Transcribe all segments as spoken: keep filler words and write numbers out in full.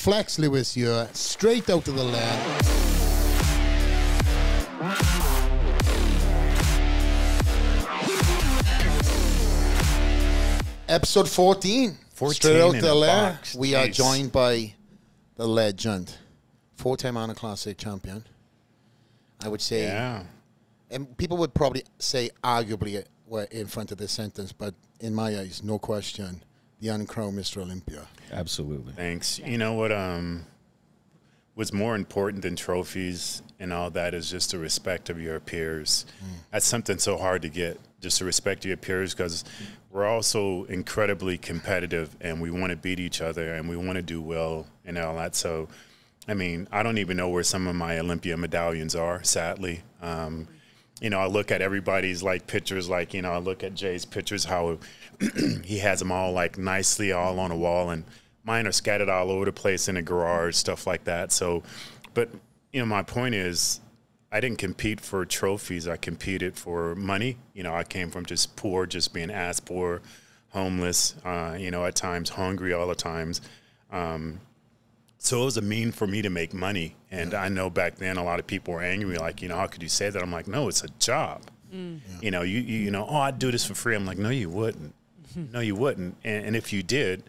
Flex Lewis, you're straight out of the land. Episode fourteen. fourteen straight out of the land. Box. We Jeez. are joined by the legend, four-time Arnold Classic champion. I would say, yeah. and people would probably say arguably we're in front of this sentence, but in my eyes, no question, the uncrowned Mister Olympia. Absolutely. Thanks. You know what? Um, what's more important than trophies and all that is just the respect of your peers. Mm. That's something so hard to get, just to respect your peers, because we're also incredibly competitive and we want to beat each other and we want to do well and all that. So, I mean, I don't even know where some of my Olympia medallions are, sadly. Um, you know, I look at everybody's, like, pictures, like, you know, I look at Jay's pictures, how he has them all, like, nicely all on a wall, and mine are scattered all over the place in a garage, stuff like that. So, but, you know, my point is I didn't compete for trophies. I competed for money. You know, I came from just poor, just being ass poor, homeless, uh, you know, at times hungry all the times. Um So it was a mean for me to make money. And yeah. I know back then a lot of people were angry, like, you know, how could you say that? I'm like, no, it's a job. Mm. Yeah. You know, you, you you know, oh, I'd do this for free. I'm like, no, you wouldn't. Mm-hmm. No, you wouldn't. And, and if you did,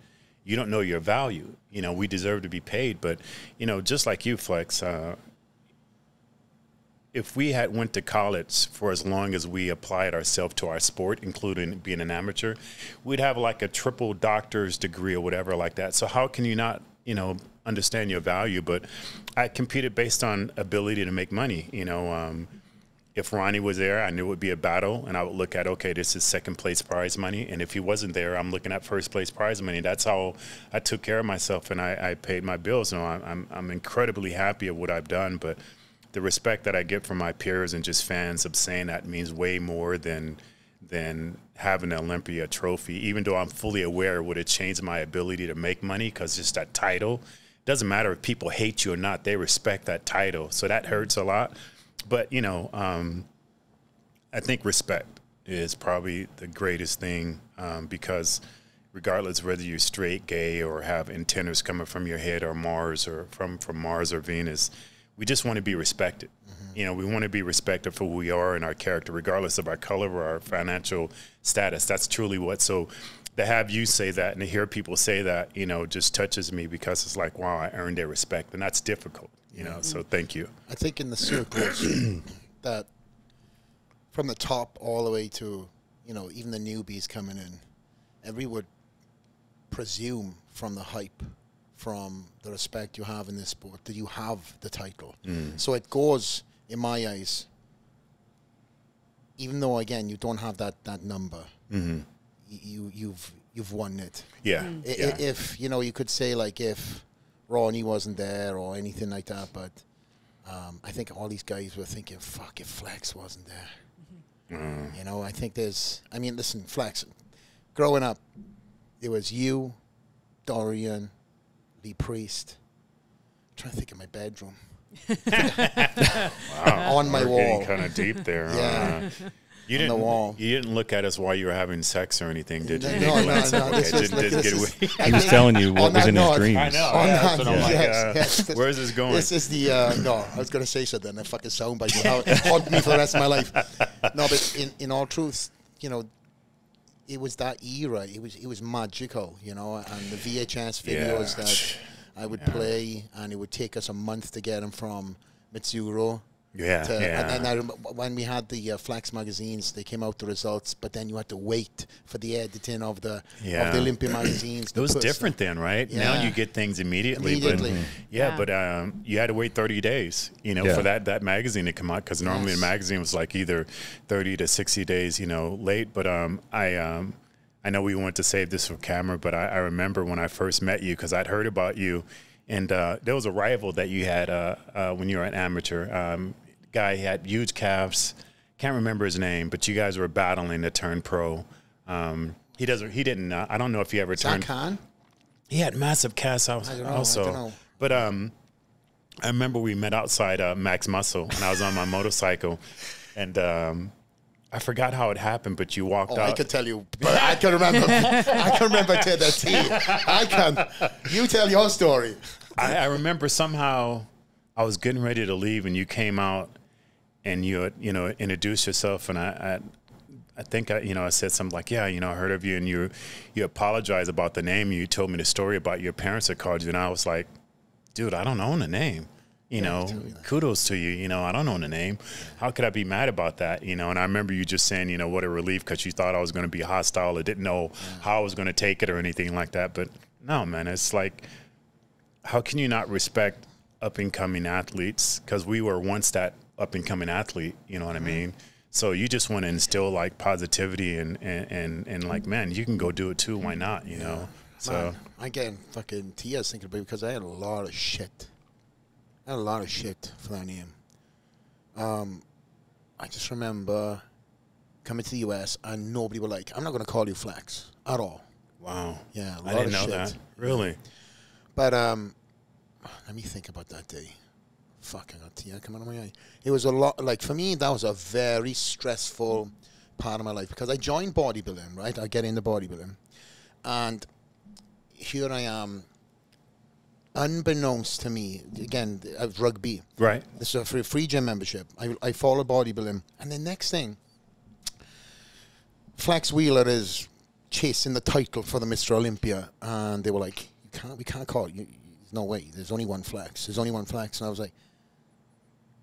you don't know your value. You know, we deserve to be paid. But, you know, just like you, Flex, uh, if we had went to college for as long as we applied ourselves to our sport, including being an amateur, we'd have like a triple doctor's degree or whatever like that. So how can you not, you know, understand your value? But I competed based on ability to make money. You know, um, if Ronnie was there, I knew it would be a battle, and I would look at, okay, this is second place prize money, and if he wasn't there, I'm looking at first place prize money. That's how I took care of myself, and I, I paid my bills. You know, I'm, I'm incredibly happy of what I've done, but the respect that I get from my peers and just fans of saying that means way more than than having an Olympia trophy, even though I'm fully aware it would have changed my ability to make money, because just that title, doesn't matter if people hate you or not, they respect that title. So that hurts a lot. But, you know, um, I think respect is probably the greatest thing, um, because regardless whether you're straight, gay, or have antennas coming from your head or Mars or from, from Mars or Venus, we just want to be respected. Mm-hmm. You know, we want to be respected for who we are and our character, regardless of our color or our financial status. That's truly what. So to have you say that and to hear people say that, you know, just touches me, because it's like, wow, I earned their respect. And that's difficult, you know, mm-hmm. so thank you. I think in the circles that from the top all the way to, you know, even the newbies coming in, everyone would presume from the hype, from the respect you have in this sport, that you have the title. Mm. So it goes, in my eyes, even though, again, you don't have that, that number, mm-hmm. you, you've, you've won it. Yeah. Mm. I, yeah. If, you know, you could say, like, if Ronnie wasn't there or anything like that, but um, I think all these guys were thinking, fuck, if Flex wasn't there. Mm-hmm. Mm. You know, I think there's, I mean, listen, Flex, growing up, it was you, Darian, Lee Priest. I'm trying to think of my bedroom. Wow. On my We're wall. Getting kind of deep there. Yeah. Uh, you on didn't. The wall. You didn't look at us while you were having sex or anything, did you? No, no, no. no, no. Okay, did, like, did get away. Is, he was telling you what was in note, his dreams. I know. On yeah, that, yeah. Like, yes, uh, yes, this, where is this going? This is the. Uh, no, I was going to say something. That fucking soundbite will haunt me for the rest of my life. No, but in in all truth, you know, it was that era. It was it was magical, you know. And the V H S videos yeah. that I would yeah. play, and it would take us a month to get them from Mitsuro. Yeah, to, yeah. And, and I remember when we had the uh, Flex magazines, they came out the results, but then you had to wait for the editing of the yeah. of the Olympia magazines. It was different them. then, right? Yeah. Now you get things immediately. immediately. But, mm-hmm. yeah, yeah, but um, you had to wait thirty days, you know, yeah. for that, that magazine to come out, because normally yes. the magazine was like either thirty to sixty days, you know, late. But um, I um, I know we want to save this for camera, but I, I remember when I first met you, because I'd heard about you, and uh, there was a rival that you had uh, uh, when you were an amateur. Um, guy had huge calves, can't remember his name, but you guys were battling to turn pro. Um, he doesn't, he didn't, uh, I don't know if he ever turned. Khan? He had massive calves also. I don't know, also. I don't know. But um, I remember we met outside uh, Max Muscle, and I was on my motorcycle, and um, I forgot how it happened, but you walked oh, out. I could tell you, but I can remember. I can remember to the T. I can. You tell your story. I, I remember somehow I was getting ready to leave and you came out and you, you know, introduced yourself. And I, I, I think I, you know, I said something like, yeah, you know, I heard of you. And you, you apologized about the name. You told me the story about your parents that called you. And I was like, dude, I don't own the name. You yeah, know, totally. Kudos to you. You know, I don't own the name. How could I be mad about that? You know, and I remember you just saying, you know, what a relief, because you thought I was going to be hostile or didn't know yeah. how I was going to take it or anything like that. But no, man, it's like, how can you not respect up-and-coming athletes? Because we were once that up-and-coming athlete, you know what mm-hmm. I mean? So you just want to instill, like, positivity and, and, and, and like, man, you can go do it too. Why not, you yeah. know? So man, I get fucking tears thinking about it, because I had a lot of shit. I had a lot of shit for that name. Um, I just remember coming to the U S and nobody were like, I'm not going to call you Flex at all. Wow. Yeah, a lot I didn't of know shit. That. Really? But um, let me think about that day. Fuck, I got tear coming out of my eye. It was a lot, like, for me, that was a very stressful part of my life, because I joined bodybuilding, right? I get into bodybuilding. And here I am. Unbeknownst to me, again, I was rugby. Right. This is a free gym membership. I, I follow bodybuilding. And the next thing, Flex Wheeler is chasing the title for the Mister Olympia. And they were like, you can't, we can't call it. You, there's no way. There's only one Flex. There's only one Flex. And I was like,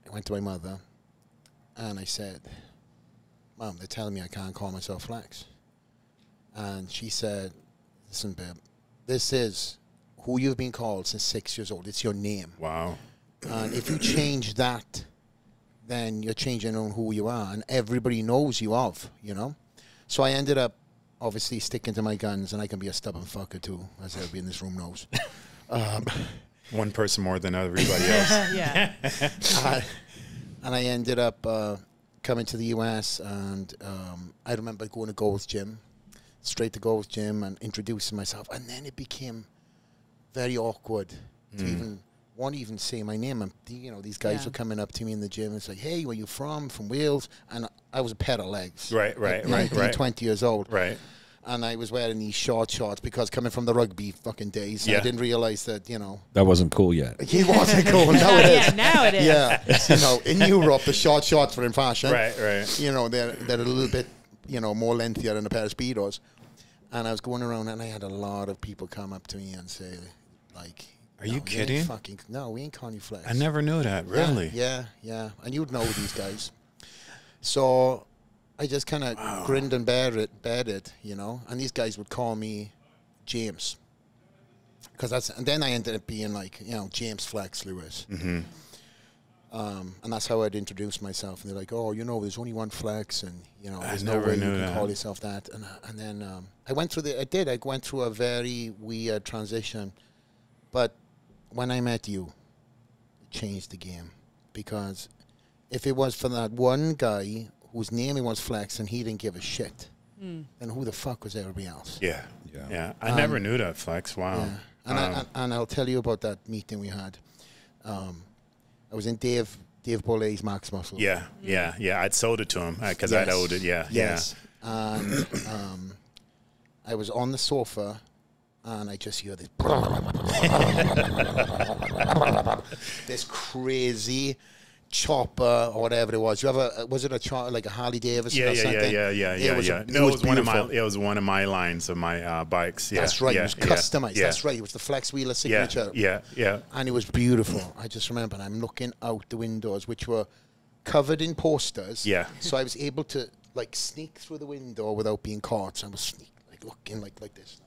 I went to my mother and I said, Mom, they're telling me I can't call myself Flex. And she said, listen, babe, this is who you've been called since six years old. It's your name. Wow. And if you change that, then you're changing on who you are, and everybody knows you of, you know? So I ended up, obviously, sticking to my guns, and I can be a stubborn fucker, too, as everybody in this room knows. Um, One person more than everybody else. Yeah. I, and I ended up uh, coming to the U S, and um, I remember going to Gold's Gym, straight to Gold's Gym, and introducing myself, and then it became very awkward mm. to even want to even say my name. And you know, these guys yeah. were coming up to me in the gym and say, hey, where you from? From Wales. And I was a pair of legs. Right, right, like nineteen, right, right. twenty years old. Right. And I was wearing these short shorts because coming from the rugby fucking days, yeah. I didn't realize that, you know. That wasn't cool yet. It wasn't cool. Now it is. Yeah, now it is. Yeah. You know, in Europe, the short shorts were in fashion. Right, right. You know, they're, they're a little bit, you know, more lengthier than a pair of Speedos. And I was going around, and I had a lot of people come up to me and say, like, are no, you kidding? Fucking, no, we ain't calling you Flex. I never knew that, really. Yeah, yeah, yeah. And you'd know these guys. So I just kind of wow. grinned and bared it, bared it, you know. And these guys would call me James, because that's. And then I ended up being like, you know, James Flex Lewis. Mm-hmm. Um, and that's how I'd introduce myself. And they're like, "Oh, you know, there's only one Flex, and you know, there's I no way you can that. call yourself that." And and then um, I went through the. I did. I went through a very weird transition, but when I met you, it changed the game, because if it was for that one guy whose name it was Flex and he didn't give a shit, mm. then who the fuck was everybody else? Yeah, yeah. yeah. I um, never knew that Flex. Wow. Yeah. And um. I, I, and I'll tell you about that meeting we had. Um, I was in Dave Dave Bole's Max Muscle. Yeah, yeah, yeah. I'd sold it to him because yes. I'd owed it. Yeah, yes. yeah. And um, I was on the sofa, and I just hear this this crazy chopper or whatever it was. You ever was it a chopper like a Harley Davidson? Yeah, or yeah, something? yeah, yeah, yeah, yeah. It was, yeah. A, no, it was, it was one of my it was one of my lines of my uh, bikes. Yeah, that's right. Yeah, it was customized. Yeah. That's right. It was the Flex Wheeler signature. Yeah, yeah, yeah. And it was beautiful. I just remember, and I'm looking out the windows, which were covered in posters. Yeah. So I was able to like sneak through the window without being caught. So I was sneak like looking like like this.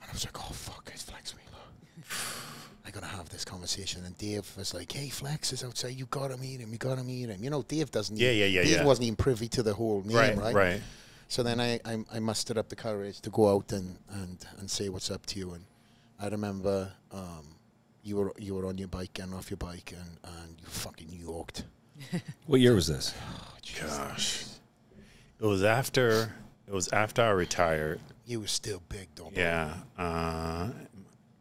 And I was like, oh, fuck, it's Flex Wheeler. I got to have this conversation. And Dave was like, hey, Flex is outside. You got to meet him. You got to meet him. You know, Dave doesn't. Yeah, even, yeah, yeah. Dave yeah. wasn't even privy to the whole name, right? Right, right. So then I, I, I mustered up the courage to go out and, and, and say what's up to you. And I remember um, you were you were on your bike, getting off your bike, and, and you fucking Yorked. What year was this? Oh, gosh. It was after... It was after I retired. You were still big, though. Yeah, uh,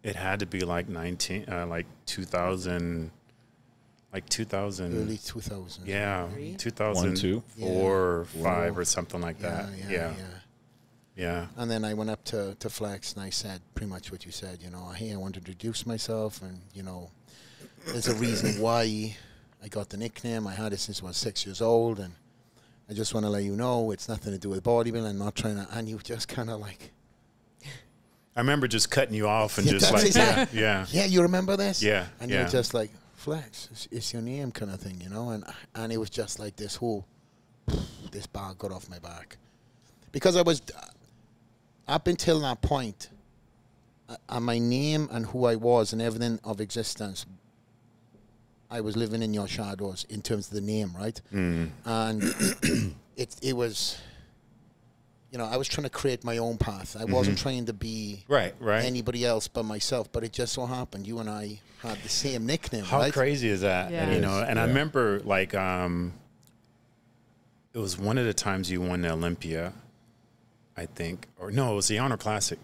it had to be like nineteen, uh, like two thousand, like two thousand, early two thousand. Yeah, two thousand two, four, yeah. five, or something like yeah, that. Yeah, yeah. yeah. Yeah. And then I went up to, to Flex, and I said pretty much what you said, you know, hey, I want to introduce myself, and, you know, there's a reason why I got the nickname. I had it since I was six years old, and I just want to let you know it's nothing to do with bodybuilding. I'm not trying to, and you just kind of like. I remember just cutting you off and yeah, just like, exactly. yeah, yeah. Yeah, you remember this? Yeah, And yeah. you were just like, Flex, it's, it's your name kind of thing, you know? And, and it was just like this whole, this bar got off my back. Because I was... Up until that point, uh, and my name and who I was and everything of existence, I was living in your shadows in terms of the name, right? Mm. And it it was, you know, I was trying to create my own path. I mm-hmm. wasn't trying to be right, right. anybody else but myself. But it just so happened you and I had the same nickname. How right? crazy is that? Yeah. You know, and yeah. I remember like um, it was one of the times you won the Olympia. I think, or no, it was the Arnold Classic.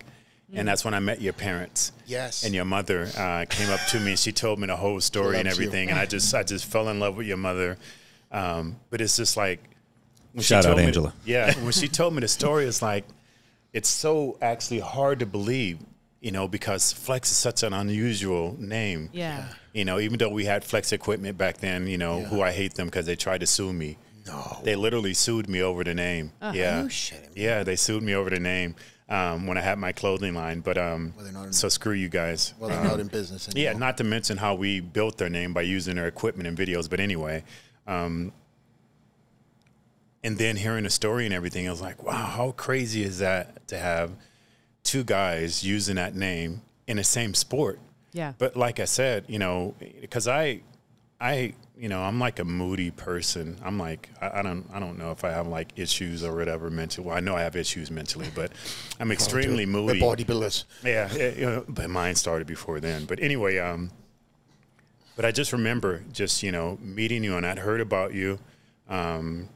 Mm. And that's when I met your parents. Yes. And your mother uh, came up to me and she told me the whole story and everything. You. And I just, I just fell in love with your mother. Um, but it's just like, when shout she told out me Angela. The, yeah. When she told me the story, it's like, it's so actually hard to believe, you know, because Flex is such an unusual name. Yeah. You know, even though we had Flex Equipment back then, you know, yeah. who I hate them because they tried to sue me. No. They literally sued me over the name. Uh, yeah. You shouldn't. Yeah, they sued me over the name um, when I had my clothing line. But um, well, not in, so screw you guys. Well, they're um, not in business anymore. Yeah, not to mention how we built their name by using their equipment and videos. But anyway, um, and then hearing the story and everything, I was like, wow, how crazy is that to have two guys using that name in the same sport? Yeah. But like I said, you know, because I, I, you know, I'm like a moody person. I'm like, I, I don't, I don't know if I have like issues or whatever mental. Well, I know I have issues mentally, but I'm extremely oh, moody. We're bodybuilders. Yeah, it, you know, but mine started before then. But anyway, um, but I just remember just you know meeting you and I'd heard about you. Um,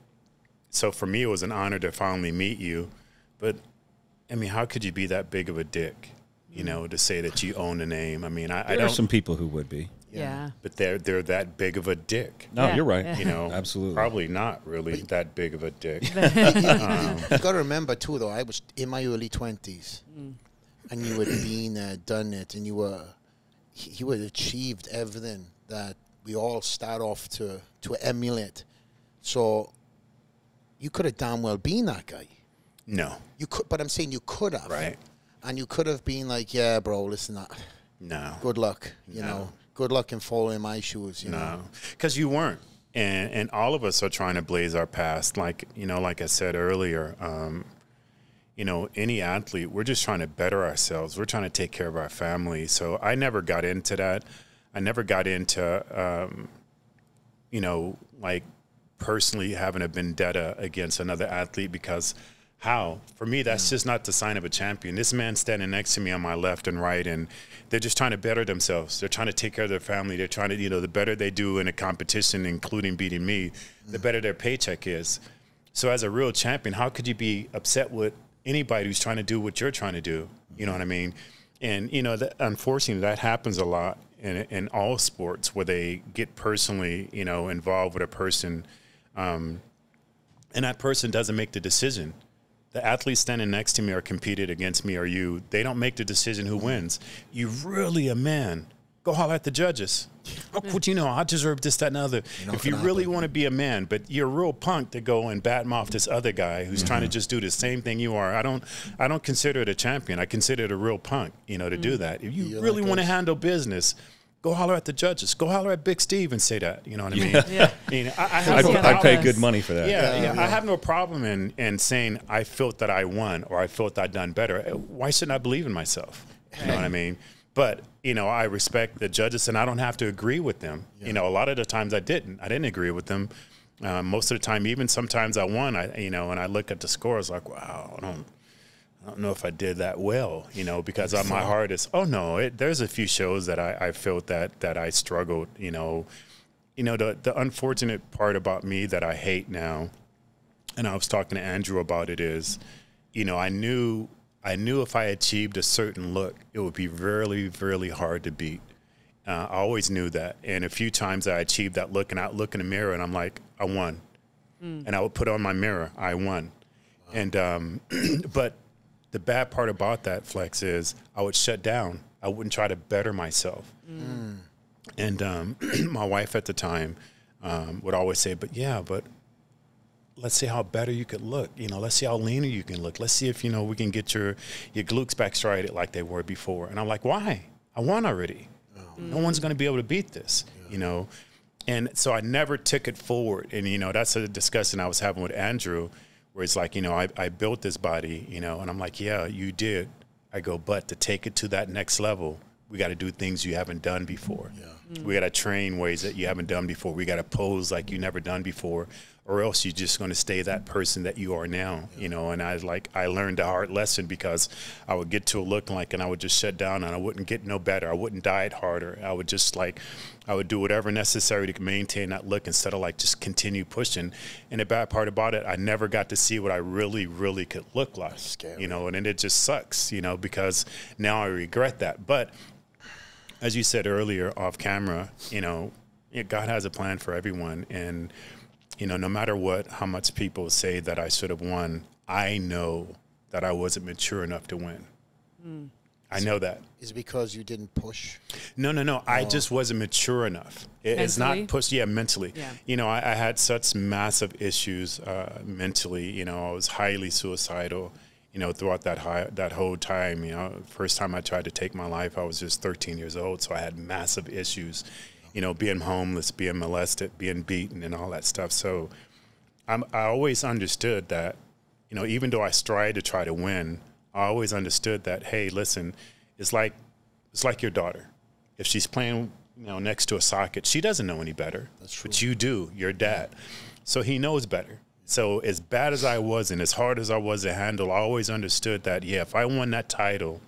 so for me, it was an honor to finally meet you. But I mean, how could you be that big of a dick? You know, to say that you own the name. I mean, I, there I don't. There are some people who would be. Yeah. But they're they're that big of a dick. No, yeah. you're right. You know, absolutely. Probably not really but that big of a dick. um, you got to remember too, though. I was in my early twenties, mm. and you had been there, done it, and you were you had achieved everything that we all start off to to emulate. So you could have damn well been that guy. No, you could, but I'm saying you could have, right? And you could have been like, yeah, bro, listen, that. No. Good luck, you no. know. Good luck in following my shoes, you no. know. Because you weren't. And, and all of us are trying to blaze our past. Like, you know, like I said earlier, um, you know, any athlete, we're just trying to better ourselves. We're trying to take care of our family. So I never got into that. I never got into, um, you know, like personally having a vendetta against another athlete because how? For me, that's yeah. just not the sign of a champion. This man standing next to me on my left and right, and they're just trying to better themselves. They're trying to take care of their family. They're trying to, you know, the better they do in a competition, including beating me, the better their paycheck is. So as a real champion, how could you be upset with anybody who's trying to do what you're trying to do? You know what I mean? And, you know, that, unfortunately, that happens a lot in, in all sports where they get personally, you know, involved with a person, um, and that person doesn't make the decision. The athletes standing next to me or competed against me or you, they don't make the decision who wins. You really a man, go holler at the judges. Look what you know, I deserve this, that, and the other. If you really want to be a man, but you're a real punk to go and bat him off this other guy who's mm-hmm. trying to just do the same thing you are. I don't I don't consider it a champion. I consider it a real punk, you know, to mm-hmm. do that. If you yeah, really want to handle business, go holler at the judges. Go holler at Big Steve and say that. You know what I mean? Yeah. You know, I, I have I'd, no I'd pay good money for that. Yeah, yeah, yeah. I have no problem in, in saying I felt that I won or I felt I'd done better. Why shouldn't I believe in myself? You know what I mean? But, you know, I respect the judges and I don't have to agree with them. Yeah. You know, a lot of the times I didn't. I didn't agree with them. Uh, most of the time, even sometimes I won, I, you know, and I look at the scores like, wow, I don't. I don't know if I did that well, you know, because on my heart is, oh, no, it, there's a few shows that I, I felt that that I struggled, you know. You know, the, the unfortunate part about me that I hate now, and I was talking to Andrew about it is, you know, I knew I knew if I achieved a certain look, it would be really, really hard to beat. Uh, I always knew that. And a few times I achieved that look, and I look in the mirror, and I'm like, I won. Mm. And I would put on my mirror, I won. Wow. And um, but the bad part about that, Flex, is I would shut down. I wouldn't try to better myself. Mm. And um, my wife at the time um, would always say, but yeah, but let's see how better you could look. You know, let's see how leaner you can look. Let's see if, you know, we can get your, your glutes back striated like they were before. And I'm like, why? I won already. Oh. No one's going to be able to beat this, yeah. you know. And so I never took it forward. And, you know, that's a discussion I was having with Andrew where it's like, you know, I, I built this body, you know, and I'm like, yeah, you did. I go, but to take it to that next level, we got to do things you haven't done before. Yeah. Mm-hmm. We got to train ways that you haven't done before. We got to pose like you never done before, or else you're just going to stay that person that you are now, yeah. you know. And I like I learned a hard lesson because I would get to a look like, and I would just shut down, and I wouldn't get no better. I wouldn't diet harder. I would just like, I would do whatever necessary to maintain that look instead of like just continue pushing. And the bad part about it, I never got to see what I really, really could look like, you know. And, and it just sucks, you know, because now I regret that. But as you said earlier off camera, you know, God has a plan for everyone. And, you know, no matter what, how much people say that I should have won, I know that I wasn't mature enough to win. Mm. I know that. Is it because you didn't push? No, no, no. Oh. I just wasn't mature enough. It, it's not pushed. Yeah, mentally. Yeah. You know, I, I had such massive issues uh, mentally. You know, I was highly suicidal, you know, throughout that high, that whole time. You know, first time I tried to take my life, I was just thirteen years old. So I had massive issues, you know, being homeless, being molested, being beaten and all that stuff. So I'm, I always understood that, you know, even though I strive to try to win, I always understood that, hey, listen, it's like, it's like your daughter. If she's playing, you know, next to a socket, she doesn't know any better. That's true. But you do, your dad. So he knows better. So as bad as I was and as hard as I was to handle, I always understood that, yeah, if I won that title,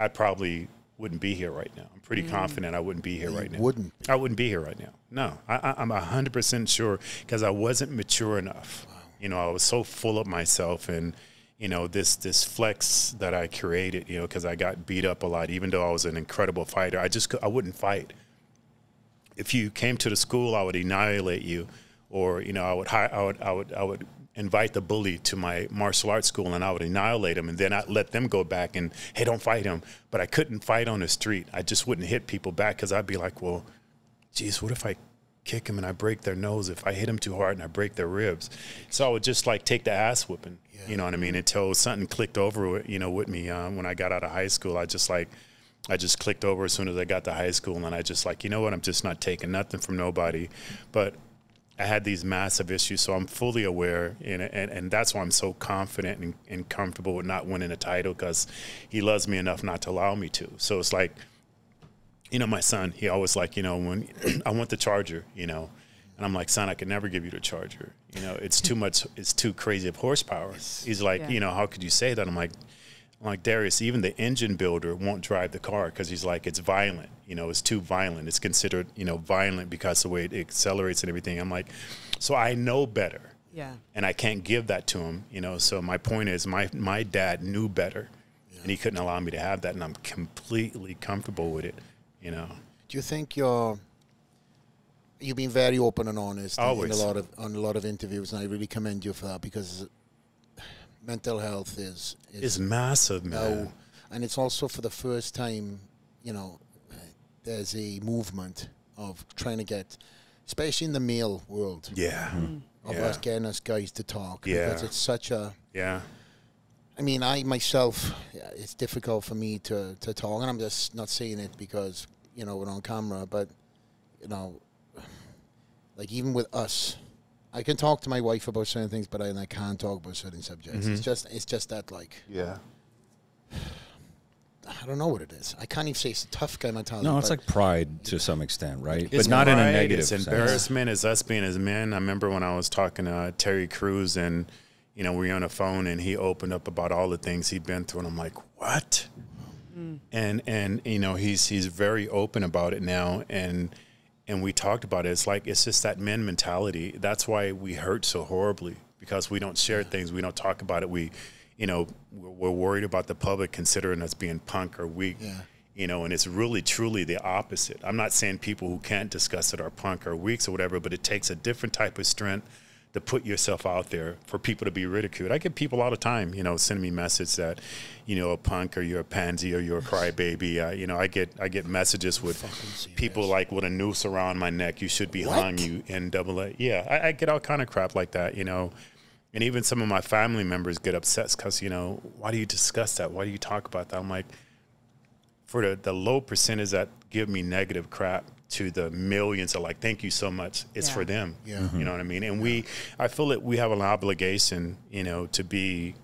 I probably wouldn't be here right now. I'm pretty mm. confident I wouldn't be here you right now. Wouldn't? I wouldn't be here right now. No, I, I, I'm one hundred percent sure because I wasn't mature enough. Wow. You know, I was so full of myself and, you know, this this Flex that I created, you know, because I got beat up a lot, even though I was an incredible fighter. I just, I wouldn't fight. If you came to the school, I would annihilate you, or, you know, I would, I would, I would, I would invite the bully to my martial arts school and I would annihilate him, and then I'd let them go back and, hey, don't fight him. But I couldn't fight on the street. I just wouldn't hit people back because I'd be like, well, geez, what if I kick him and I break their nose, if I hit him too hard and I break their ribs? So I would just like take the ass whooping, yeah. you know what I mean? Until something clicked over, you know, with me. Um, when I got out of high school, I just like, I just clicked over as soon as I got to high school. And I just like, you know what? I'm just not taking nothing from nobody. But I had these massive issues. So I'm fully aware. And, and, and that's why I'm so confident and, and comfortable with not winning a title, because he loves me enough not to allow me to. So it's like, you know, my son, he always like, you know, when I want the Charger, you know, and I'm like, son, I could never give you the Charger. You know, it's too much. It's too crazy of horsepower. He's like, yeah. you know, how could you say that? I'm like, I'm like, Darius, even the engine builder won't drive the car because he's like, it's violent. You know, it's too violent. It's considered, you know, violent because the way it accelerates and everything. I'm like, so I know better. Yeah. And I can't give that to him. You know, so my point is my, my dad knew better, yeah. and he couldn't allow me to have that. And I'm completely comfortable with it. You know, do you think you're you've been very open and honest Always. in a lot of on a lot of interviews, and I really commend you for that, because mental health is is it's massive, man. Now, and it's also for the first time, you know, there's a movement of trying to get, especially in the male world, yeah, mm. of yeah. us getting us guys to talk, yeah. because it's such a yeah. I mean, I myself, it's difficult for me to, to talk, and I'm just not saying it because, you know, we're on camera, but, you know, like even with us, I can talk to my wife about certain things, but I, and I can't talk about certain subjects. Mm-hmm. It's just it's just that, like, yeah. I don't know what it is. I can't even say it's a tough guy mentality. No, it's like pride to some extent, right? It's but not pride, in a negative sense. It's embarrassment sense. As us being as men. I remember when I was talking to Terry Crews and, you know, we were on the phone and he opened up about all the things he'd been through, and I'm like, what? Mm. And, and you know, he's, he's very open about it now. And, and we talked about it. It's like, it's just that men mentality. That's why we hurt so horribly, because we don't share things. We don't talk about it. We, you know, we're worried about the public considering us being punk or weak, yeah. you know, and it's really truly the opposite. I'm not saying people who can't discuss it are punk or weak or whatever, but it takes a different type of strength to put yourself out there for people to be ridiculed. I get people all the time, you know, sending me messages that, you know, a punk or you're a pansy or you're a crybaby. Uh, you know, I get I get messages with people like with a noose around my neck. You should be hung. You in double A. Yeah, I, I get all kind of crap like that, you know. And even some of my family members get upset because, you know, why do you discuss that? Why do you talk about that? I'm like, for the, the low percentage that give me negative crap to the millions are like, thank you so much. It's yeah. for them. Yeah. Mm-hmm. You know what I mean? And yeah. we, I feel that we have an obligation, you know, to be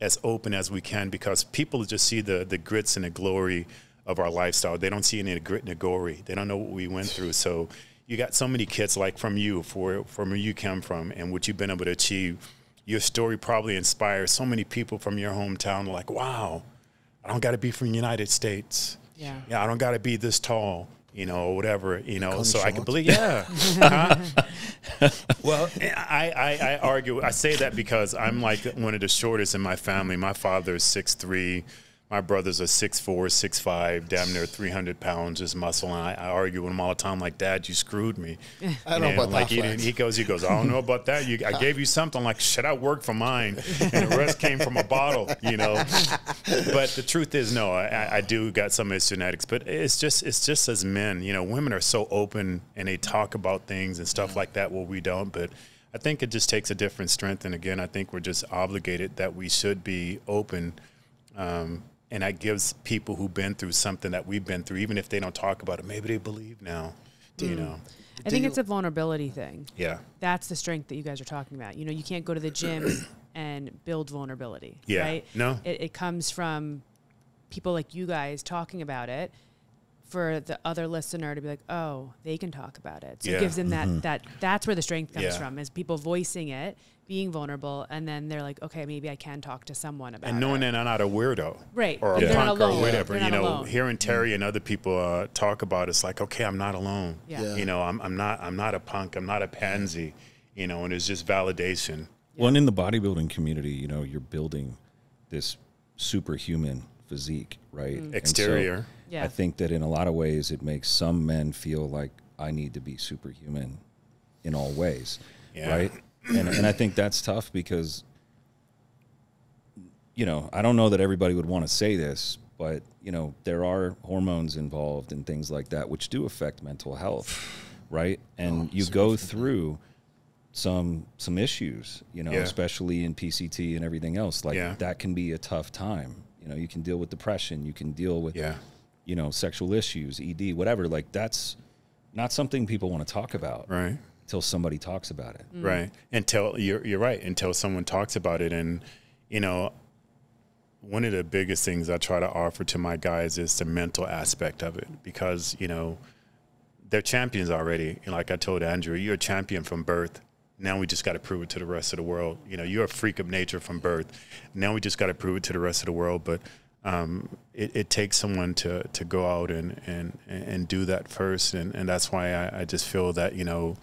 as open as we can, because people just see the, the grits and the glory of our lifestyle. They don't see any grit and the glory. They don't know what we went through. So you got so many kids like from you, for, from where you come from and what you've been able to achieve. Your story probably inspires so many people from your hometown. Like, wow, I don't got to be from the United States. Yeah. Yeah. I don't got to be this tall, you know, or whatever, you know, so short. I can believe, yeah. uh, well, I, I, I argue, I say that because I'm like one of the shortest in my family. My father is six three. My brothers are six four, six five, damn near three hundred pounds, just muscle. And I, I argue with him all the time, like, Dad, you screwed me. I don't know about like, that. He, he goes, he goes, I don't know about that. You, I gave you something. I'm like, shit, I worked for mine. And the rest came from a bottle, you know. But the truth is, no, I, I do got some of his genetics. But it's just, it's just as men, you know, women are so open and they talk about things and stuff yeah. like that where we don't. But I think it just takes a different strength. And, again, I think we're just obligated that we should be open. Um And that gives people who've been through something that we've been through, even if they don't talk about it, maybe they believe now, mm. you know. I think it's a vulnerability thing. Yeah. That's the strength that you guys are talking about. You know, you can't go to the gym and build vulnerability, yeah. right? No. It, it comes from people like you guys talking about it for the other listener to be like, oh, they can talk about it. So yeah. it gives them mm-hmm. that, that, that's where the strength comes yeah. from, is people voicing it, being vulnerable, and then they're like, okay, maybe I can talk to someone about it. And knowing it. That I'm not a weirdo. Right. Or yeah. a punk or whatever. You know, alone. Hearing Terry mm-hmm. and other people uh, talk about it, it's like, okay, I'm not alone. Yeah. yeah. You know, I'm, I'm not I'm not a punk. I'm not a pansy. Mm-hmm. You know, and it's just validation. Yeah. Well, and in the bodybuilding community, you know, you're building this superhuman physique, right? Mm-hmm. Exterior. So yeah. I think that in a lot of ways it makes some men feel like I need to be superhuman in all ways, yeah. right? And, and I think that's tough because, you know, I don't know that everybody would want to say this, but, you know, there are hormones involved and things like that, which do affect mental health, right? And oh, you go through some some issues, you know, yeah. especially in P C T and everything else. Like, yeah. that can be a tough time. You know, you can deal with depression. You can deal with, yeah. you know, sexual issues, E D, whatever. Like, that's not something people want to talk about. Right. Until somebody talks about it. Mm. Right. Until you're, you're right. Until someone talks about it. And, you know, one of the biggest things I try to offer to my guys is the mental aspect of it, because, you know, they're champions already. And like I told Andrew, you're a champion from birth. Now we just got to prove it to the rest of the world. You know, you're a freak of nature from birth. Now we just got to prove it to the rest of the world. But um, it, it takes someone to, to go out and, and, and do that first. And, and that's why I, I just feel that, you know,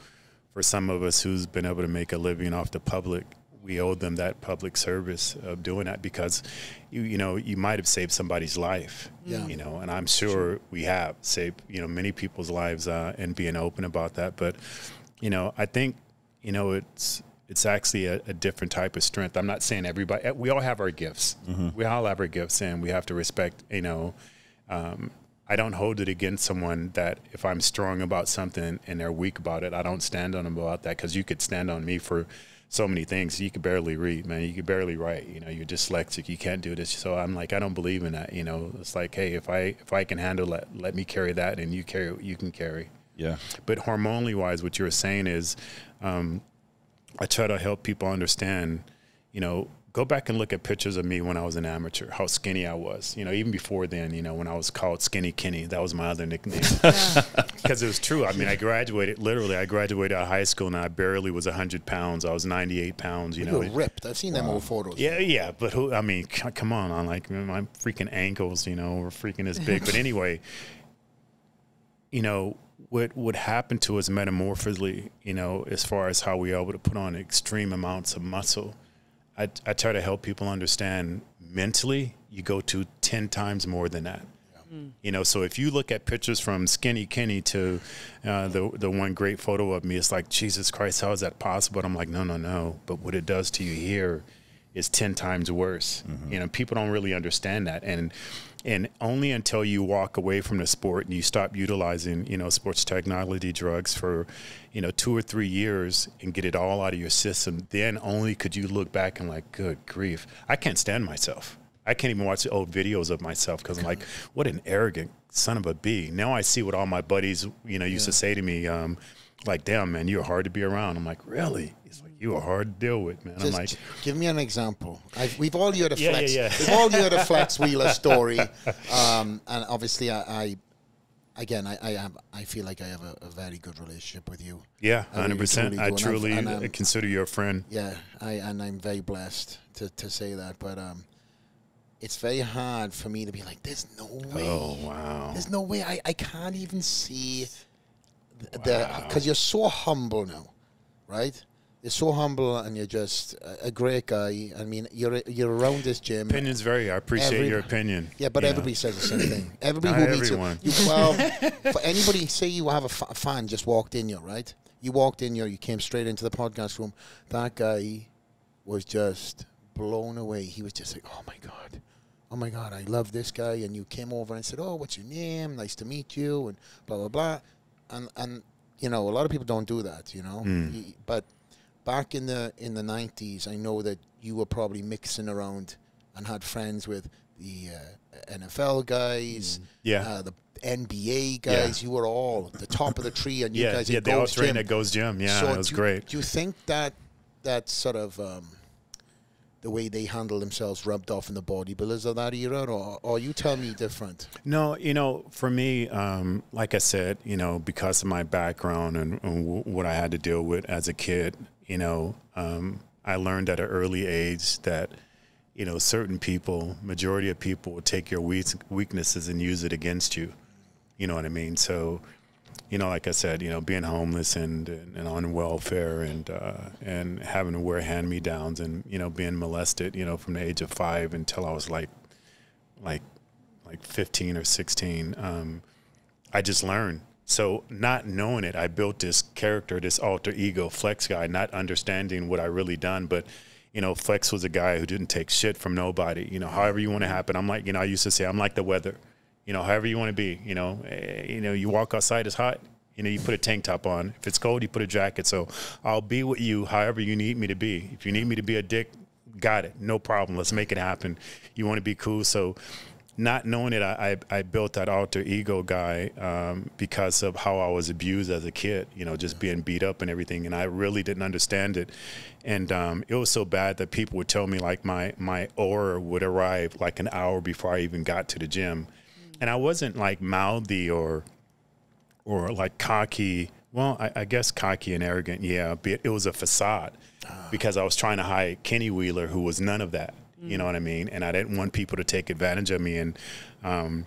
for some of us who's been able to make a living off the public, we owe them that public service of doing that, because, you, you know, you might have saved somebody's life, yeah. you know, and I'm sure we have saved, you know, many people's lives uh, and being open about that. But, you know, I think, you know, it's it's actually a, a different type of strength. I'm not saying everybody, we all have our gifts. Mm-hmm. We all have our gifts, and we have to respect, you know, um I don't hold it against someone that if I'm strong about something and they're weak about it, I don't stand on them about that, because you could stand on me for so many things. You could barely read, man. You could barely write. You know, you're dyslexic. You can't do this. So I'm like, I don't believe in that. You know, it's like, hey, if I if I can handle that, let me carry that, and you carry what you can carry. Yeah. But hormonally wise, what you were saying is, um, I try to help people understand, you know, go back and look at pictures of me when I was an amateur, how skinny I was. You know, even before then, you know, when I was called Skinny Kenny, that was my other nickname. Because yeah. it was true. I mean, I graduated, literally, I graduated out of high school, and I barely was one hundred pounds. I was ninety-eight pounds, you, you know. Were ripped. I've seen wow. them old photos. Yeah, yeah. But, who? I mean, come on. I'm like, my freaking ankles, you know, were freaking as big. But anyway, you know, what would happen to us metamorphically, you know, as far as how we are able to put on extreme amounts of muscle, I, I try to help people understand mentally you go to ten times more than that. Yeah. Mm. You know, so if you look at pictures from Skinny Kenny to uh, the, the one great photo of me, it's like, Jesus Christ, how is that possible? And I'm like, no, no, no. But what it does to you here is ten times worse. Mm-hmm. You know, people don't really understand that. And and only until you walk away from the sport and you stop utilizing, you know, sports technology drugs for, you know, two or three years and get it all out of your system, then only could you look back and like, good grief, I can't stand myself. I can't even watch the old videos of myself because I'm like, what an arrogant son of a bee. Now I see what all my buddies, you know, used yeah. to say to me, um, like, damn, man, you're hard to be around. I'm like, really? He's like, you are hard to deal with, man. Just I'm like, give me an example. I've, we've all heard a yeah, Flex. Yeah, yeah. We've all heard a Flex Wheeler story, um, and obviously, I, I again, I, I have, I feel like I have a, a very good relationship with you. Yeah, one hundred percent. I truly, and and consider you a friend. Yeah, I and I'm very blessed to to say that, but. Um, It's very hard for me to be like, there's no way. Oh, wow. There's no way. I, I can't even see the, because wow. you're so humble now, right? You're so humble and you're just a, a great guy. I mean, you're you're around this gym. Opinion's very, I appreciate Every, your opinion. Yeah, but yeah. everybody says the same thing. Everybody Not who everyone. Meets you, well, for anybody, say you have a, f a fan just walked in here, right? You walked in here, you came straight into the podcast room. That guy was just blown away. He was just like, oh, my God. Oh, my God, I love this guy. And you came over and said, oh, what's your name? Nice to meet you, and blah, blah, blah. And, and you know, a lot of people don't do that, you know. Mm. But back in the in the nineties, I know that you were probably mixing around and had friends with the uh, N F L guys, mm. yeah, uh, the N B A guys. Yeah. You were all the top of the tree. And you yeah, guys yeah, at they Gold's all trained at Gold's Gym. Yeah, so that was do, great. Do you think that that sort of um, – the way they handle themselves rubbed off in the bodybuilders of that era, or, or you tell me different? No, you know, for me, um, like I said, you know, because of my background and, and w what I had to deal with as a kid, you know, um, I learned at an early age that, you know, certain people, majority of people will take your we weaknesses and use it against you. You know what I mean? So, you know, like I said, you know, being homeless and, and, and on welfare and uh, and having to wear hand-me-downs and, you know, being molested, you know, from the age of five until I was like like like fifteen or sixteen, um, I just learned. So not knowing it, I built this character, this alter ego Flex guy, not understanding what I really done. But, you know, Flex was a guy who didn't take shit from nobody. You know, however you want to happen. I'm like, you know, I used to say I'm like the weather. You know, however you want to be, you know, you know, you walk outside, it's hot, you know, you put a tank top on. If it's cold, you put a jacket. So I'll be with you however you need me to be. If you need me to be a dick, got it. No problem. Let's make it happen. You want to be cool. So not knowing it, I, I, I built that alter ego guy um, because of how I was abused as a kid, you know, just being beat up and everything. And I really didn't understand it. And um, it was so bad that people would tell me like my, my aura would arrive like an hour before I even got to the gym. And I wasn't like mouthy or, or like cocky. Well, I, I guess cocky and arrogant, yeah. But it was a facade ah. because I was trying to hide Kenny Wheeler, who was none of that. Mm. You know what I mean? And I didn't want people to take advantage of me. And, um,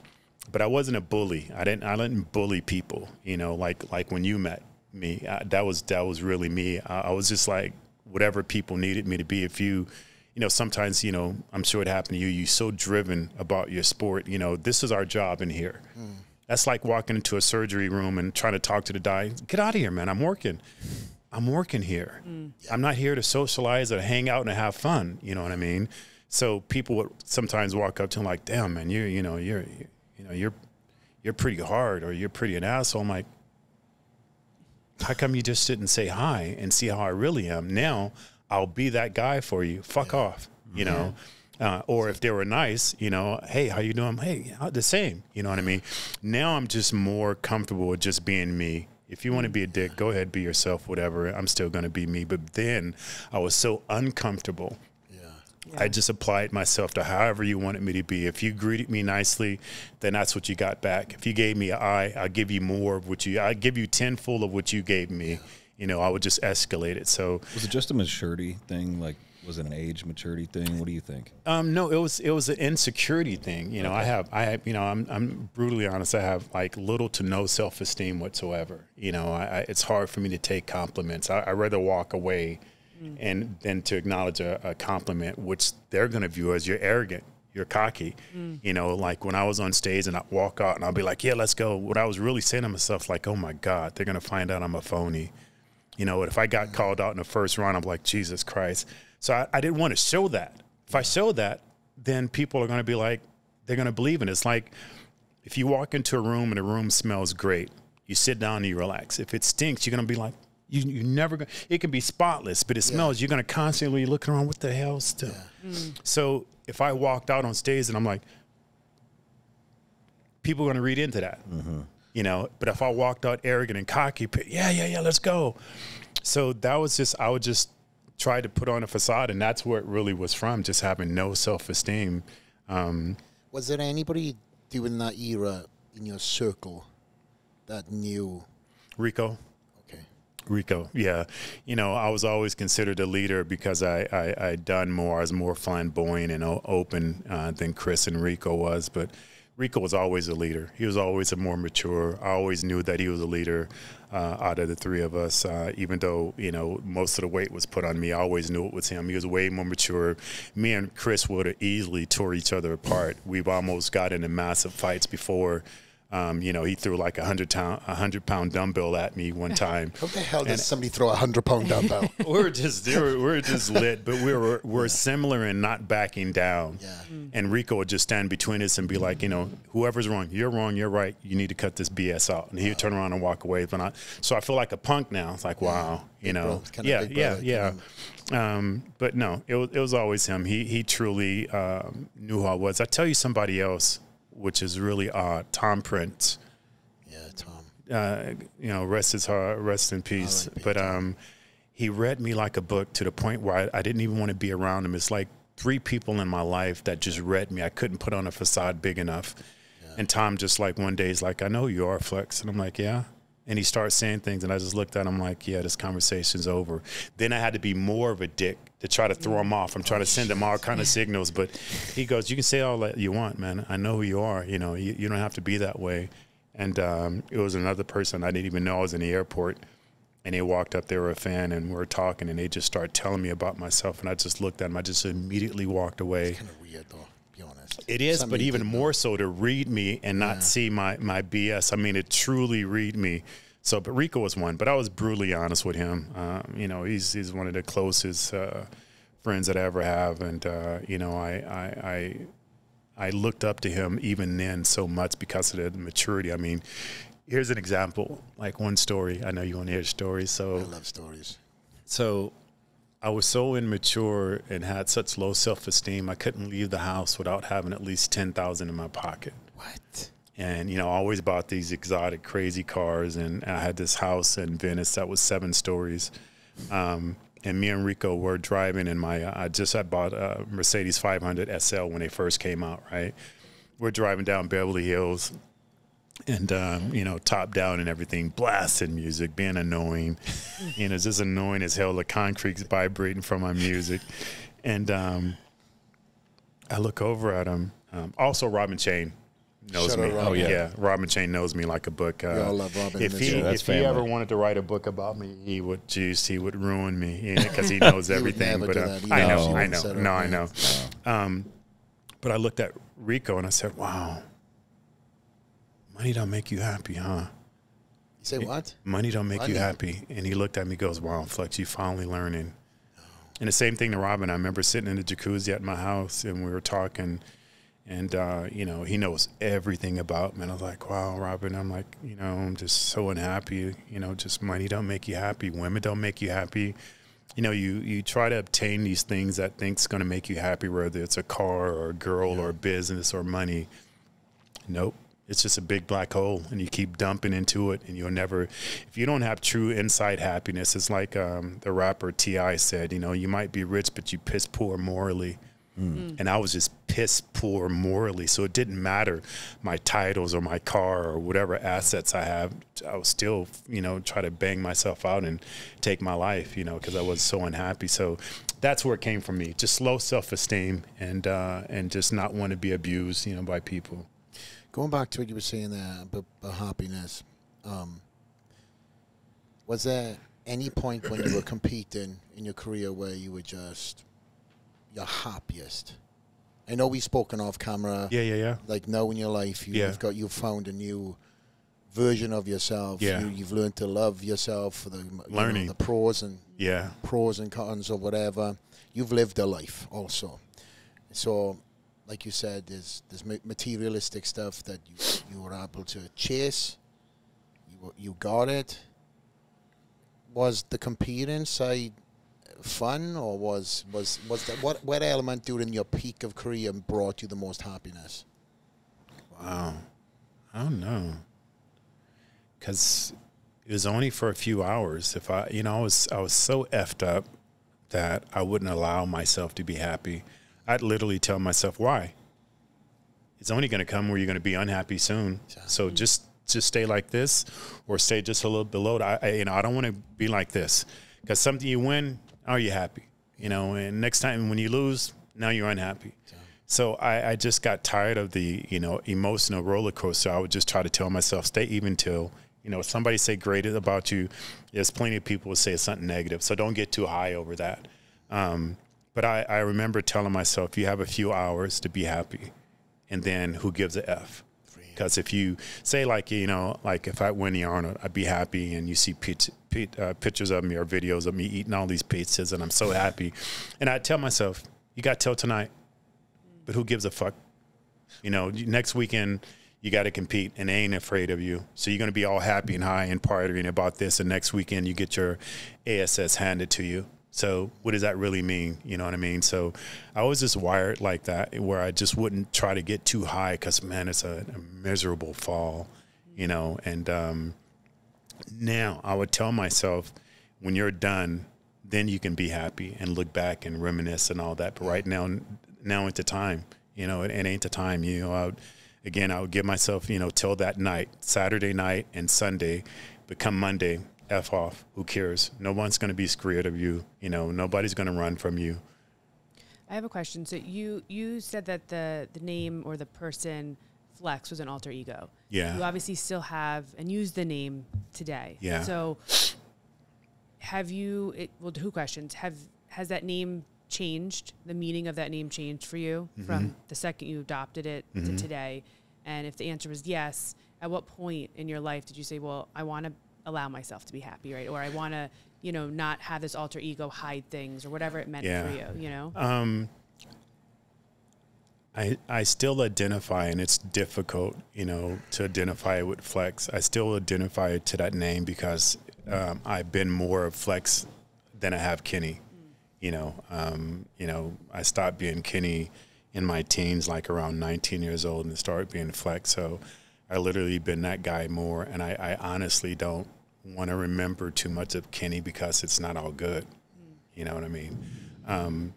but I wasn't a bully. I didn't. I didn't bully people. You know, like like when you met me, I, that was that was really me. I, I was just like whatever people needed me to be. If you. You know, sometimes, you know, I'm sure it happened to you. You're so driven about your sport. You know, this is our job in here. Mm. That's like walking into a surgery room and trying to talk to the guy. Get out of here, man. I'm working. I'm working here. Mm. I'm not here to socialize or hang out and have fun. You know what I mean? So people would sometimes walk up to him like, damn, man, you're, you know, you're, you know, you're, you're pretty hard or you're pretty an asshole. I'm like, how come you just didn't say hi and see how I really am now? I'll be that guy for you. Fuck yeah. off, you know. Yeah. Uh, or if they were nice, you know, hey, how you doing? Hey, the same. You know what I mean? Now I'm just more comfortable with just being me. If you want to be a dick, go ahead, be yourself, whatever. I'm still going to be me. But then I was so uncomfortable. Yeah. Yeah. I just applied myself to however you wanted me to be. If you greeted me nicely, then that's what you got back. If you gave me an eye, I'll give you more of what you, I'll give you tenfold of what you gave me. Yeah. You know, I would just escalate it. So was it just a maturity thing? Like, was it an age maturity thing? What do you think? Um, no, it was it was an insecurity thing. You know, okay. I have I have, you know, I'm I'm brutally honest. I have like little to no self esteem whatsoever. You know, I, I it's hard for me to take compliments. I, I rather walk away, mm-hmm. and than to acknowledge a, a compliment, which they're going to view as you're arrogant. you're cocky. Mm. You know, like when I was on stage and I walk out and I'll be like, yeah, let's go. What I was really saying to myself, like, oh my God, they're going to find out I'm a phony. You know, if I got called out in the first round, I'm like, Jesus Christ. So I, I didn't want to show that. If I show that, then people are going to be like, they're going to believe in it. It's like if you walk into a room and the room smells great, you sit down and you relax. If it stinks, you're going to be like, you, you never go. It can be spotless, but it smells. Yeah. You're going to constantly look around, what the hell still? Yeah. Mm. So if I walked out on stage and I'm like, people are going to read into that. Mm-hmm. You know, but if I walked out arrogant and cocky, yeah, yeah, yeah, let's go. So that was just, I would just try to put on a facade, and that's where it really was from, just having no self-esteem. Um, was there anybody during that era in your circle that knew? Rico. Okay. Rico, yeah. You know, I was always considered a leader because I, I, I'd done more. I was more flamboyant and open uh, than Chris and Rico was, but Rico was always a leader. He was always a more mature. I always knew that he was a leader uh, out of the three of us, uh, even though, you know, most of the weight was put on me. I always knew it was him. He was way more mature. Me and Chris would have easily tore each other apart. We've almost got into massive fights before. Um, you know, he threw like a hundred pound, a hundred pound dumbbell at me one time. How the hell does somebody throw a hundred pound dumbbell? We're just, we're, we're just lit, but we're we're similar in not backing down. Yeah. Mm. And Rico would just stand between us and be like, you know, whoever's wrong, you're wrong, you're right. You need to cut this B S out. And he would turn around and walk away. But I, so I feel like a punk now. It's like, wow, you know, yeah, yeah, yeah. Um, but no, it was it was always him. He he truly um, knew who I was. I tell you, somebody else, which is really odd, Tom Prince. Yeah, Tom. Uh, you know, rest his heart, rest in peace. Like but um, he read me like a book to the point where I, I didn't even want to be around him. It's like three people in my life that just read me. I couldn't put on a facade big enough. Yeah. And Tom just like one day is like, I know who you are, Flex. And I'm like, yeah. And he starts saying things, and I just looked at him like, yeah, this conversation's over. Then I had to be more of a dick to try to throw him off. I'm trying to send him all kind of signals. But he goes, you can say all that you want, man. I know who you are. You know, you, you don't have to be that way. And um, it was another person I didn't even know. I was in the airport, and they walked up. They were a fan, and we were talking, and they just started telling me about myself. And I just looked at him. I just immediately walked away. It's kind of weird, though. It is, Something but even more so to read me and not yeah. see my, my B S. I mean, it truly read me. So, but Rico was one, but I was brutally honest with him. Um, you know, he's, he's one of the closest uh, friends that I ever have. And, uh, you know, I, I, I, I looked up to him even then so much because of the maturity. I mean, here's an example, like one story. I know you want to hear stories. So I love stories. So I was so immature and had such low self-esteem, I couldn't leave the house without having at least ten thousand dollars in my pocket. What? And, you know, I always bought these exotic, crazy cars, and I had this house in Venice that was seven stories. Um, and me and Rico were driving in my, I just had bought a Mercedes five hundred S L when they first came out, right? We're driving down Beverly Hills and, um, you know, top down and everything, blasting music, being annoying, you know, just annoying as hell. The concrete's vibrating from my music. And um, I look over at him. Um, also, Robin Chain knows Shut me. Up, Robin. Oh, yeah. yeah. Robin Chain knows me like a book. Uh, we all love Robin. If, he, yeah, if he ever wanted to write a book about me, he would, geez, he would ruin me because yeah, he knows he everything. But uh, I know, no. I know. No, I know. No. Um, but I looked at Rico and I said, wow. Money don't make you happy, huh? You say what? Money don't make Money. you happy. And he looked at me, goes, wow, Flex, you finally learning. Oh. And the same thing to Robin. I remember sitting in the jacuzzi at my house, and we were talking, and, uh, you know, he knows everything about me. And I was like, wow, Robin, I'm like, you know, I'm just so unhappy. You know, just money don't make you happy. Women don't make you happy. You know, you, you try to obtain these things that think's going to make you happy, whether it's a car or a girl yeah. or a business or money. Nope. It's just a big black hole, and you keep dumping into it, and you'll never, if you don't have true inside happiness, it's like um, the rapper T I said, you know, you might be rich, but you piss poor morally. Mm. And I was just piss poor morally, so it didn't matter my titles or my car or whatever assets I have. I was still, you know, try to bang myself out and take my life, you know, because I was so unhappy. So that's where it came from me, just low self-esteem and, uh, and just not want to be abused, you know, by people. Going back to what you were saying there about, about happiness, um, was there any point when you were competing in your career where you were just your happiest? I know we've spoken off camera. Yeah, yeah, yeah. Like now in your life, you, yeah. you've got, you've found a new version of yourself. Yeah. You, you've learned to love yourself for the, Learning. You know, the pros and yeah. pros and cons or whatever. You've lived a life also. So, like you said, there's there's materialistic stuff that you, you were able to chase. You you got it. Was the competing side fun, or was was was that what what element during your peak of career brought you the most happiness? Wow, I don't know, because it was only for a few hours. If I, you know, I was I was so effed up that I wouldn't allow myself to be happy. I'd literally tell myself, why? It's only going to come where you're going to be unhappy soon. So just just stay like this, or stay just a little below. I, I you know I don't want to be like this, because something you win, are you happy? You know, and next time when you lose, now you're unhappy. Yeah. So I, I just got tired of the you know emotional roller coaster. I would just try to tell myself, stay even till you know somebody say great about you. There's plenty of people who say something negative, so don't get too high over that. Um, but I, I remember telling myself, you have a few hours to be happy, and then who gives a f? Because if you say, like, you know, like if I win the Arnold, I'd be happy, and you see pizza, pizza, uh, pictures of me or videos of me eating all these pizzas, and I'm so happy. And I tell myself, you got till tonight, but who gives a fuck? You know, next weekend you got to compete, and they ain't afraid of you. So you're going to be all happy and high and partying about this, and next weekend you get your A S S handed to you. So what does that really mean? You know what I mean? So I was just wired like that, where I just wouldn't try to get too high, because, man, it's a, a miserable fall, you know. And um, now I would tell myself, when you're done, then you can be happy and look back and reminisce and all that. But right now, now ain't the time, you know, it, it ain't the time. You know, I would, again, I would give myself, you know, till that night, Saturday night and Sunday, but come Monday, F off. Who cares? No one's going to be scared of you. You know, nobody's going to run from you. I have a question. So you you said that the the name or the person Flex was an alter ego. Yeah. You obviously still have and use the name today. Yeah. So have you? It, well, two questions. Have has that name changed? The meaning of that name changed for you mm-hmm. from the second you adopted it mm-hmm. to today? And if the answer was yes, at what point in your life did you say, well, I want to allow myself to be happy, right? Or I want to, you know, not have this alter ego hide things, or whatever it meant yeah. for you, you know? Um, I, I still identify, and it's difficult, you know, to identify with Flex. I still identify to that name, because um, I've been more of Flex than I have Kenny, mm. you know? Um, you know, I stopped being Kenny in my teens, like around nineteen years old, and started being Flex. So I literally been that guy more, and I, I honestly don't want to remember too much of Kenny, because it's not all good. You know what I mean? Um,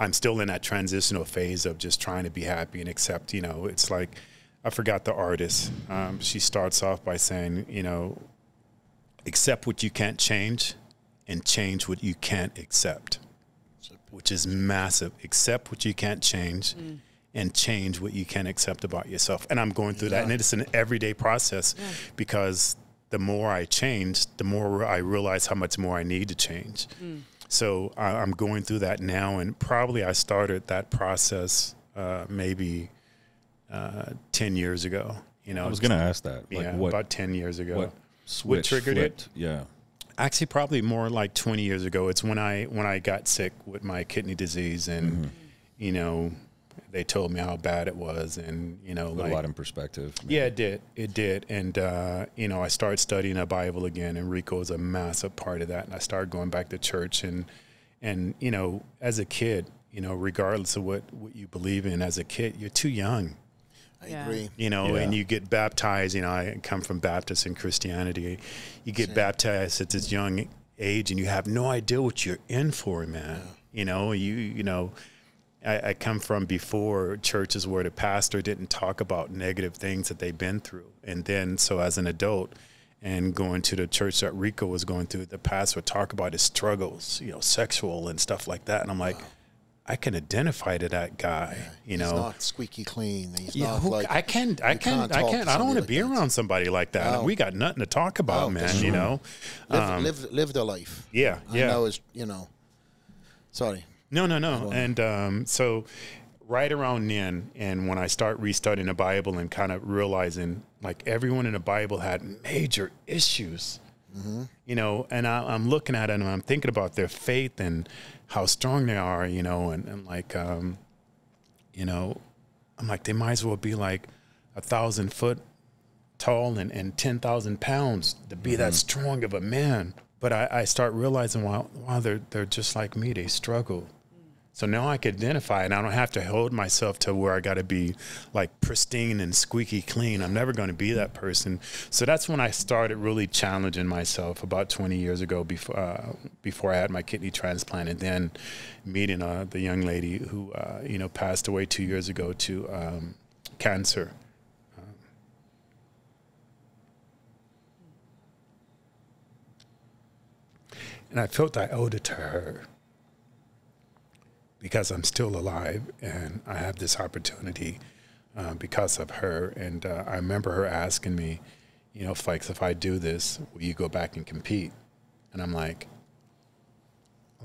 I'm still in that transitional phase of just trying to be happy and accept, you know, it's like, I forgot the artist. Um, she starts off by saying, you know, accept what you can't change, and change what you can't accept, which is massive. Accept what you can't change. Mm. And change what you can accept about yourself. And I'm going through yeah. that. And it's an everyday process yeah. because the more I change, the more I realize how much more I need to change. Mm. So I, I'm going through that now. And probably I started that process uh, maybe uh, ten years ago. You know, I was going to ask that. Like yeah, what, about ten years ago. What, switch, what triggered flipped, it? Yeah. Actually, probably more like twenty years ago. It's when I, when I got sick with my kidney disease and, mm-hmm. you know, they told me how bad it was, and, you know, like, a lot in perspective. Maybe. Yeah, it did. It did. And, uh, you know, I started studying the Bible again, and Rico was a massive part of that. And I started going back to church, and, and, you know, as a kid, you know, regardless of what, what you believe in as a kid, you're too young. I yeah. agree. You know, yeah. and you get baptized, you know, I come from Baptist and Christianity. You get Same. baptized at this young age, and you have no idea what you're in for, man. Yeah. You know, you, you know, I, I come from before churches where the pastor didn't talk about negative things that they've been through. And then, so as an adult and going to the church that Rico was going through, the pastor would talk about his struggles, you know, sexual and stuff like that. And I'm like, wow. I can identify to that guy, yeah, you know. He's not squeaky clean. He's yeah, not who, like, I can't, I can't, I can't, I don't want to be like around that. somebody like that. No. We got nothing to talk about, no, man, you know. Live, um, live, live the life. Yeah, yeah. I know it's, you know, sorry. No, no, no. And um, so right around then, and when I start restudying the Bible and kind of realizing like everyone in the Bible had major issues, mm-hmm. you know, and I, I'm looking at it and I'm thinking about their faith and how strong they are, you know, and, and like, um, you know, I'm like, they might as well be like a thousand foot tall and, and ten thousand pounds to be mm-hmm. that strong of a man. But I, I start realizing, wow, wow, they're, they're just like me. They struggle. So now I can identify, and I don't have to hold myself to where I got to be like pristine and squeaky clean. I'm never going to be that person. So that's when I started really challenging myself about twenty years ago before uh, before I had my kidney transplant, and then meeting uh, the young lady who, uh, you know, passed away two years ago to um, cancer. Um, and I felt I owed it to her, because I'm still alive and I have this opportunity uh, because of her. And uh, I remember her asking me, you know, Flex, if I do this, will you go back and compete? And I'm like,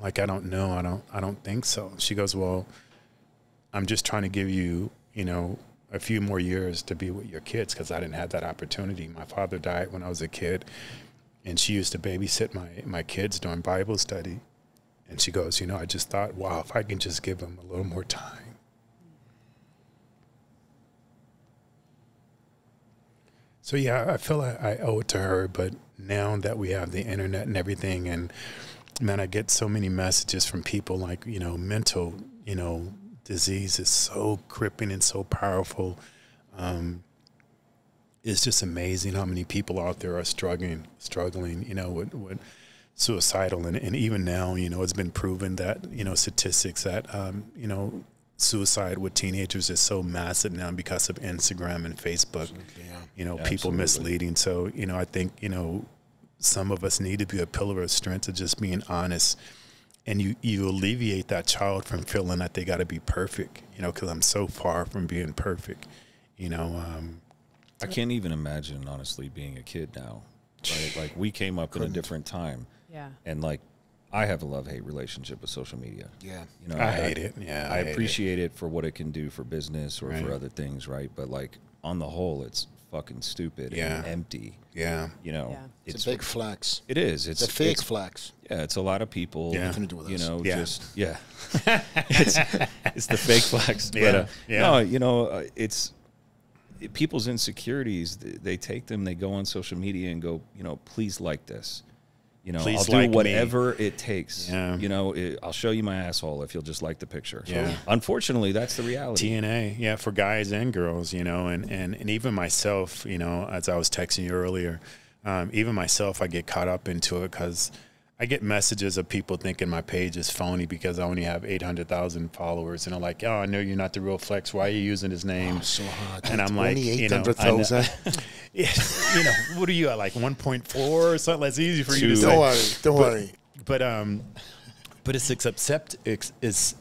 like, I don't know. I don't, I don't think so. She goes, well, I'm just trying to give you, you know, a few more years to be with your kids, because I didn't have that opportunity. My father died when I was a kid, and she used to babysit my, my kids during Bible study. And she goes, you know, I just thought, wow, if I can just give him a little more time. So, yeah, I feel I, I owe it to her. But now that we have the internet and everything, and, man, I get so many messages from people like, you know, mental, you know, disease is so crippling and so powerful. Um, it's just amazing how many people out there are struggling, struggling, you know, with, with suicidal, and, and even now, you know, it's been proven that, you know, statistics that, um, you know, suicide with teenagers is so massive now because of Instagram and Facebook, yeah. you know, yeah, people absolutely. misleading. So, you know, I think, you know, some of us need to be a pillar of strength of just being honest, and you, you alleviate that child from feeling that they got to be perfect, you know, because I'm so far from being perfect, you know. Um, I can't even imagine, honestly, being a kid now. Right? Like, we came up Couldn't. in a different time. Yeah. And like, I have a love-hate relationship with social media. Yeah. You know, I, I hate it. Yeah. I, I appreciate it. it for what it can do for business or right. for other things, right? But like, on the whole, it's fucking stupid yeah. and empty. Yeah. You know, yeah. It's, it's a big flex. It is. It's, it's a fake it's, flex. Yeah. It's a lot of people. Yeah. Nothing to do with you us. know, yeah. just yeah. it's, it's the fake flex. Yeah. But, uh, yeah. No, you know, uh, it's. people's insecurities, they take them, they go on social media and go, you know, please like this. You know, please I'll like do whatever me. it takes. Yeah. You know, it, I'll show you my asshole if you'll just like the picture. Yeah. So, unfortunately, that's the reality. T N A, yeah, for guys and girls, you know, and, and, and even myself, you know, as I was texting you earlier, um, even myself, I get caught up into it, because I get messages of people thinking my page is phony because I only have eight hundred thousand followers, and they're like, "Oh, I know you're not the real Flex. Why are you using his name?" Oh, so hard. And I'm like, you know, know yeah, you know, what are you at, like one point four or something? That's easy for you to say. Don't worry, don't but, worry. But um, but it's accept it's, it's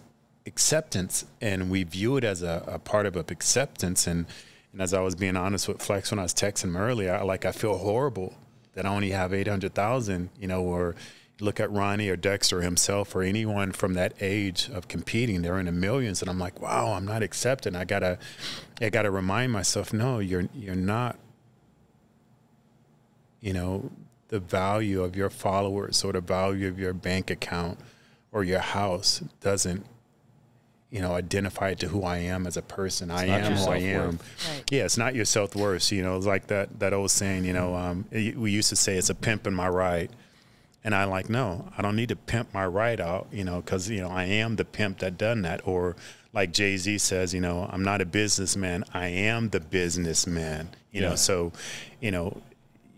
acceptance, and we view it as a, a part of acceptance. And and as I was being honest with Flex when I was texting him earlier, I, like I feel horrible that I only have eight hundred thousand, you know, or look at Ronnie or Dexter himself or anyone from that age of competing. They're in the millions, and I'm like, wow, I'm not accepting. I gotta, I gotta remind myself, no, you're you're not. You know, the value of your followers or the value of your bank account or your house doesn't, you know, identify to who I am as a person. It's I am who I am. Right. Yeah, it's not your self worth. You know, it's like that that old saying. You know, um, we used to say, it's a pimp in my ride. And I like, no, I don't need to pimp my ride out, you know, because, you know, I am the pimp that done that. Or like Jay-Z says, you know, I'm not a businessman. I am the businessman, you yeah. know, so, you know,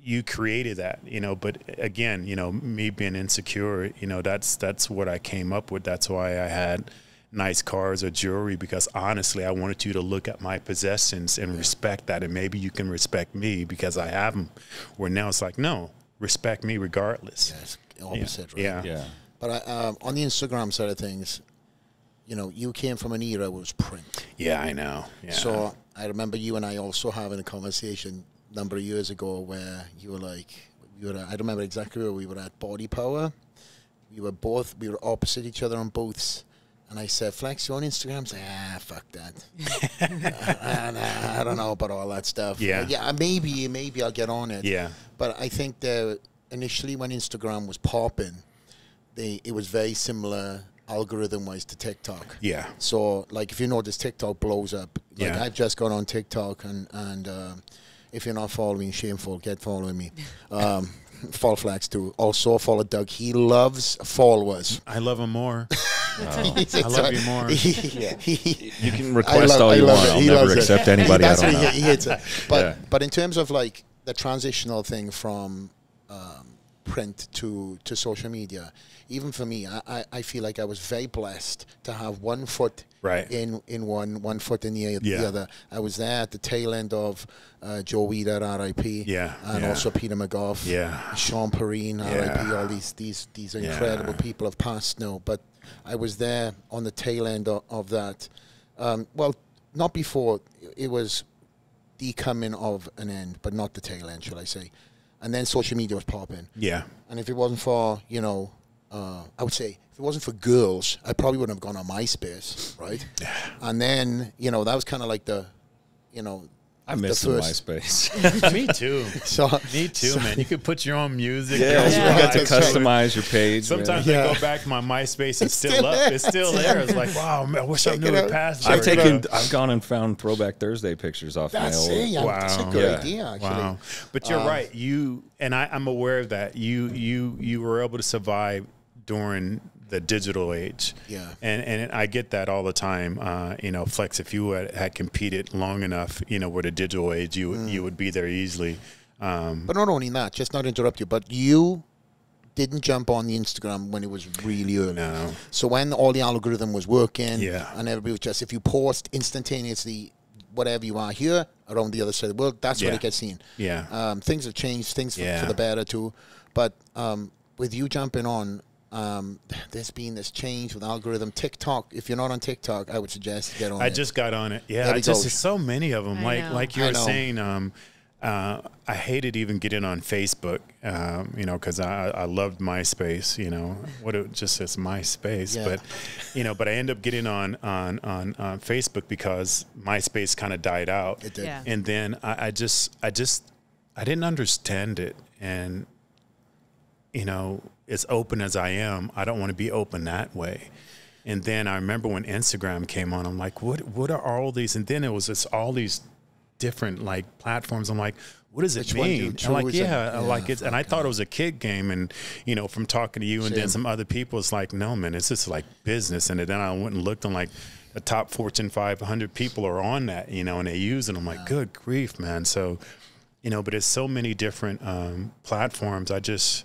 you created that, you know, but again, you know, me being insecure, you know, that's that's what I came up with. That's why I had nice cars or jewelry, because honestly, I wanted you to look at my possessions and yeah. respect that. And maybe you can respect me because I have them, where now it's like, no. Respect me regardless. Yes, opposite, yeah. right? Yeah. yeah. But I, um, on the Instagram side of things, you know, you came from an era where it was print. Yeah, I know. Yeah. So I remember you and I also having a conversation a number of years ago where you were like, you were. I remember exactly where we were at Body Power. We were both, we were opposite each other on booths, And I said, Flex, you on Instagram? I was like, ah, fuck that. uh, nah, I don't know about all that stuff. Yeah. Uh, yeah, maybe, maybe I'll get on it. Yeah. But I think that initially when Instagram was popping, they, it was very similar algorithm-wise to TikTok. Yeah. So, like, if you notice, TikTok blows up. Like, yeah. I've just got on TikTok, and, and uh, if you're not following, shameful, get following me. Um, follow Flex, too. Also, follow Doug. He loves followers. I love him more. Oh, I love you more. Yeah. You can request love, all you want. It. I'll he never accept it. Anybody. That's I don't know. He hates it. But, yeah. but in terms of, like, the transitional thing from um, print to, to social media, even for me, I, I, I feel like I was very blessed to have one foot right. in, in one, one foot in the, yeah. the other. I was there at the tail end of uh, Joe Weider, R I P, yeah. and yeah. also Peter McGough, yeah. Sean Perrine, R I P, yeah. all these, these, these incredible yeah. people have passed now. But I was there on the tail end of, of that. Um, well, not before. It was the coming of an end, but not the tail end, shall I say. And then social media was popping. Yeah. And if it wasn't for, you know, Uh, I would say, if it wasn't for girls, I probably wouldn't have gone on MySpace, right? Yeah. And then, you know, that was kind of like the, you know. I miss MySpace. Me too. So, Me too, so, man. You could put your own music. Yeah, yeah. You got to customize your page. Sometimes yeah. I go back to my MySpace. It's, it's still, still up. It's still there. It's like, wow, man, I wish I knew the password. I've, taken, I've gone and found Throwback Thursday pictures off that's my old. It, wow. That's a good yeah. idea, actually. Wow. But you're um, right. You And I, I'm aware of that. You, you, you were able to survive during the digital age, yeah, and and I get that all the time. Uh, you know, Flex, if you had, had competed long enough, you know, with a digital age, you mm. you would be there easily. Um, but not only that, just not to interrupt you, but you didn't jump on the Instagram when it was really early. No. So when all the algorithm was working, yeah, and everybody was just, if you post instantaneously, whatever you are here around the other side of the world, that's yeah. what it gets seen. Yeah, um, things have changed, things yeah. for, for the better too. But um, with you jumping on. Um, there's been this change with algorithm. TikTok, if you're not on TikTok, I would suggest get on I it. I just got on it. Yeah, I just, there's so many of them. I like know. like you I were know. saying, um, uh, I hated even getting on Facebook, um, you know, because I, I loved MySpace, you know. What it just says MySpace. Yeah. But, you know, but I end up getting on, on, on, on Facebook because MySpace kind of died out. It did. Yeah. And then I, I just, I just, I didn't understand it. And, you know, as open as I am, I don't want to be open that way. And then I remember when Instagram came on, I'm like, what what are all these? And then it was just all these different like platforms. I'm like, what does it Which mean? Do I'm like, yeah, yeah, like it's, and I thought it was a kid game. And, you know, from talking to you Shame. and then some other people, it's like, no, man, it's just like business. And then I went and looked and like the top Fortune five hundred people are on that, you know, and they use it. I'm like, yeah. good grief, man. So, you know, but it's so many different um, platforms. I just...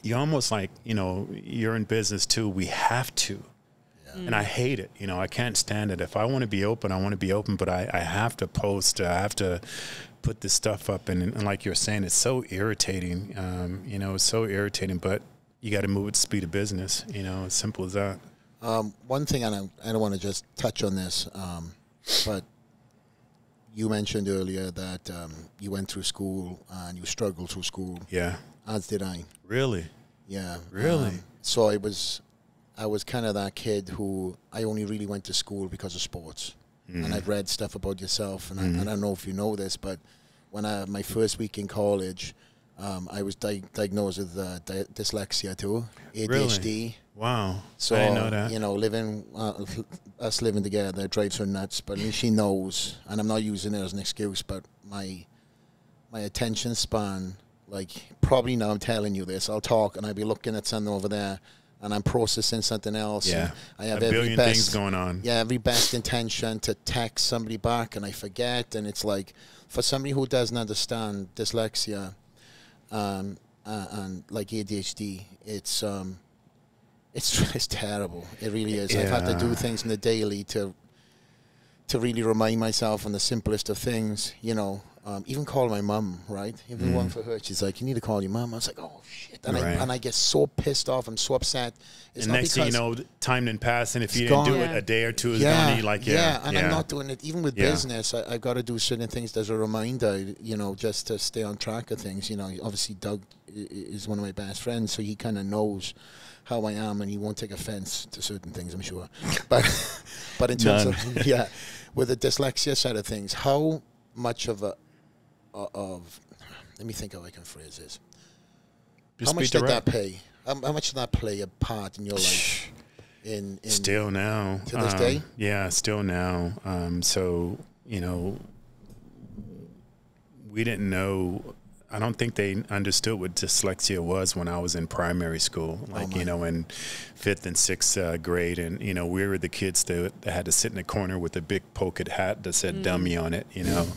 You almost like, you know, you're in business too. We have to. Yeah. Mm. And I hate it. You know, I can't stand it. If I want to be open, I want to be open, but I, I have to post. I have to put this stuff up. And, and like you're saying, it's so irritating. Um, you know, it's so irritating, but you got to move at the speed of business. You know, as simple as that. Um, one thing, and I, I don't want to just touch on this, um, but you mentioned earlier that um, you went through school and you struggled through school. Yeah. As did I. Really? Yeah. Really? Um, so I was, I was kind of that kid who I only really went to school because of sports. Mm. And I've read stuff about yourself, and, mm. I, and I don't know if you know this, but when I my first week in college, um, I was di diagnosed with uh, di dyslexia too, A D H D. Really? Wow. So I didn't know that. You know, living uh, us living together drives her nuts, but at least she knows, and I'm not using it as an excuse, but my my attention span. Like, probably now I'm telling you this, I'll talk and I'll be looking at something over there and I'm processing something else. Yeah, I have a every billion best, things going on. Yeah, every best intention to text somebody back and I forget. And it's like, for somebody who doesn't understand dyslexia um, uh, and like A D H D, it's um, it's, it's terrible. It really is. Yeah. I've had to do things in the daily to to really remind myself on the simplest of things, you know. Um, even call my mom, right? Even mm. one for her. She's like, you need to call your mom. I was like, oh, shit. And, right. I, and I get so pissed off. I'm so upset. It's and next thing you know, time didn't pass. And if you didn't gone. do yeah. it, a day or two is yeah. gone. Like, yeah, yeah. And yeah. I'm not doing it. Even with yeah. business, I, I got to do certain things as a reminder, you know, just to stay on track of things. You know, obviously, Doug is one of my best friends, so he kind of knows how I am, and he won't take offense to certain things, I'm sure. But, but in terms None. of, yeah, with the dyslexia side of things, how much of a, of, let me think how I can phrase this. Just how much did direct. that pay? How, how much did that play a part in your life? In, in still now. To this um, day? Yeah, still now. Um, so, you know, we didn't know, I don't think they understood what dyslexia was when I was in primary school, like, oh you know, in fifth and sixth uh, grade. And, you know, we were the kids that, that had to sit in the corner with a big polka hat that said mm. dummy on it, you know.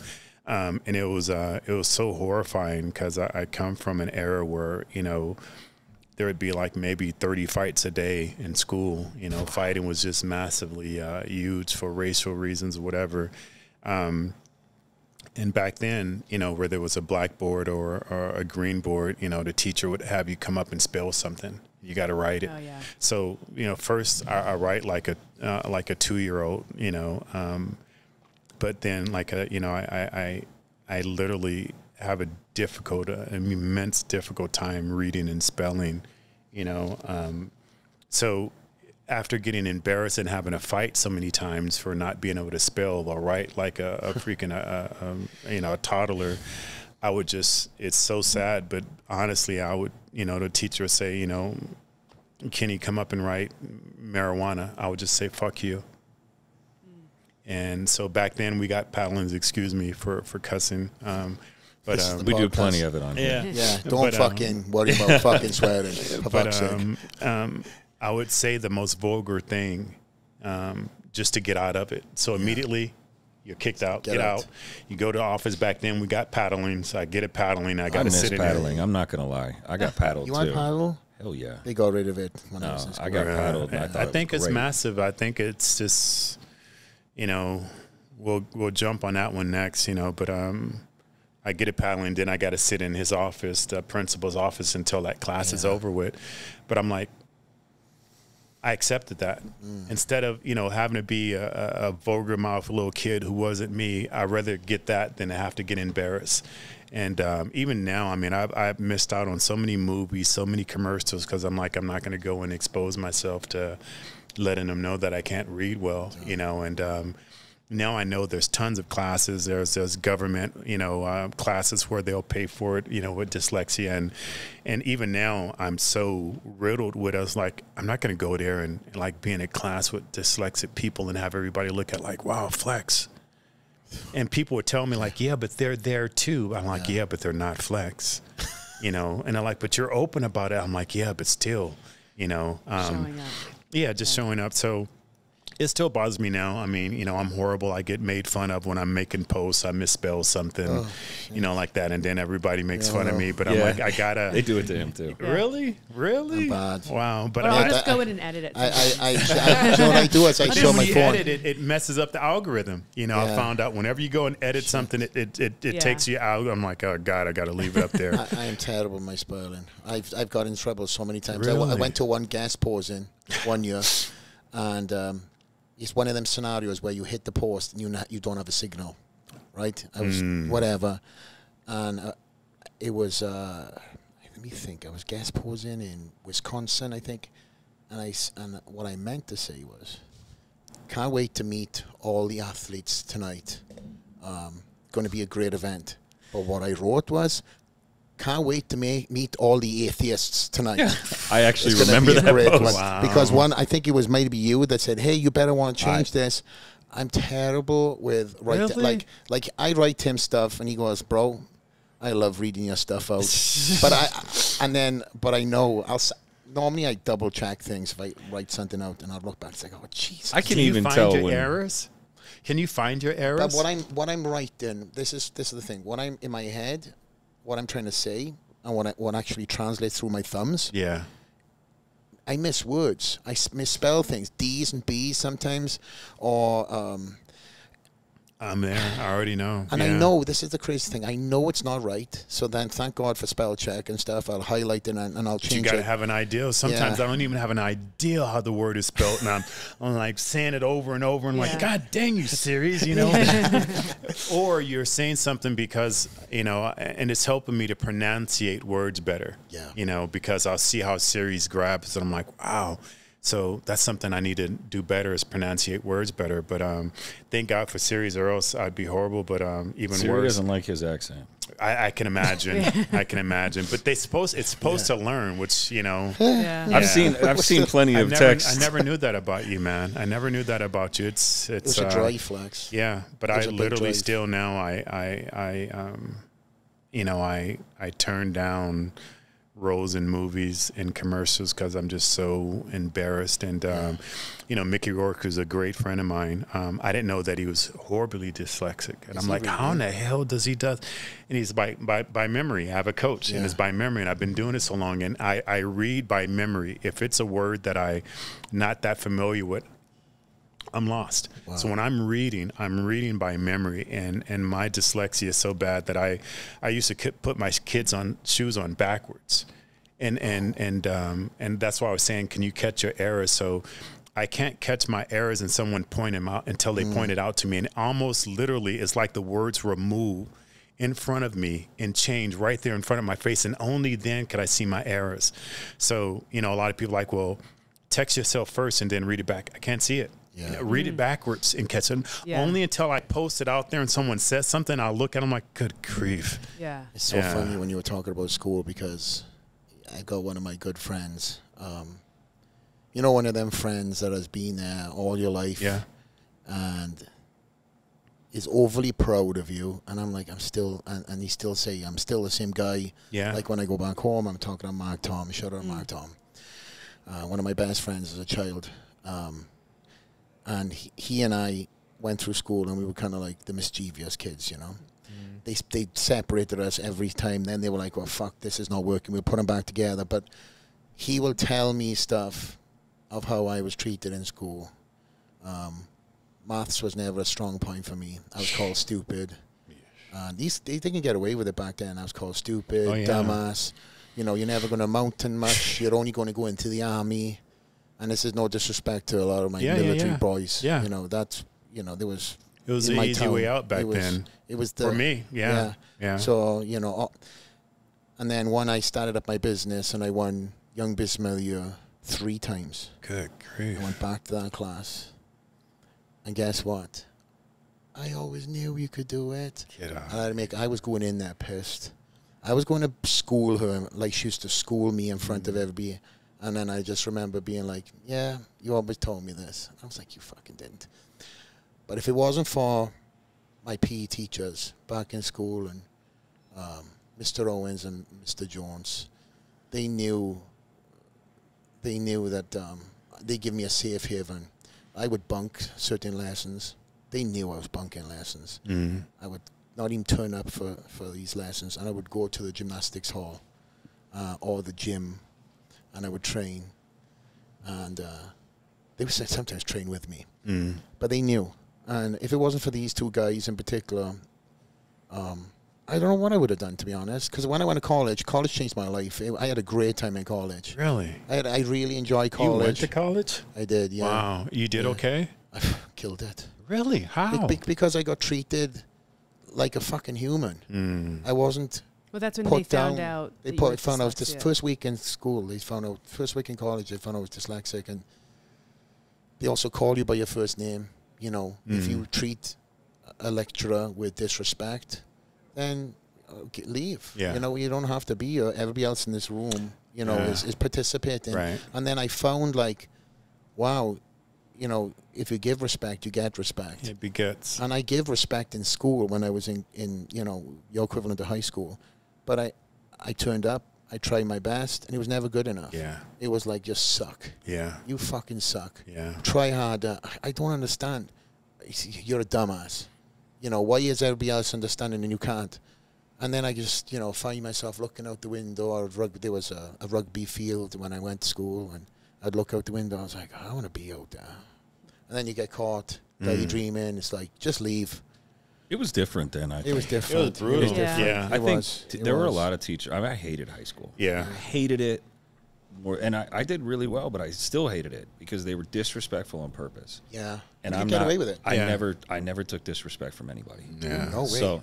Um, and it was uh, it was so horrifying because I, I come from an era where, you know, there would be like maybe thirty fights a day in school. You know, fighting was just massively uh, huge for racial reasons, whatever. Um, and back then, you know, where there was a blackboard or, or a green board, you know, the teacher would have you come up and spell something. You got to write it. Oh, yeah. So, you know, first I, I write like a uh, like a two-year-old, you know. Um, But then, like, a, you know, I, I, I literally have a difficult, an immense difficult time reading and spelling, you know. Um, so after getting embarrassed and having a fight so many times for not being able to spell or write like a, a freaking, a, a, a, you know, a toddler, I would just, it's so sad. But honestly, I would, you know, the teacher would say, you know, can you come up and write marijuana? I would just say, fuck you. And so back then we got paddlings, excuse me for, for cussing. Um, but um, we do plenty of it on here. Yeah. yeah. Don't but, fucking um, worry about fucking swearing. But, um, um, I would say the most vulgar thing um, just to get out of it. So immediately you're kicked out, get, get out. out. You go to the office. Back then we got paddling. So I get a paddling. I got to sit paddling. in it. I'm not going to lie. I got paddled you too. You want paddle? Oh, yeah. They got rid of it. When no, I, was I got paddled. I, I think it it's great. massive. I think it's just... You know, we'll we'll jump on that one next. You know, but um, I get a paddling, then I got to sit in his office, the principal's office, until that class yeah. is over with. But I'm like, I accepted that mm. instead of you know having to be a, a, a vulgar mouth little kid who wasn't me. I'd rather get that than have to get embarrassed. And um, even now, I mean, I've, I've missed out on so many movies, so many commercials because I'm like, I'm not going to go and expose myself to letting them know that I can't read well, you know, and um, now I know there's tons of classes. There's there's government, you know, uh, classes where they'll pay for it, you know, with dyslexia. And and even now I'm so riddled with us, like, I'm not going to go there and, and like be in a class with dyslexic people and have everybody look at like, wow, Flex. And people would tell me like, yeah, but they're there too. I'm like, yeah, yeah but they're not Flex, you know, and I'm like, but you're open about it. I'm like, yeah, but still, you know, um, Yeah, just yeah. showing up. So it still bothers me now. I mean, you know, I'm horrible. I get made fun of when I'm making posts. I misspell something, oh, you know, like that. And then everybody makes yeah, fun of me. But yeah. I'm like, I got to. They do it to him, too. Really? Really? Bad. Wow. But well, I, I'll just I, go in and edit it. I, I, I, I, so what I do is I show my phone. Edit it, it messes up the algorithm. You know, yeah. I found out whenever you go and edit something, it it, it, it yeah. takes you out. I'm like, oh, God, I got to leave it up there. I, I am terrible with my spelling. I've, I've got in trouble so many times. Really? I, I went to one gas pause in. One year, and um, it's one of them scenarios where you hit the post and you not, you don't have a signal, right? I was mm. whatever, and uh, it was. Uh, let me think. I was gas posing in Wisconsin, I think, and I and what I meant to say was, can't wait to meet all the athletes tonight. Um, going to be a great event. But what I wrote was, can't wait to ma meet all the atheists tonight. Yeah. I actually remember that post. Wow. Because one, I think it was maybe you that said, hey, you better want to change I, this. I'm terrible with writing. Really? Like, like I write him stuff and he goes, bro, I love reading your stuff out. but I, and then, but I know I'll, normally I double check things if I write something out and I'll look back and say, oh, jeez. I can Do even you find tell your when errors. Can you find your errors? But what I'm, what I'm writing, this is, this is the thing. What I'm in my head, what I'm trying to say and what I, what actually translates through my thumbs. Yeah. I miss words. I misspell things. D's and B's sometimes, or um, I'm there. I already know. And yeah. I know, this is the crazy thing. I know it's not right. So then thank God for spell check and stuff. I'll highlight it and, and I'll change it. You got to have an idea. Sometimes yeah. I don't even have an idea how the word is spelled. And I'm, I'm like saying it over and over and yeah. like, God dang you, series, you know. Or you're saying something because, you know, and it's helping me to pronunciate words better. Yeah. You know, because I'll see how series grabs and I'm like, wow. So that's something I need to do better is pronunciate words better. But um, thank God for Sirius or else I'd be horrible, but um, even Siri worse. Siri doesn't like his accent. I, I can imagine. I can imagine. But they supposed it's supposed yeah. to learn, which, you know. Yeah. Yeah. I've seen I've seen plenty of texts. I never knew that about you, man. I never knew that about you. It's it's it was uh, a dry flex. Yeah, but I literally still now I I I um you know, I I turn down roles in movies and commercials because I'm just so embarrassed. And um, you know, Mickey Rourke is a great friend of mine. Um, I didn't know that he was horribly dyslexic, and is I'm like, really? How in the hell does he does? And he's by by by memory. I have a coach, yeah. and it's by memory. And I've been doing it so long, and I I read by memory. If it's a word that I'm not that familiar with, I'm lost. Wow. So when I'm reading, I'm reading by memory, and, and my dyslexia is so bad that I, I used to put my kids on shoes on backwards, and and and um and that's why I was saying, can you catch your errors? So I can't catch my errors, and someone point them out until they mm. point it out to me, and almost literally, it's like the words remove in front of me and change right there in front of my face, and only then could I see my errors. So you know, a lot of people are like, well, text yourself first and then read it back. I can't see it. Yeah. You know, read it backwards and catch it. Yeah. Only until I post it out there and someone says something, I'll look at them like, good grief. Yeah. It's so yeah. funny when you were talking about school, because I got one of my good friends. Um, you know, one of them friends that has been there all your life yeah. and is overly proud of you. And I'm like, I'm still, and, and he still say, I'm still the same guy. Yeah. Like when I go back home, I'm talking to Mark Tom. Shout out mm. Mark Tom. Uh, one of my best friends as a child. Um, And he, he and I went through school, and we were kind of like the mischievous kids, you know. Mm. They they separated us every time. Then they were like, well, fuck, this is not working. We'll put them back together. But he will tell me stuff of how I was treated in school. Um, maths was never a strong point for me. I was called stupid. Uh, these they, they can get away with it back then. I was called stupid, oh, yeah. dumbass. You know, you're never going to amount to much. You're only going to go into the army. And this is no disrespect to a lot of my yeah, military yeah, yeah. boys. Yeah. You know, that's, you know, there was. It was the easy town, way out back it was, then. It was the. For me, yeah. Yeah. yeah. So, you know, and then when I started up my business and I won Young Business Year three times. Good grief. I went back to that class. And guess what? I always knew you could do it. Get out. And I, make, I was going in there pissed. I was going to school her like she used to school me in front mm-hmm. of everybody. And then I just remember being like, yeah, you always told me this. I was like, you fucking didn't. But if it wasn't for my P E teachers back in school and um, Mister Owens and Mister Jones, they knew they knew that um, they give me a safe haven. I would bunk certain lessons. They knew I was bunking lessons. Mm-hmm. I would not even turn up for, for these lessons. And I would go to the gymnastics hall uh, or the gym. And I would train, and uh, they would sometimes train with me. Mm. But they knew, and if it wasn't for these two guys in particular, um, I don't know what I would have done, to be honest. Because when I went to college, college changed my life. It, I had a great time in college. Really? I, had, I really enjoyed college. You went to college? I did, yeah. Wow. You did yeah. okay? I killed it. Really? How? Be- because I got treated like a fucking human. Mm. I wasn't... Well, that's when they found out. They put, found I was dys- first week in school. They found out first week in college. They found out I was dyslexic, and they also call you by your first name. You know, mm. if you treat a lecturer with disrespect, then leave. Yeah. You know, you don't have to be here. Everybody else in this room, you know, yeah. is, is participating. Right. And then I found like, wow, you know, if you give respect, you get respect. It begets. And I give respect in school when I was in, in you know, your equivalent to high school. But I, I turned up, I tried my best, and it was never good enough. Yeah. It was like, just suck. Yeah. You fucking suck. Yeah. Try harder. I don't understand. You're a dumbass. You know, why is everybody else understanding and you can't? And then I just, you know, find myself looking out the window. Rugby, there was a, a rugby field when I went to school, and I'd look out the window. I was like, I want to be out there. And then you get caught, daydreaming. Mm. It's like, just leave. It was different then. I think. It was different. It was brutal. It was yeah. yeah. I think there was. were a lot of teachers. I mean, I hated high school. Yeah. I hated it. More, and I, I did really well, but I still hated it because they were disrespectful on purpose. Yeah, and I'm not. Away with it. I yeah. never, I never took disrespect from anybody. Yeah, no way. So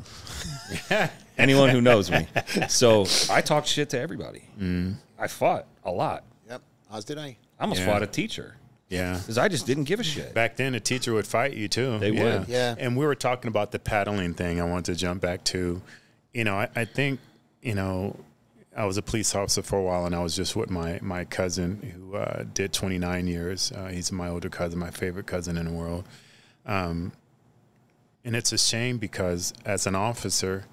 anyone who knows me, so I talked shit to everybody. Mm. I fought a lot. Yep, as did I. I almost yeah. fought a teacher. Yeah, because I just didn't give a shit. Back then, a teacher would fight you too. They yeah. would. Yeah, and we were talking about the paddling thing. I want to jump back to, you know, I, I think, you know. I was a police officer for a while, and I was just with my, my cousin who uh, did twenty-nine years. Uh, he's my older cousin, my favorite cousin in the world. Um, and it's a shame because as an officer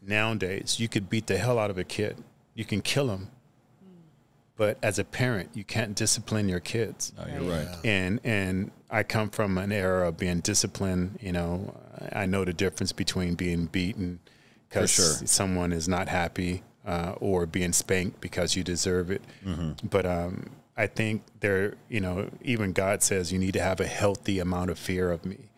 nowadays, you could beat the hell out of a kid. You can kill him. But as a parent, you can't discipline your kids. Oh, you're right. Yeah. And, and I come from an era of being disciplined. You know, I know the difference between being beaten because sure. someone is not happy. Uh, or being spanked because you deserve it. Mm-hmm. But um, I think there, you know, even God says you need to have a healthy amount of fear of me.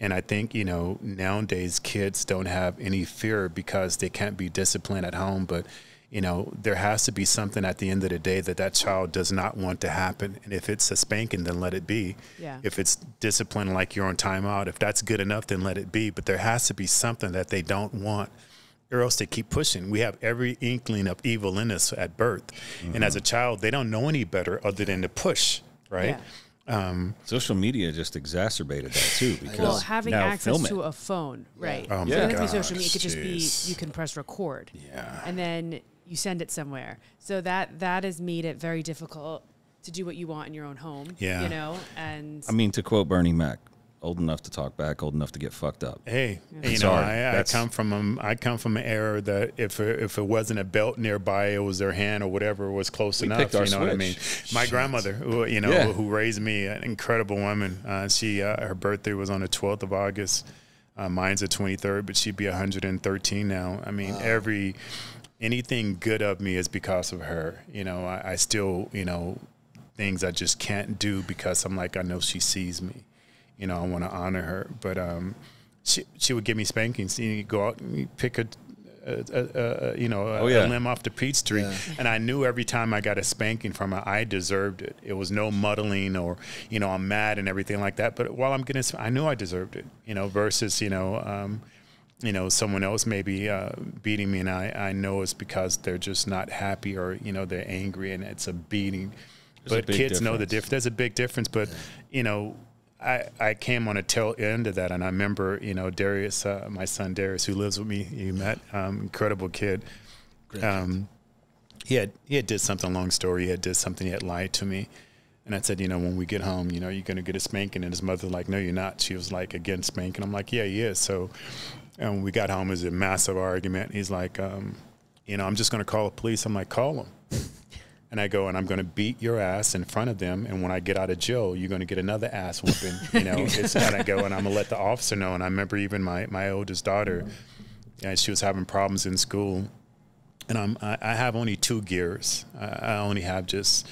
And I think, you know, nowadays kids don't have any fear because they can't be disciplined at home. But, you know, there has to be something at the end of the day that that child does not want to happen. And if it's a spanking, then let it be. Yeah. If it's discipline like you're on timeout, if that's good enough, then let it be. But there has to be something that they don't want. Or else they keep pushing. We have every inkling of evil in us at birth. Mm-hmm. And as a child, they don't know any better other than to push, right? Yeah. Um, Social media just exacerbated that too. Because well, having now access to a phone, right? Yeah. Oh yeah. So yeah. Social media, it could just Jeez. be, you can press record. Yeah. And then you send it somewhere. So that that has made it very difficult to do what you want in your own home. Yeah. You know, and I mean, to quote Bernie Mac, old enough to talk back, old enough to get fucked up. Hey, yeah. you Sorry, know, I, I come from a, I come from an era that if if it wasn't a belt nearby, it was their hand or whatever was close we enough. You know switch. what I mean? My Shit. grandmother, who, you know, yeah. who raised me, an incredible woman. Uh, she uh, her birthday was on the twelfth of August. Uh, mine's the twenty-third, but she'd be one hundred thirteen now. I mean, wow. every anything good of me is because of her. You know, I, I still, you know, things I just can't do because I'm like, I know she sees me. You know, I want to honor her, but um, she she would give me spankings. You go out and you pick a, a, a, a you know, a, oh, yeah. a limb off the peach tree, yeah. and I knew every time I got a spanking from her, I deserved it. It was no muddling or you know, I'm mad and everything like that. But while I'm getting, I knew I deserved it. You know, versus you know, um, you know, someone else maybe uh, beating me, and I I know it's because they're just not happy or you know they're angry, and it's a beating. There's but a kids difference. know the difference. There's a big difference, but yeah. you know. I, I came on a tail end of that, and I remember, you know, Darius, uh, my son Darius, who lives with me, you met, um, incredible kid. Um, he had he had did something, long story, he had did something, he had lied to me. And I said, you know, when we get home, you know, you're going to get a spanking. And his mother was like, no, you're not. She was like, again, spanking. I'm like, yeah, yeah. So and when we got home, it was a massive argument. He's like, um, you know, I'm just going to call the police. I'm like, call them. And I go, and I'm going to beat your ass in front of them. And when I get out of jail, you're going to get another ass whooping. You know, it's, and I go, and I'm going to let the officer know. And I remember even my, my oldest daughter, and she was having problems in school. And I'm, I, I have only two gears. I, I only have just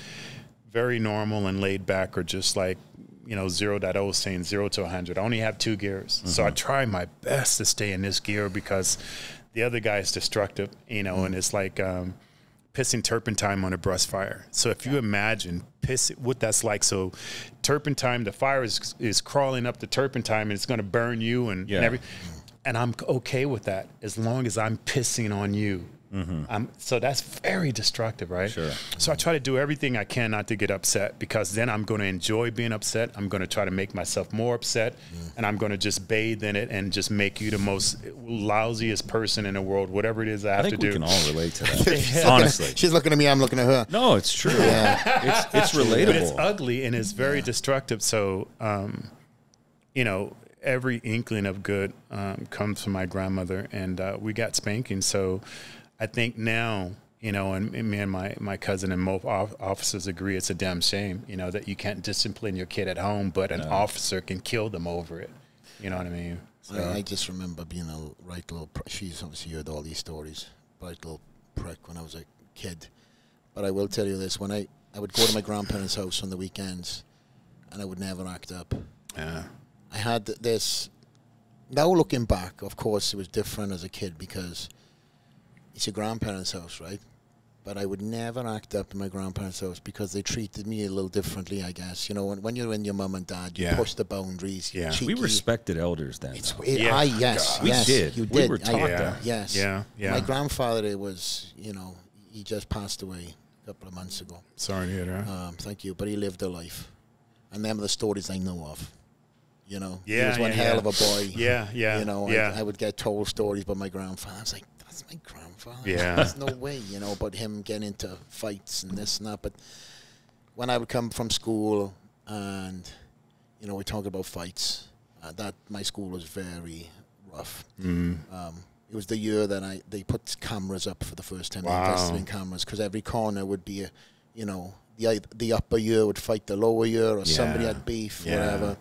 very normal and laid back or just like, you know, zero point oh saying zero to one hundred. I only have two gears. Mm-hmm. So I try my best to stay in this gear because the other guy is destructive, you know, mm-hmm. and it's like um, – pissing turpentine on a brush fire. So if yeah. you imagine piss what that's like. So turpentine, the fire is is crawling up the turpentine and it's going to burn you and, yeah. and every. And I'm okay with that as long as I'm pissing on you. Mm-hmm. I'm, so that's very destructive, right? Sure. So I try to do everything I can not to get upset because then I'm going to enjoy being upset. I'm going to try to make myself more upset, mm. and I'm going to just bathe in it and just make you the most lousiest person in the world, whatever it is I have I think to we do. We can all relate to that, honestly. She's looking at me, I'm looking at her. No, it's true. Yeah. it's, it's relatable. But it's ugly and it's very yeah. destructive. So, um, you know, every inkling of good um, comes from my grandmother, and uh, we got spanking, so... I think now, you know, and, and me and my, my cousin and most officers agree it's a damn shame, you know, that you can't discipline your kid at home, but an no. officer can kill them over it. You know what I mean? So. I, I just remember being a right little prick. She's obviously heard all these stories, right little prick when I was a kid. But I will tell you this, when I, I would go to my grandparents' house on the weekends and I would never act up. Yeah. I had this now looking back, of course, it was different as a kid because it's your grandparents' house, right? But I would never act up in my grandparents' house because they treated me a little differently, I guess. You know, when, when you're in your mum and dad, you yeah. push the boundaries. Yeah. We respected elders then. It's, it, yeah. I, yes, God. yes. We did. You did. We were taught I, yeah. that. Yes. Yeah. yeah. My grandfather, it was, you know, he just passed away a couple of months ago. Sorry to hear that. Um, thank you. But he lived a life. And them are the stories I know of. You know, yeah, he was one yeah, hell yeah. of a boy. Yeah, yeah. You know, yeah. I, I would get told stories by my grandfather. I was like, that's my grandfather. Yeah. There's no way, you know, about him getting into fights and this and that. But when I would come from school and, you know, we talk about fights, uh, that my school was very rough. Mm-hmm. um, it was the year that I they put cameras up for the first time. Wow. They invested in cameras because every corner would be, a, you know, the, the upper year would fight the lower year or yeah. somebody had beef, yeah. whatever.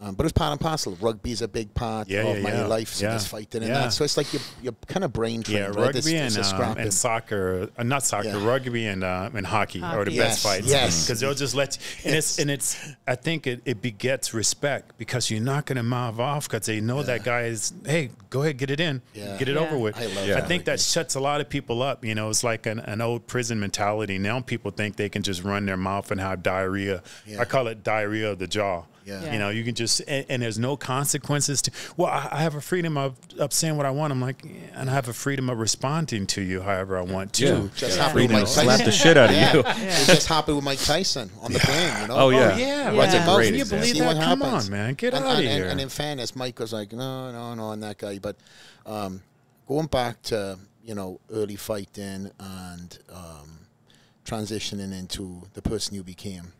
Um, but it's part and parcel. Rugby's a big part yeah, of yeah, my yeah. life, so yeah. there's fighting yeah. and that. So it's like you're, you're kind of brain trained. Yeah, rugby right? it's, and, it's um, and soccer, uh, not soccer, yeah. rugby and uh, and hockey, hockey are the yes, best fights. Yes, because they'll just let you. And yes. it's and it's. I think it, it begets respect because you're not going to mouth off because they know yeah. that guy is. Hey, go ahead, get it in, yeah. get it yeah. over with. I, love yeah. I think that shuts a lot of people up. You know, it's like an, an old prison mentality. Now people think they can just run their mouth and have diarrhea. Yeah. I call it diarrhea of the jaw. Yeah. yeah, you know, you can just and, and there's no consequences to. Well, I, I have a freedom of, of saying what I want. I'm like, and I have a freedom of responding to you however I want to. Yeah. Just yeah. happy with Mike Tyson. Slap the shit out of yeah. you. Yeah. Yeah. Just happy with Mike Tyson on the yeah. plane. You know? Oh yeah, oh, yeah. yeah. What's yeah. Can you believe See that? Come happens. on, man, get and, out and, of here. And, and in fairness, Mike was like, no, no, no, I'm that guy. But um, going back to you know early fighting and um, transitioning into the person you became.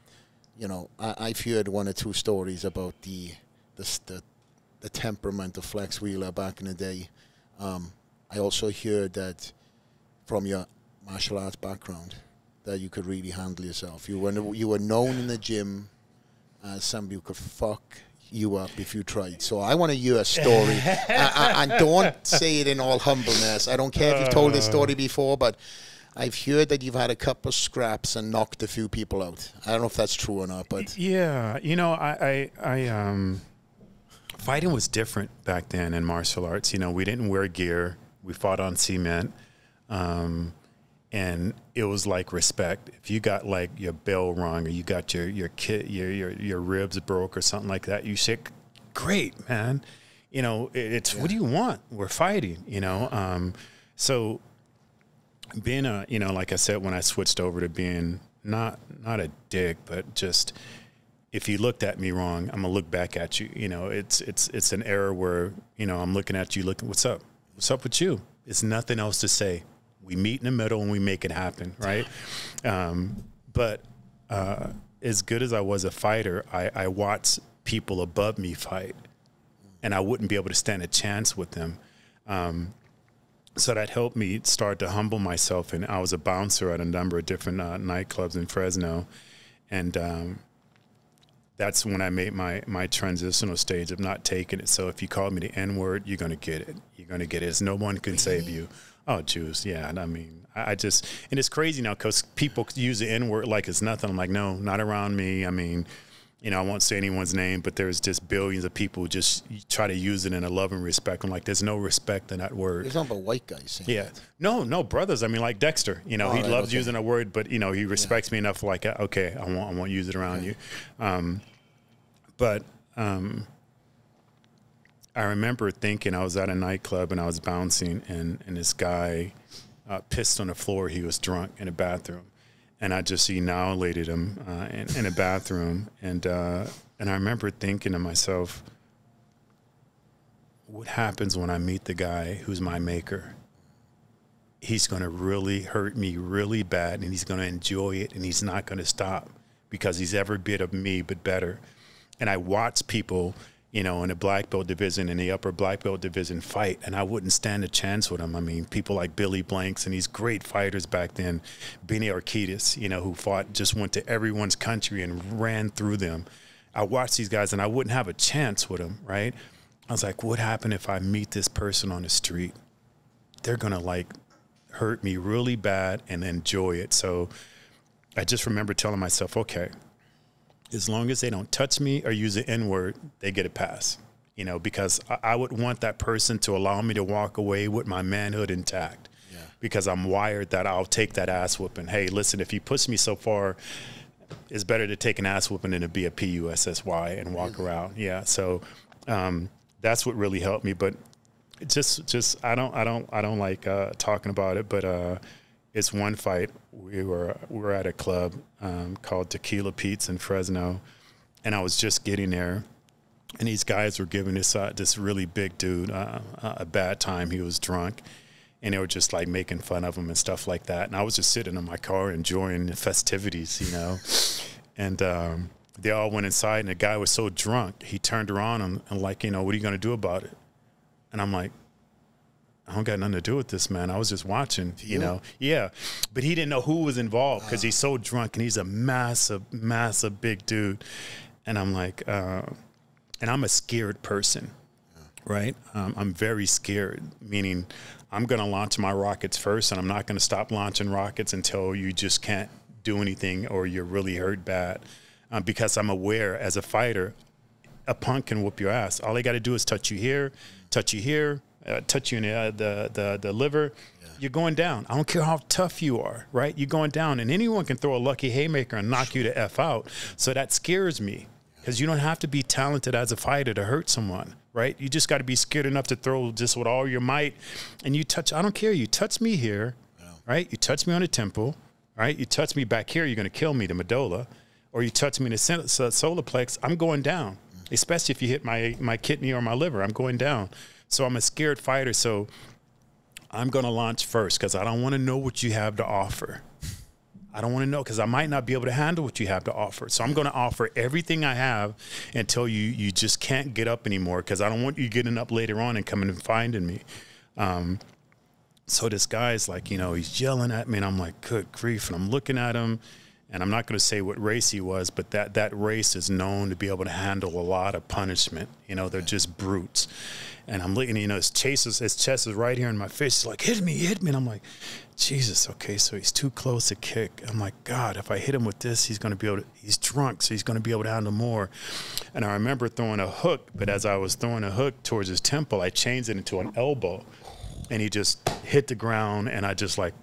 You know, I, I've heard one or two stories about the the, the the temperament of Flex Wheeler back in the day. Um, I also heard that from your martial arts background that you could really handle yourself. You were you were known in the gym as somebody who could fuck you up if you tried. So I want to hear a story. And don't say it in all humbleness. I don't care if you've told this story before, but I've heard that you've had a couple of scraps and knocked a few people out. I don't know if that's true or not, but yeah, you know, I, I, I um, fighting was different back then in martial arts. You know, we didn't wear gear. We fought on cement, um, and it was like respect. If you got like your bell rung or you got your your kid your your your ribs broke or something like that, you said, "Great, man." You know, it, it's yeah. what do you want? We're fighting. You know, um, so. Being a, you know, like I said, when I switched over to being not not a dick, but just if you looked at me wrong, I'm gonna look back at you. You know, it's it's it's an era where you know I'm looking at you, looking, what's up, what's up with you? It's nothing else to say. We meet in the middle and we make it happen, right? Um, but uh, as good as I was a fighter, I, I watched people above me fight, and I wouldn't be able to stand a chance with them. Um, So that helped me start to humble myself. And I was a bouncer at a number of different uh, nightclubs in Fresno. And um, that's when I made my, my transitional stage of not taking it. So if you call me the N-word, you're going to get it. You're going to get it. It's no one can save you. Oh, Jews. Yeah. And I mean, I, I just, and it's crazy now because people use the N-word like it's nothing. I'm like, no, not around me. I mean, you know, I won't say anyone's name, but there's just billions of people who just try to use it in a love and respect. I'm like, there's no respect in that word. It's not about white guys saying yeah. that. No, no, brothers. I mean, like Dexter, you know, oh, he right, loves okay. using a word, but, you know, he respects yeah. me enough like, okay, I won't, I won't use it around okay. you. Um, but um, I remember thinking I was at a nightclub and I was bouncing and, and this guy uh, pissed on the floor. He was drunk in a bathroom. And I just annihilated him uh, in, in a bathroom. And uh, and I remember thinking to myself, what happens when I meet the guy who's my maker? He's going to really hurt me really bad, and he's going to enjoy it, and he's not going to stop because he's every bit of me but better. And I watched people, you know, in the black belt division, in the upper black belt division fight, and I wouldn't stand a chance with them. I mean, people like Billy Blanks and these great fighters back then, Benny Arquidis, you know, who fought, just went to everyone's country and ran through them. I watched these guys, and I wouldn't have a chance with them, right? I was like, what happened if I meet this person on the street? They're going to, like, hurt me really bad and enjoy it. So I just remember telling myself, okay, as long as they don't touch me or use the N-word, they get a pass. you know, because I, I would want that person to allow me to walk away with my manhood intact. Yeah. Because I'm wired that I'll take that ass whooping. Hey, listen, if you push me so far, it's better to take an ass whooping than to be a P U S S Y and walk really? around. Yeah. So um, that's what really helped me. But it just, just I don't, I don't, I don't like uh, talking about it, but uh, it's one fight. We were, we were at a club um, called Tequila Pete's in Fresno, and I was just getting there, and these guys were giving this uh, this really big dude uh, a bad time. He was drunk, and they were just like making fun of him and stuff like that. And I was just sitting in my car enjoying the festivities, you know. And um, they all went inside, and the guy was so drunk he turned around and, and like, you know, what are you gonna do about it? And I'm like, I don't got nothing to do with this, man. I was just watching, you, you know. Yeah. But he didn't know who was involved because uh. he's so drunk, and he's a massive, massive big dude. And I'm like, uh, and I'm a scared person, yeah. right? Um, I'm very scared, meaning I'm going to launch my rockets first, and I'm not going to stop launching rockets until you just can't do anything or you're really hurt bad. Um, because I'm aware as a fighter, a punk can whoop your ass. All they got to do is touch you here, touch you here, Uh, touch you in the, uh, the, the, the liver, yeah. you're going down. I don't care how tough you are, right? You're going down, and anyone can throw a lucky haymaker and knock you to F out. So that scares me, because you don't have to be talented as a fighter to hurt someone, right? You just got to be scared enough to throw just with all your might. And you touch, I don't care, you touch me here, wow. right? You touch me on the temple, right? You touch me back here, you're going to kill me, the medulla. Or you touch me in the solar plex, I'm going down. Mm-hmm. Especially if you hit my, my kidney or my liver, I'm going down. So I'm a scared fighter, so I'm going to launch first because I don't want to know what you have to offer. I don't want to know because I might not be able to handle what you have to offer. So I'm going to offer everything I have until you you just can't get up anymore, because I don't want you getting up later on and coming and finding me. Um, so this guy's like, you know, he's yelling at me, and I'm like, good grief. And I'm looking at him, and I'm not going to say what race he was, but that, that race is known to be able to handle a lot of punishment. You know, they're just brutes. And I'm looking, you know, his, chases, his chest is right here in my face. He's like, hit me, hit me. And I'm like, Jesus, okay, so he's too close to kick. I'm like, God, if I hit him with this, he's going to be able to, he's drunk, so he's going to be able to handle more. And I remember throwing a hook, but as I was throwing a hook towards his temple, I changed it into an elbow. And he just hit the ground, and I just like,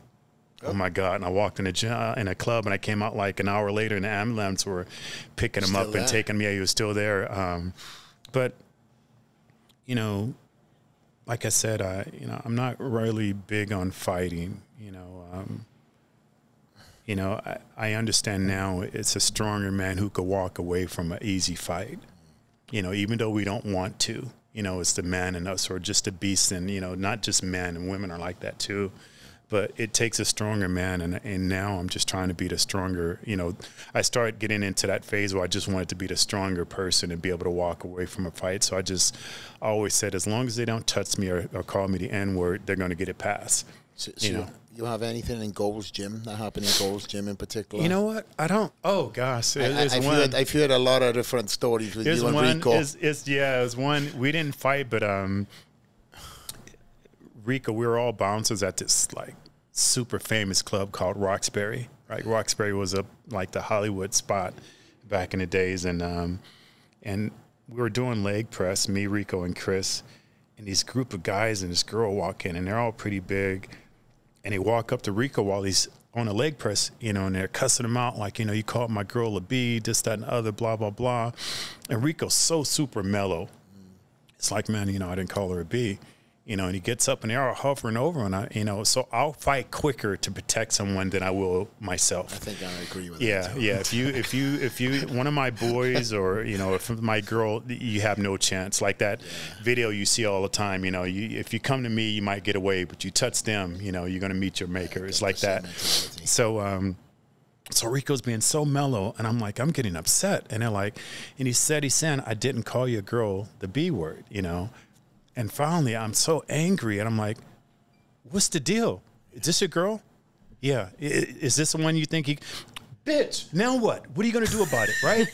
oh my God. And I walked in a, in a club, and I came out like an hour later, and the ambulance were picking him up and taking him. Yeah, he was still there. Um, but, you know, like I said, I, you know, I'm not really big on fighting, you know. Um, you know, I, I understand now it's a stronger man who could walk away from an easy fight, you know, even though we don't want to. You know, it's the man in us, or just the beast, and, you know, not just men and women are like that too. But it takes a stronger man, and, and now I'm just trying to be the stronger, you know. I started getting into that phase where I just wanted to be the stronger person and be able to walk away from a fight. So I just always said, as long as they don't touch me or, or call me the N-word, they're going to get it passed. So, so you know? You don't have anything in Gold's Gym? That happened in Gold's Gym in particular? You know what? I don't. Oh, gosh. There's I, I've, one, heard, I've heard a lot of different stories with you and one, Rico. It's, it's, yeah, there's one. We didn't fight, but... um. Rico, we were all bouncers at this like super famous club called Roxbury, right? Roxbury was a like the Hollywood spot back in the days, and um, and we were doing leg press, me, Rico, and Chris, and these group of guys and this girl walk in, and they're all pretty big, and they walk up to Rico while he's on a leg press, you know, and they're cussing him out like, you know, you called my girl a B, this, that, and the other, blah, blah, blah, and Rico's so super mellow. It's like, man, you know, I didn't call her a B. You know, and he gets up, and they're all hovering over, and I, you know, so I'll fight quicker to protect someone than I will myself. I think I agree with yeah, that. Yeah, yeah. If you, if you, if you, one of my boys, or you know, if my girl, you have no chance. Like that yeah. video you see all the time. You know, you, if you come to me, you might get away, but you touch them, you know, you're gonna meet your maker. It's like that. Mentality. So, um, so Rico's being so mellow, and I'm like, I'm getting upset, and they're like, and he said, he said, I didn't call your girl the B word, you know. And finally, I'm so angry, and I'm like, what's the deal? Is this your girl? Yeah. Is this the one you think he... Bitch, now what? What are you going to do about it, right?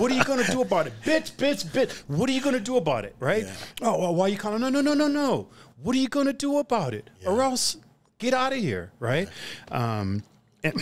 What are you going to do about it? Bitch, bitch, bitch. What are you going to do about it, right? Yeah. Oh, well, why are you calling? No, no, no, no, no. What are you going to do about it? Yeah. Or else get out of here, right? Yeah. Um, and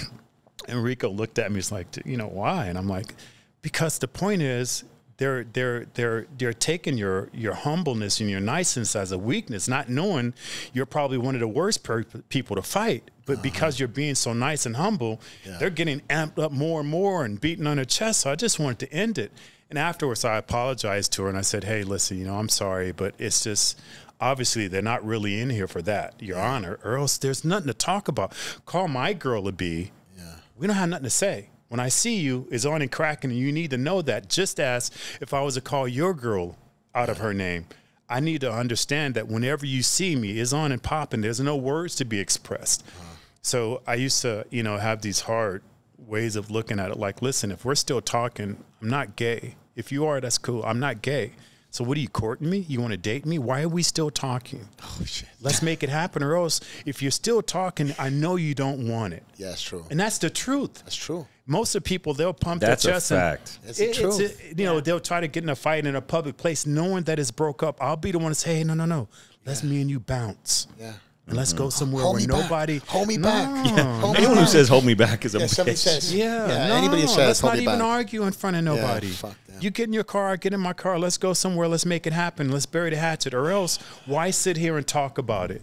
Enrico looked at me, he's like, you know, why? And I'm like, because the point is, they're they're they're they're taking your your humbleness and your niceness as a weakness, not knowing you're probably one of the worst per people to fight. But uh-huh. because you're being so nice and humble, yeah. they're getting amped up more and more and beaten on their chest. So I just wanted to end it. And afterwards, I apologized to her and I said, hey, listen, you know, I'm sorry, but it's just obviously they're not really in here for that, Your yeah. Honor, or else there's nothing to talk about. Call my girl a B. Yeah. We don't have nothing to say. When I see you, it's on and cracking, and you need to know that. Just as if I was to call your girl out of her name, I need to understand that whenever you see me, it's on and popping. There's no words to be expressed. Uh-huh. So I used to, you know, have these hard ways of looking at it. Like, listen, if we're still talking, I'm not gay. If you are, that's cool. I'm not gay. So what are you, courting me? You want to date me? Why are we still talking? Oh, shit. Let's make it happen, or else if you're still talking, I know you don't want it. Yeah, that's true. And that's the truth. That's true. Most of the people, they'll pump that's their chest. That's a fact. That's the truth. It's a, you yeah. know, they'll try to get in a fight in a public place knowing that it's broke up. I'll be the one to say, hey, no, no, no. Let's yeah. me and you bounce. Yeah. And let's go somewhere hold where nobody back. hold me no. back. Yeah. Hold Anyone me who back. says hold me back is a yeah, bitch. Says, yeah, yeah no. anybody who says let's hold not me even back. argue in front of nobody. Yeah, fuck you get in your car, get in my car. Let's go somewhere. Let's make it happen. Let's bury the hatchet, or else why sit here and talk about it?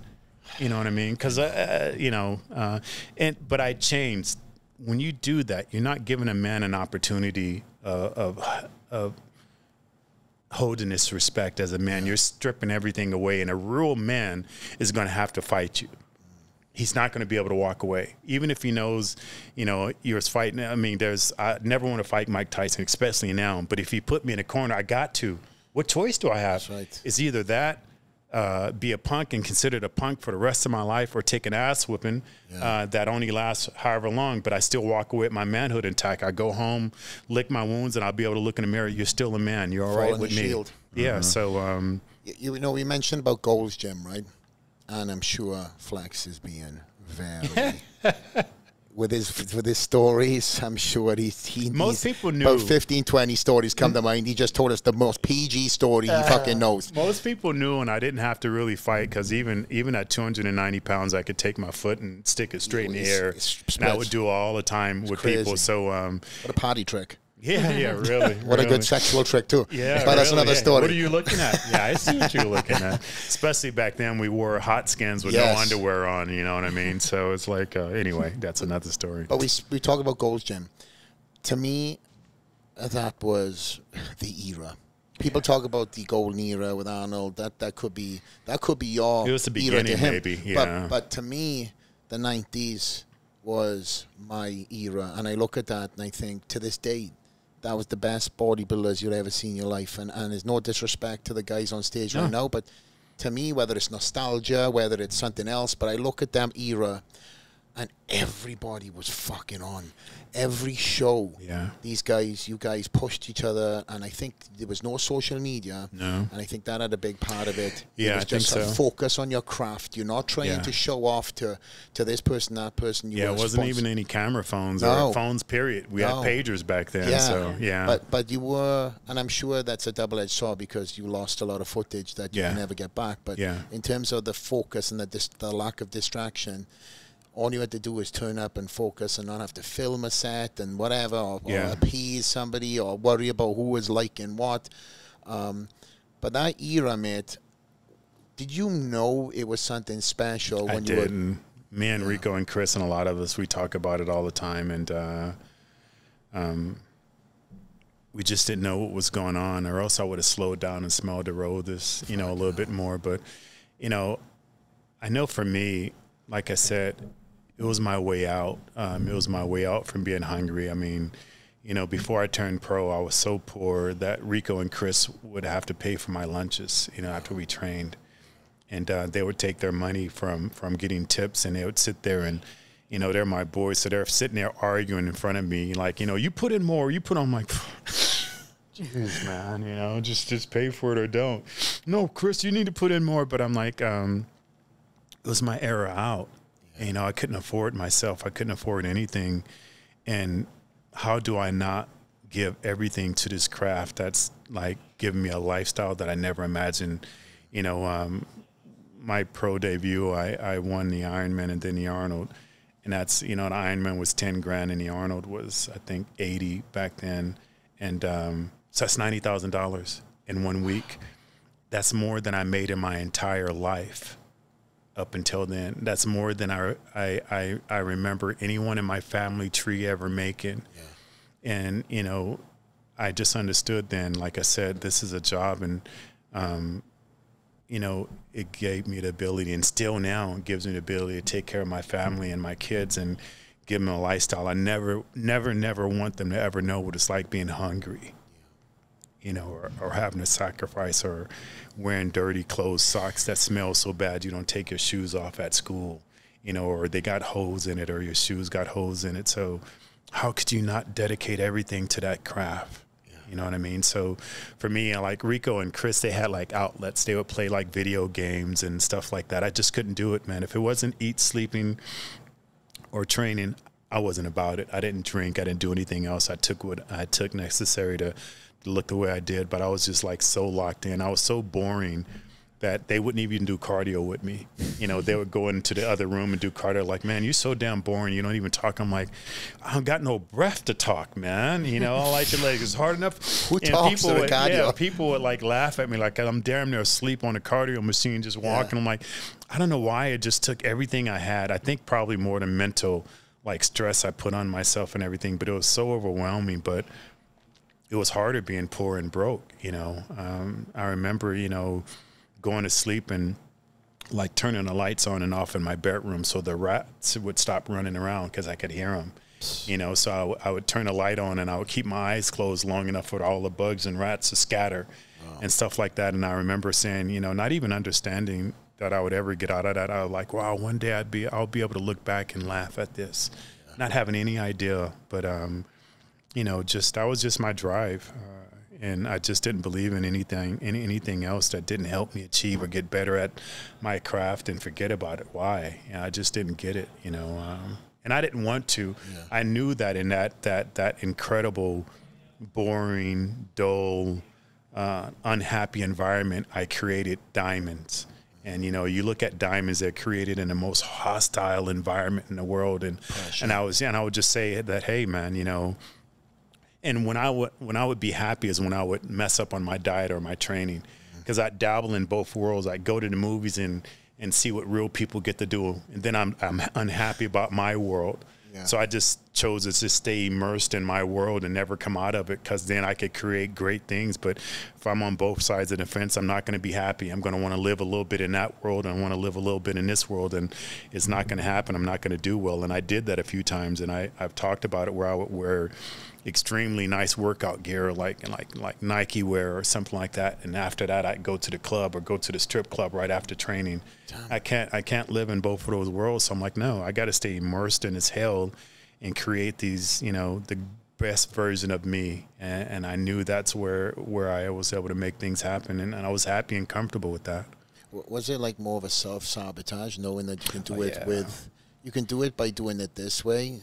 You know what I mean? Because uh, you know, uh, and but I changed. When you do that, you're not giving a man an opportunity uh, of of. holding this respect as a man. You're stripping everything away, and a real man is going to have to fight you. He's not going to be able to walk away, even if he knows, you know, you're fighting. I mean, there's I never want to fight Mike Tyson, especially now, but if he put me in a corner, I got to. What choice do I have? That's right. It's either that, uh, be a punk and considered a punk for the rest of my life, or take an ass whooping yeah. uh, that only lasts however long, but I still walk away with my manhood intact. I go home, lick my wounds, and I'll be able to look in the mirror. You're still a man. You're all Fall right with me. Shield. Yeah. Mm-hmm. So, um, you, you know, we mentioned about Gold's Gym, right? And I'm sure Flex is being very with his with his stories. I'm sure he's, he most he's, people knew about fifteen, twenty stories come to mind. He just told us the most P G story uh, he fucking knows. Most people knew, and I didn't have to really fight, because even even at two hundred ninety pounds, I could take my foot and stick it straight in the air. And I would do all the time it's with crazy. people. So um, what a potty trick. Yeah, yeah, really. what really. a good sexual trick too. Yeah, but really, that's another yeah. story. What are you looking at? Yeah, I see what you're looking at. Especially back then, we wore hot skins with yes. no underwear on. You know what I mean? So it's like, uh, anyway, that's another story. But we we talk about Gold's Gym. To me, that was the era. People yeah. talk about the golden era with Arnold. That that could be that could be your it was the beginning, era to him. Maybe. Yeah. But but to me, the nineties was my era, and I look at that and I think to this day. That was the best bodybuilders you'll ever see in your life. And, and there's no disrespect to the guys on stage no. right now. But to me, whether it's nostalgia, whether it's something else, but I look at that era and everybody was fucking on. Every show, yeah. these guys, you guys pushed each other. And I think there was no social media. No. And I think that had a big part of it. Yeah, it was I just think so. Focus on your craft. You're not trying yeah. to show off to, to this person, that person. You yeah, it wasn't even any camera phones no. or phones, period. We no. had pagers back then. Yeah. So, yeah. But, but you were, and I'm sure that's a double-edged sword, because you lost a lot of footage that you yeah. can never get back. But yeah. in terms of the focus and the, dis the lack of distraction, all you had to do was turn up and focus and not have to film a set and whatever, or, yeah. or appease somebody or worry about who was liking what. Um, but that era, mate, did you know it was something special? When I you didn't. Were, Me and yeah. Rico and Chris and a lot of us, we talk about it all the time. And uh, um, we just didn't know what was going on, or else I would have slowed down and smelled the road this, you know, a little bit more. But, you know, I know for me, like I said, it was my way out. Um, it was my way out from being hungry. I mean, you know, before I turned pro, I was so poor that Rico and Chris would have to pay for my lunches, you know, after we trained. And uh, they would take their money from, from getting tips, and they would sit there and, you know, they're my boys. So they're sitting there arguing in front of me, like, you know, you put in more, you put on my... Jeez, man, you know, just, just pay for it or don't. No, Chris, you need to put in more. But I'm like, um, it was my era out. You know, I couldn't afford myself. I couldn't afford anything. And how do I not give everything to this craft that's, like, giving me a lifestyle that I never imagined? You know, um, my pro debut, I, I won the Ironman and then the Arnold. And that's, you know, the Ironman was ten grand and the Arnold was, I think, eighty back then. And um, So that's ninety thousand dollars in one week. That's more than I made in my entire life up until then. That's more than I, I, I, I remember anyone in my family tree ever making. Yeah. And, you know, I just understood then, like I said, this is a job, and, um, you know, it gave me the ability, and still now it gives me the ability to take care of my family and my kids and give them a lifestyle. I never, never, never want them to ever know what it's like being hungry, you know, or, or having to sacrifice, or wearing dirty clothes, socks that smell so bad you don't take your shoes off at school, you know, or they got holes in it, or your shoes got holes in it. So how could you not dedicate everything to that craft? Yeah. You know what I mean? So for me, like Rico and Chris, they had like outlets. They would play like video games and stuff like that. I just couldn't do it, man. If it wasn't eat, sleeping, or training, I wasn't about it. I didn't drink. I didn't do anything else. I took what I took necessary to look the way I did, but I was just like so locked in. I was so boring that they wouldn't even do cardio with me. You know, they would go into the other room and do cardio. Like, man, you're so damn boring. You don't even talk. I'm like, I don't got no breath to talk, man. You know, I like your legs. It's hard enough. Who and talks people to the would, cardio? Yeah, people would like laugh at me. Like I'm damn near asleep on a cardio machine, just walking. Yeah. I'm like, I don't know why it just took everything I had. I think probably more than mental, like stress I put on myself and everything, but it was so overwhelming. But it was harder being poor and broke, you know. Um, I remember, you know, going to sleep and like turning the lights on and off in my bedroom so the rats would stop running around because I could hear them, you know. So I, w I would turn a light on and I would keep my eyes closed long enough for all the bugs and rats to scatter. Wow. And stuff like that. And I remember saying, you know, not even understanding that I would ever get out of that. I was like, wow, one day I'd be, I'll be able to look back and laugh at this. Yeah. Not having any idea, but, um, you know, just, that was just my drive. Uh, and I just didn't believe in anything, any, anything else that didn't help me achieve or get better at my craft and forget about it. Why? You know, I just didn't get it, you know? Um, and I didn't want to. Yeah. I knew that in that, that, that incredible, boring, dull, uh, unhappy environment, I created diamonds. And, you know, you look at diamonds, they're created in the most hostile environment in the world. And, Gosh. and I was, yeah, and I would just say that, hey man, you know, and when I would when I would be happy is when I would mess up on my diet or my training, because I dabble in both worlds. I go to the movies and and see what real people get to do, and then I'm I'm unhappy about my world. Yeah. So I just chose to just stay immersed in my world and never come out of it, because then I could create great things. But if I'm on both sides of the fence, I'm not going to be happy. I'm going to want to live a little bit in that world and want to live a little bit in this world, and it's not going to happen. I'm not going to do well. And I did that a few times, and I, I've talked about it, where I would wear extremely nice workout gear, like like like Nike wear or something like that, and after that I'd go to the club or go to the strip club right after training. Damn. I can't I can't live in both of those worlds. So I'm like, no, I got to stay immersed in this hell and create these, you know, the best version of me. And, and I knew that's where where I was able to make things happen, and, and I was happy and comfortable with that. Was it like more of a self sabotage, knowing that you can do oh, it yeah. with you can do it by doing it this way?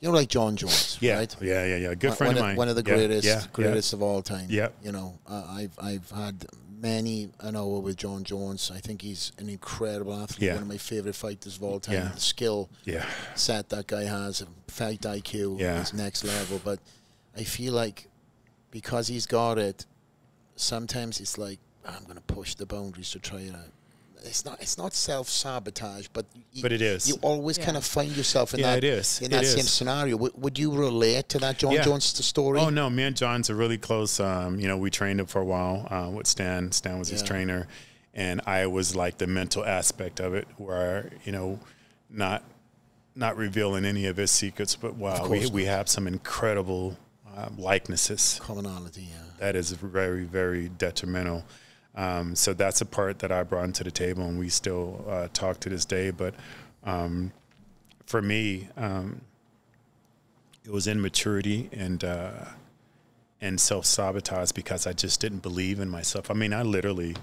You know, like John Jones, yeah, right? Yeah, yeah, yeah. Good one, friend one of mine. One of the yeah, greatest, yeah, greatest yeah. of all time. Yeah. You know, uh, I've I've had many an hour with John Jones. I think he's an incredible athlete. Yeah. One of my favorite fighters of all time. Yeah. The skill yeah. set that guy has, fight I Q, yeah. is next level. But I feel like because he's got it, sometimes it's like, I'm going to push the boundaries to try it out. It's not. It's not self-sabotage, but you, but it is. You always yeah. kind of find yourself in yeah, that. It is. In it that is. same scenario. W would you relate to that John yeah. Jones story? Oh no, me and John's are really close. Um, you know, we trained him for a while uh, with Stan. Stan was yeah. his trainer, and I was like the mental aspect of it, where you know, not not revealing any of his secrets. But wow, we we have some incredible uh, likenesses. Commonality. Yeah. That is very very detrimental. Um, so that's a part that I brought into the table, and we still uh, talk to this day. But um, for me, um, it was immaturity and uh, and self-sabotage, because I just didn't believe in myself. I mean, I literally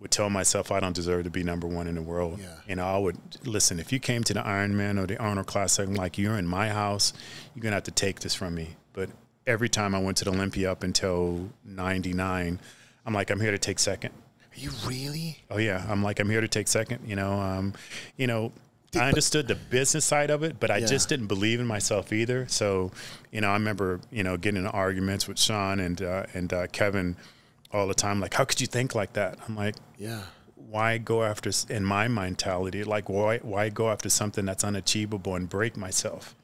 would tell myself I don't deserve to be number one in the world. Yeah. And I would, listen, if you came to the Ironman or the Arnold Classic, I'm like, you're in my house, you're going to have to take this from me. But every time I went to the Olympia up until ninety-nine, I'm like, I'm here to take second. Are you really? Oh yeah. I'm like, I'm here to take second. You know, um, you know, I understood the business side of it, but I yeah. just didn't believe in myself either. So, you know, I remember, you know, getting into arguments with Sean and uh, and uh, Kevin all the time. Like, how could you think like that? I'm like, yeah. Why go after, in my mentality, like why why go after something that's unachievable and break myself?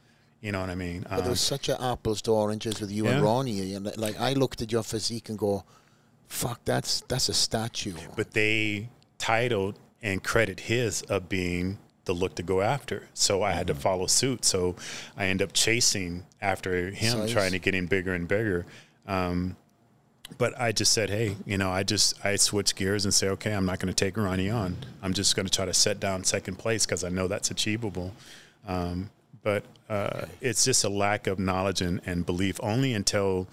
You know what I mean? But um, there's such an apples to oranges with you yeah. and Ronnie. And like, I looked at your physique and go, fuck, that's that's a statue. But they titled and credit his of being the look to go after. So I mm-hmm. had to follow suit. So I end up chasing after him, size. Trying to get him bigger and bigger. Um, but I just said, hey, you know, I just, I switched gears and say, okay, I'm not going to take Ronnie on. I'm just going to try to set down second place because I know that's achievable. Um, but uh, it's just a lack of knowledge and, and belief. Only until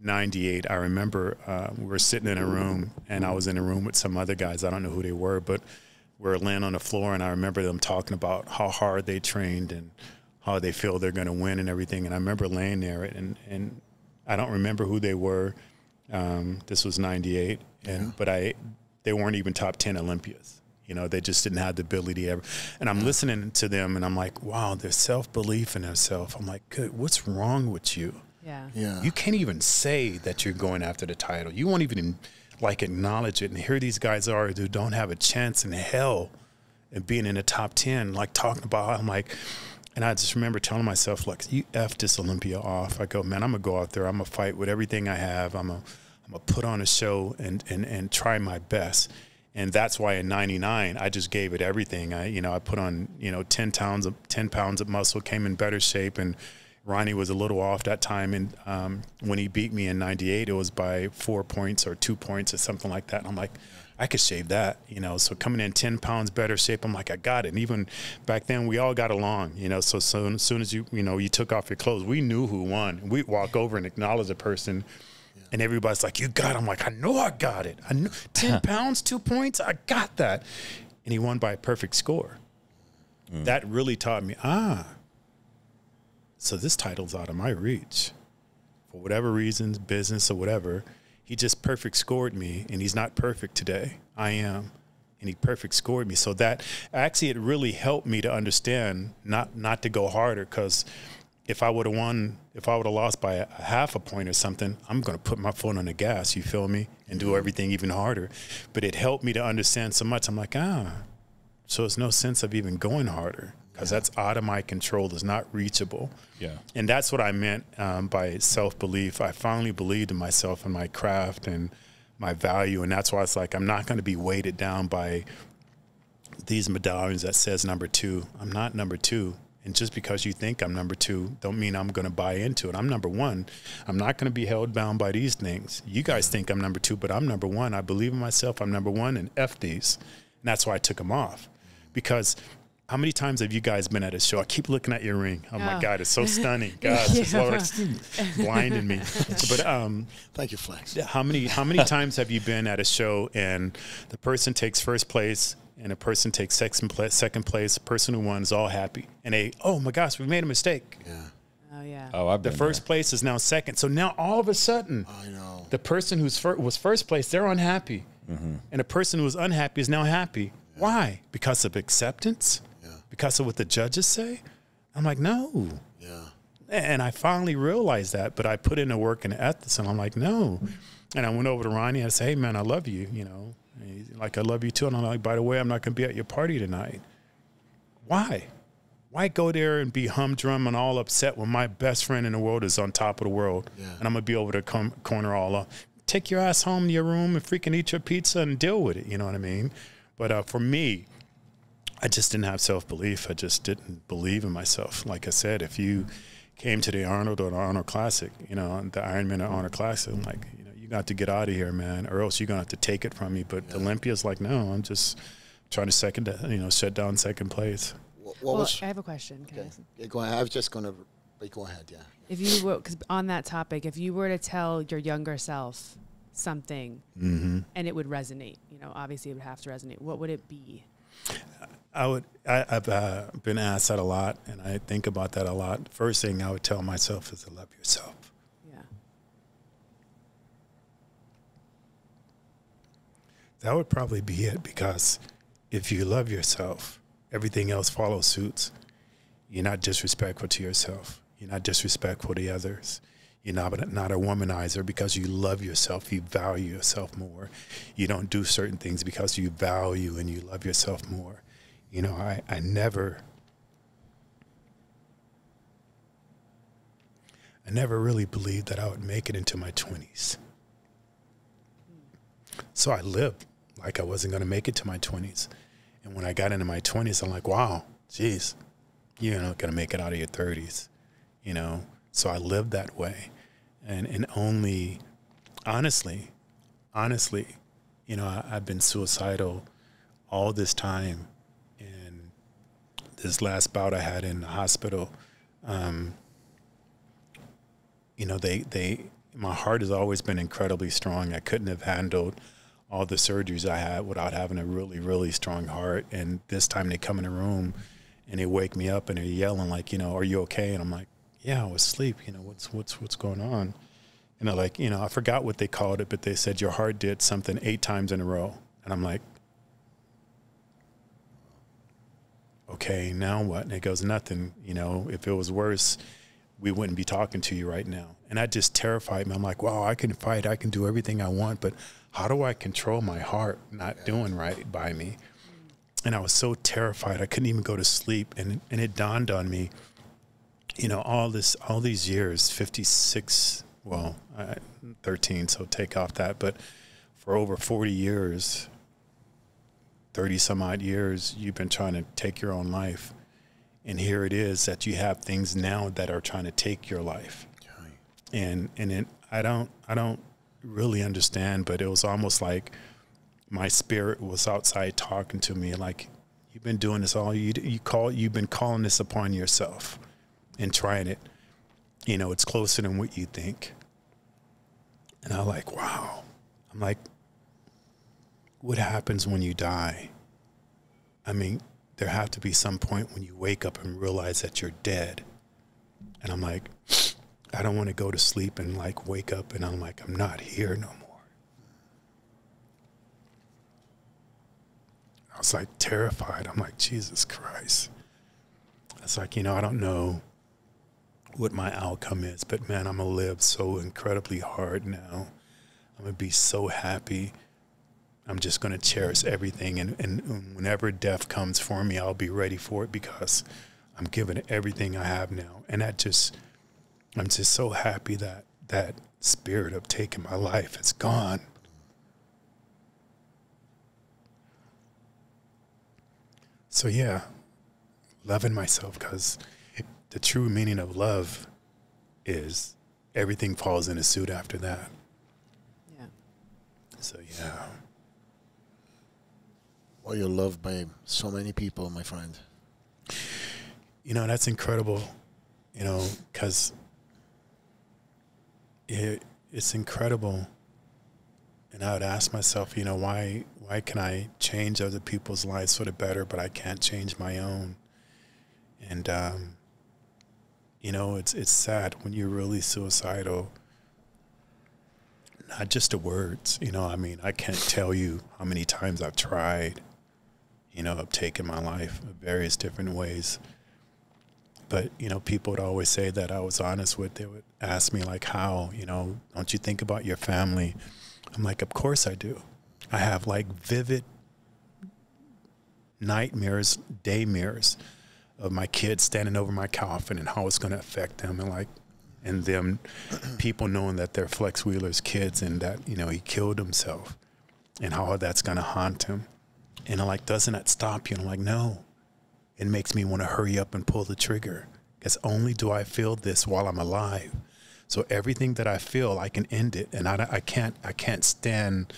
ninety-eight, I remember uh, we were sitting in a room, and I was in a room with some other guys. I don't know who they were, but we were laying on the floor, and I remember them talking about how hard they trained and how they feel they're going to win and everything. And I remember laying there, and, and I don't remember who they were. Um, this was ninety-eight, and yeah. but I they weren't even top ten Olympias. You know, they just didn't have the ability ever. And I'm yeah. listening to them, and I'm like, wow, their self-belief in themselves. I'm like, good, what's wrong with you? Yeah. yeah. You can't even say that you're going after the title. You won't even, like, acknowledge it. And here these guys are who don't have a chance in hell at being in the top ten, like, talking about, I'm like, and I just remember telling myself, like, you F this Olympia off. I go, man, I'm going to go out there. I'm going to fight with everything I have. I'm going I'm to put on a show and, and, and try my best. And that's why in ninety-nine, I just gave it everything. I, you know, I put on, you know, ten pounds of ten pounds of muscle, came in better shape. And Ronnie was a little off that time. And um, when he beat me in ninety-eight, it was by four points or two points or something like that. And I'm like, I could shave that, you know. So coming in ten pounds better shape, I'm like, I got it. And even back then, we all got along, you know. So as soon, soon as you, you know, you took off your clothes, we knew who won. We'd walk over and acknowledge the person. And everybody's like, you got it. I'm like, I know I got it. I know ten pounds, two points, I got that. And he won by a perfect score. Mm. That really taught me, ah, so this title's out of my reach. For whatever reasons, business or whatever, he just perfect scored me, and he's not perfect today. I am, and he perfect scored me. So that actually, it really helped me to understand not, not to go harder, because if I would have won, if I would have lost by a half a point or something, I'm going to put my foot on the gas, you feel me, and do everything even harder. But it helped me to understand so much. I'm like, ah, so it's no sense of even going harder because yeah. that's out of my control. That's not reachable. Yeah. And that's what I meant um, by self-belief. I finally believed in myself and my craft and my value. And that's why it's like, I'm not going to be weighted down by these medallions that says number two. I'm not number two. And just because you think I'm number two don't mean I'm going to buy into it. I'm number one. I'm not going to be held bound by these things. You guys think I'm number two, but I'm number one. I believe in myself. I'm number one, and F these. And that's why I took them off. Because how many times have you guys been at a show? I keep looking at your ring. Oh, oh. my God, it's so stunning. God, it's just blinding me. But um, thank you, Flex. How many, how many times have you been at a show and the person takes first place, and a person takes second place, second place, the person who won is all happy. And they, oh, my gosh, we made a mistake. Yeah. Oh, yeah. Oh, I've been The first there. place is now second. So now all of a sudden, I know. the person who fir was first place, they're unhappy. Mm-hmm. And the person who was unhappy is now happy. Yeah. Why? Because of acceptance? Yeah. Because of what the judges say? I'm like, no. Yeah. And I finally realized that, but I put in the work and the ethics, and I'm like, no. And I went over to Ronnie, and I said, hey, man, I love you, you know. Like, I love you too. And I'm like, by the way, I'm not going to be at your party tonight. Why? Why go there and be humdrum and all upset when my best friend in the world is on top of the world? Yeah. And I'm going to be over to come corner all up. Take your ass home to your room and freaking eat your pizza and deal with it. You know what I mean? But uh, for me, I just didn't have self-belief. I just didn't believe in myself. Like I said, if you came to the Arnold or the Arnold Classic, you know, the Ironman or Arnold Classic, I'm like, you know, got to get out of here, man, or else you're gonna have to take it from me. But yeah. Olympia's like, no, I'm just trying to second, you know, shut down second place. What, what well, was I have a question. Can okay. I listen? Yeah, go ahead. I was just gonna go ahead. Yeah. If you were, because on that topic, if you were to tell your younger self something, mm-hmm. and it would resonate, you know, obviously it would have to resonate. What would it be? I would. I, I've uh, been asked that a lot, and I think about that a lot. First thing I would tell myself is to love yourself. That would probably be it, because if you love yourself, everything else follows suits. You're not disrespectful to yourself. You're not disrespectful to others. You're not, not a womanizer because you love yourself. You value yourself more. You don't do certain things because you value and you love yourself more. You know, I, I never, I never really believed that I would make it into my twenties. So I lived like I wasn't going to make it to my twenties. And when I got into my twenties, I'm like, wow, geez, you're not going to make it out of your thirties, you know? So I lived that way. And, and only, honestly, honestly, you know, I, I've been suicidal all this time. And this last bout I had in the hospital, um, you know, they, they, my heart has always been incredibly strong. I couldn't have handled all the surgeries I had without having a really, really strong heart. And this time they come in the room and they wake me up and they're yelling like, you know, are you okay? And I'm like, yeah, I was asleep. You know, what's, what's, what's going on? And they're like, you know, I forgot what they called it, but they said your heart did something eight times in a row. And I'm like, okay, now what? And it goes, nothing. You know, if it was worse, we wouldn't be talking to you right now. And that just terrified me. I'm like, wow, I can fight. I can do everything I want, but how do I control my heart not doing right by me? And I was so terrified. I couldn't even go to sleep. And, and it dawned on me, you know, all this, all these years, fifty-six, well, I, thirteen, so take off that. But for over forty years, thirty some odd years, you've been trying to take your own life. And here it is that you have things now that are trying to take your life. Right. And, and it, I don't, I don't really understand, but it was almost like my spirit was outside talking to me. Like, you've been doing this all you, you call, you've been calling this upon yourself and trying it, you know, it's closer than what you think. And I'm like, wow. I'm like, what happens when you die? I mean, there have to be some point when you wake up and realize that you're dead. And I'm like, I don't want to go to sleep and like wake up and I'm like, I'm not here no more. I was like terrified. I'm like, Jesus Christ. It's like, you know, I don't know what my outcome is, but man, I'm gonna live so incredibly hard now. I'm gonna be so happy. I'm just going to cherish everything. And, and whenever death comes for me, I'll be ready for it because I'm giving everything I have now. And that just, I'm just so happy that that spirit of taking my life is gone. So yeah, loving myself, because the true meaning of love is everything falls into suit after that. Yeah. So yeah. Or you're loved by so many people, my friend. You know, that's incredible, you know, because it, it's incredible. And I would ask myself, you know, why, why can I change other people's lives for the better, but I can't change my own? And, um, you know, it's, it's sad when you're really suicidal. Not just the words, you know, I mean, I can't tell you how many times I've tried. You know, I've taken my life in various different ways. But, you know, people would always say that I was honest with. They would ask me, like, how, you know, don't you think about your family? I'm like, of course I do. I have, like, vivid nightmares, daymares of my kids standing over my coffin and how it's going to affect them. And, like, and them people knowing that they're Flex Wheeler's kids and that, you know, he killed himself and how that's going to haunt him. And I'm like, doesn't that stop you? And I'm like, no. It makes me want to hurry up and pull the trigger because only do I feel this while I'm alive. So everything that I feel, I can end it. And I, I can't, I can't stand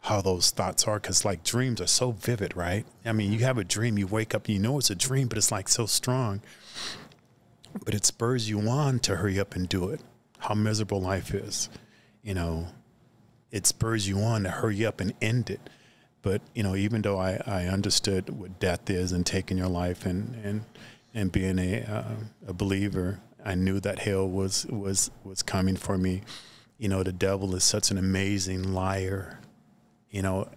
how those thoughts are because, like, dreams are so vivid, right? I mean, you have a dream, you wake up and you know it's a dream, but it's, like, so strong. But it spurs you on to hurry up and do it. How miserable life is, you know, it spurs you on to hurry up and end it. But, you know, even though I, I understood what death is and taking your life and, and, and being a, uh, a believer, I knew that hell was, was, was coming for me. You know, the devil is such an amazing liar. You know,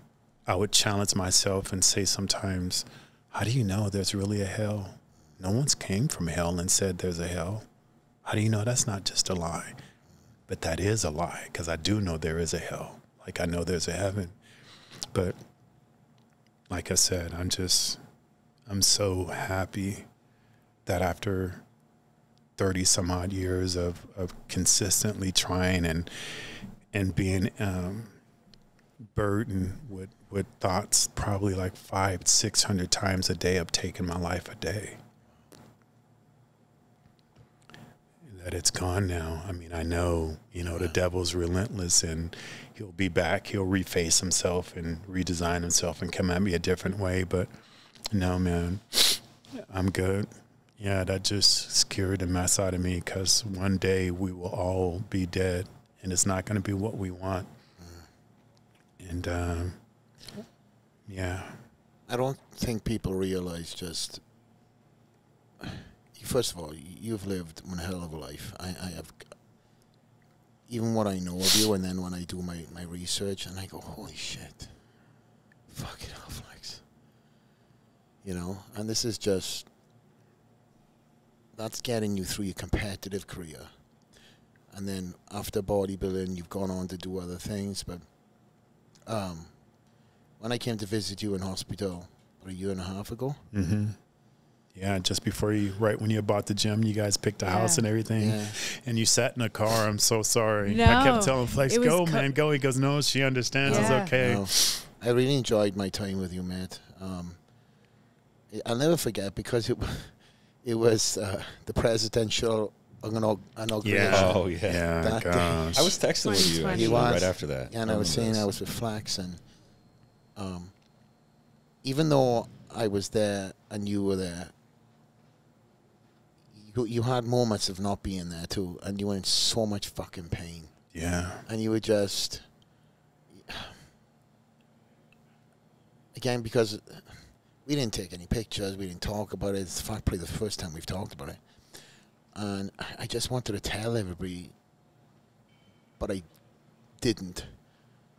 I would challenge myself and say sometimes, How do you know there's really a hell? No one's came from hell and said there's a hell. How do you know that's not just a lie? But that is a lie, because I do know there is a hell. Like, I know there's a heaven. But like I said, I'm just, I'm so happy that after thirty some odd years of, of consistently trying and and being um, burdened with, with thoughts probably like five, six hundred times a day of taking my life a day, that it's gone now. I mean, I know, you know, the devil's relentless, and he'll be back. He'll reface himself and redesign himself and come at me a different way. But no, man, I'm good. Yeah, that just scared the mess out of me, because one day we will all be dead, and it's not going to be what we want. Mm. And, um, yeah. I don't think people realize just... First of all, you've lived one hell of a life. I, I have, even what I know of you, and then when I do my, my research, and I go, holy shit, fuck it off, Flex. You know, and this is just, that's getting you through your competitive career. And then after bodybuilding, you've gone on to do other things, but um, when I came to visit you in hospital about a year and a half ago, mm-hmm. Yeah, just before you, right when you bought the gym, you guys picked a yeah. house and everything, yeah. and you sat in a car. I'm so sorry. No, I kept telling Flex, go, man, go. He goes, no, she understands. Yeah. It's okay. No, I really enjoyed my time with you, Matt. Um, I'll never forget, because it, it was uh, the presidential inauguration. Yeah, oh, yeah. yeah gosh. I was texting with you actually, was, right after that. And I, I was saying this. I was with Flex, and um, even though I was there and you were there, you had moments of not being there, too, and you were in so much fucking pain. Yeah. And you were just... Again, because we didn't take any pictures, we didn't talk about it. It's probably the first time we've talked about it. And I just wanted to tell everybody, but I didn't.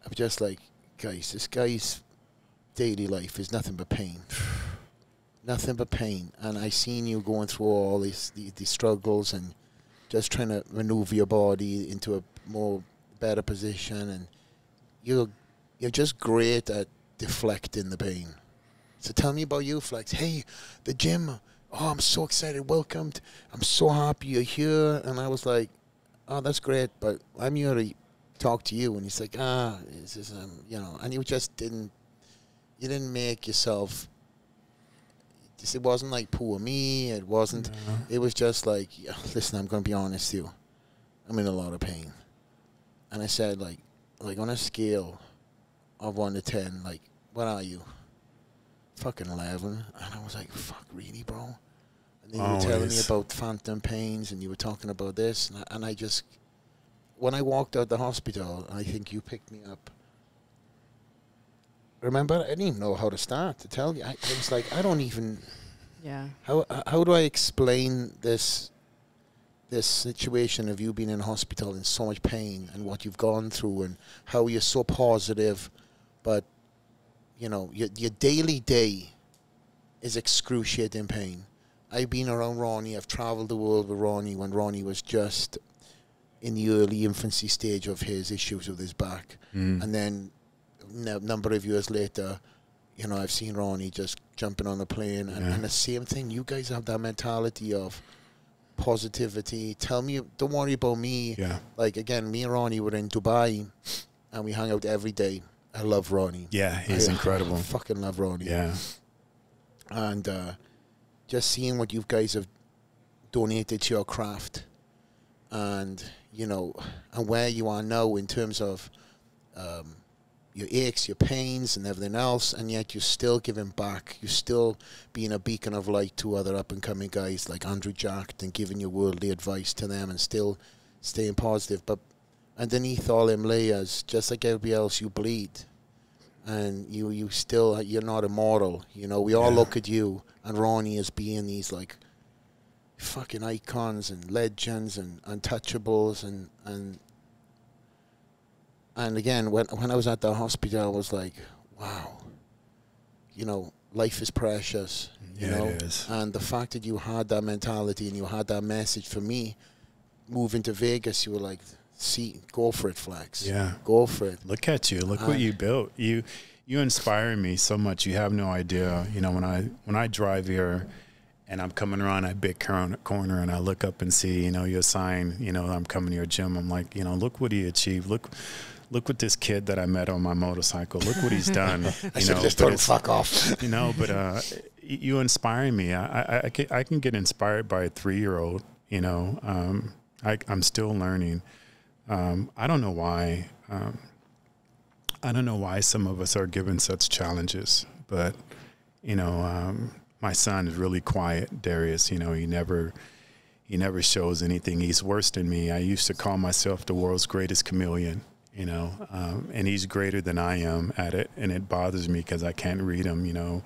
I was just like, guys, this guy's daily life is nothing but pain. Nothing but pain, and I seen you going through all these, these, these struggles and just trying to maneuver your body into a more better position, and you're, you're just great at deflecting the pain. So tell me about you, Flex. Hey, the gym, oh, I'm so excited, welcomed. I'm so happy you're here. And I was like, oh, that's great, but I'm here to talk to you. And he's like, ah, it's just, um, you know, and you just didn't, you didn't make yourself... It wasn't like poor me. It wasn't. No. It was just like, listen, I'm going to be honest with you. I'm in a lot of pain. And I said, like, like on a scale of one to ten, like, what are you? Fucking eleven. And I was like, fuck, really, bro? And then Always. you were telling me about phantom pains, and you were talking about this. And I, and I just, when I walked out the hospital, I think you picked me up. Remember, I didn't even know how to start to tell you. I, I was like, I don't even. Yeah. How how do I explain this, this situation of you being in hospital in so much pain and what you've gone through and how you're so positive, but, you know, your your daily day is excruciating pain. I've been around Ronnie. I've traveled the world with Ronnie when Ronnie was just in the early infancy stage of his issues with his back, mm. and then. A number of years later, you know, I've seen Ronnie just jumping on the plane, and, yeah. and the same thing. You guys have that mentality of positivity. Tell me, don't worry about me. Yeah. Like, again, me and Ronnie were in Dubai, and we hung out every day. I love Ronnie. Yeah, he's I, incredible. I fucking love Ronnie. Yeah. And uh, just seeing what you guys have donated to your craft, and, you know, and where you are now in terms of... Um, your aches, your pains, and everything else, and yet you're still giving back. You're still being a beacon of light to other up-and-coming guys like Andrew Jacked, and giving your worldly advice to them, and still staying positive. But underneath all them layers, just like everybody else, you bleed, and you you still you're not immortal. You know, we all yeah. look at you and Ronnie as being these like fucking icons and legends and untouchables, and and. And again, when when I was at the hospital, I was like, wow, you know, life is precious, you yeah, know? It is. And the fact that you had that mentality and you had that message, for me, moving to Vegas, you were like, see, go for it, Flex. Yeah. Go for it. Look at you. Look uh, what you built. You you inspire me so much. You have no idea. You know, when I when I drive here and I'm coming around a big corner and I look up and see, you know, your sign, you know, I'm coming to your gym. I'm like, you know, look what he achieved. Look. Look what this kid that I met on my motorcycle, look what he's done. You I should know, just throw fuck off. You know, but uh, you inspire me. I, I, I, can, I can get inspired by a three-year-old, you know. Um, I, I'm still learning. Um, I don't know why. Um, I don't know why some of us are given such challenges. But, you know, um, my son is really quiet, Darius. You know, he never... he never shows anything. He's worse than me. I used to call myself the world's greatest chameleon. You know, um, and he's greater than I am at it, and it bothers me because I can't read him, you know.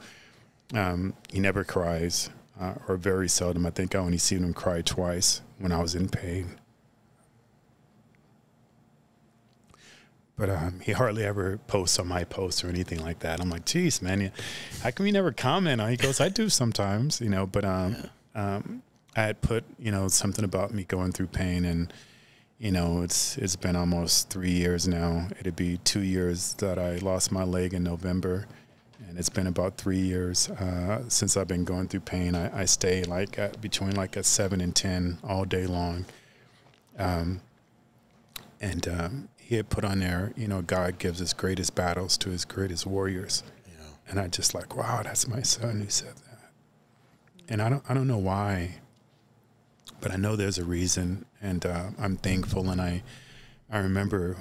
Um, he never cries, uh, or very seldom. I think I only seen him cry twice when I was in pain. But um, he hardly ever posts on my posts or anything like that. I'm like, geez, man, you, how come you never comment? He goes, I do sometimes, you know. But um, yeah. um, I had put, you know, something about me going through pain, and you know, it's it's been almost three years now. It'd be two years that I lost my leg in November, and it's been about three years uh, since I've been going through pain. I, I stay like at, between like a seven and ten all day long, um, and um, he had put on there, you know, God gives his greatest battles to his greatest warriors, yeah. And I just like, wow, that's my son who said that, and I don't I don't know why. But I know there's a reason, and uh, I'm thankful. And I, I remember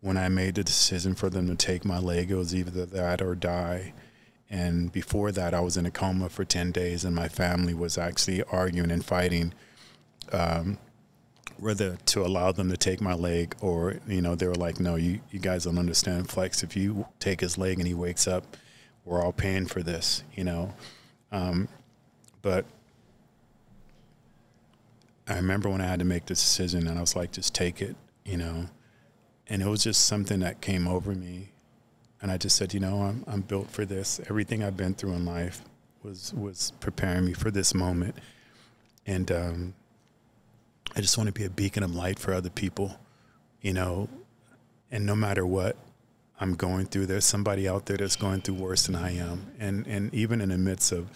when I made the decision for them to take my leg, it was either that or die. And before that, I was in a coma for ten days, and my family was actually arguing and fighting um, whether to allow them to take my leg or, you know, they were like, no, you, you guys don't understand, Flex. If you take his leg and he wakes up, we're all paying for this, you know. Um, but... I remember when I had to make this decision, and I was like, just take it, you know, and it was just something that came over me. And I just said, you know, I'm, I'm built for this. Everything I've been through in life was, was preparing me for this moment. And um, I just want to be a beacon of light for other people, you know, and no matter what I'm going through, there's somebody out there that's going through worse than I am. And, and even in the midst of,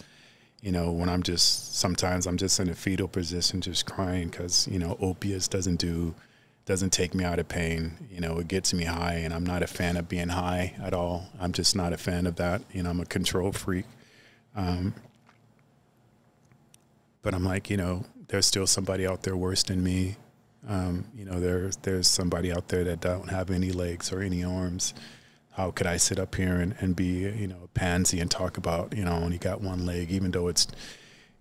you know, when I'm just, sometimes I'm just in a fetal position, just crying because, you know, opiates doesn't do, doesn't take me out of pain. You know, it gets me high, and I'm not a fan of being high at all. I'm just not a fan of that. You know, I'm a control freak. Um, but I'm like, you know, there's still somebody out there worse than me. Um, you know, there, there's somebody out there that don't have any legs or any arms. How could I sit up here and, and be, you know, a pansy and talk about, you know, only got one leg, even though it's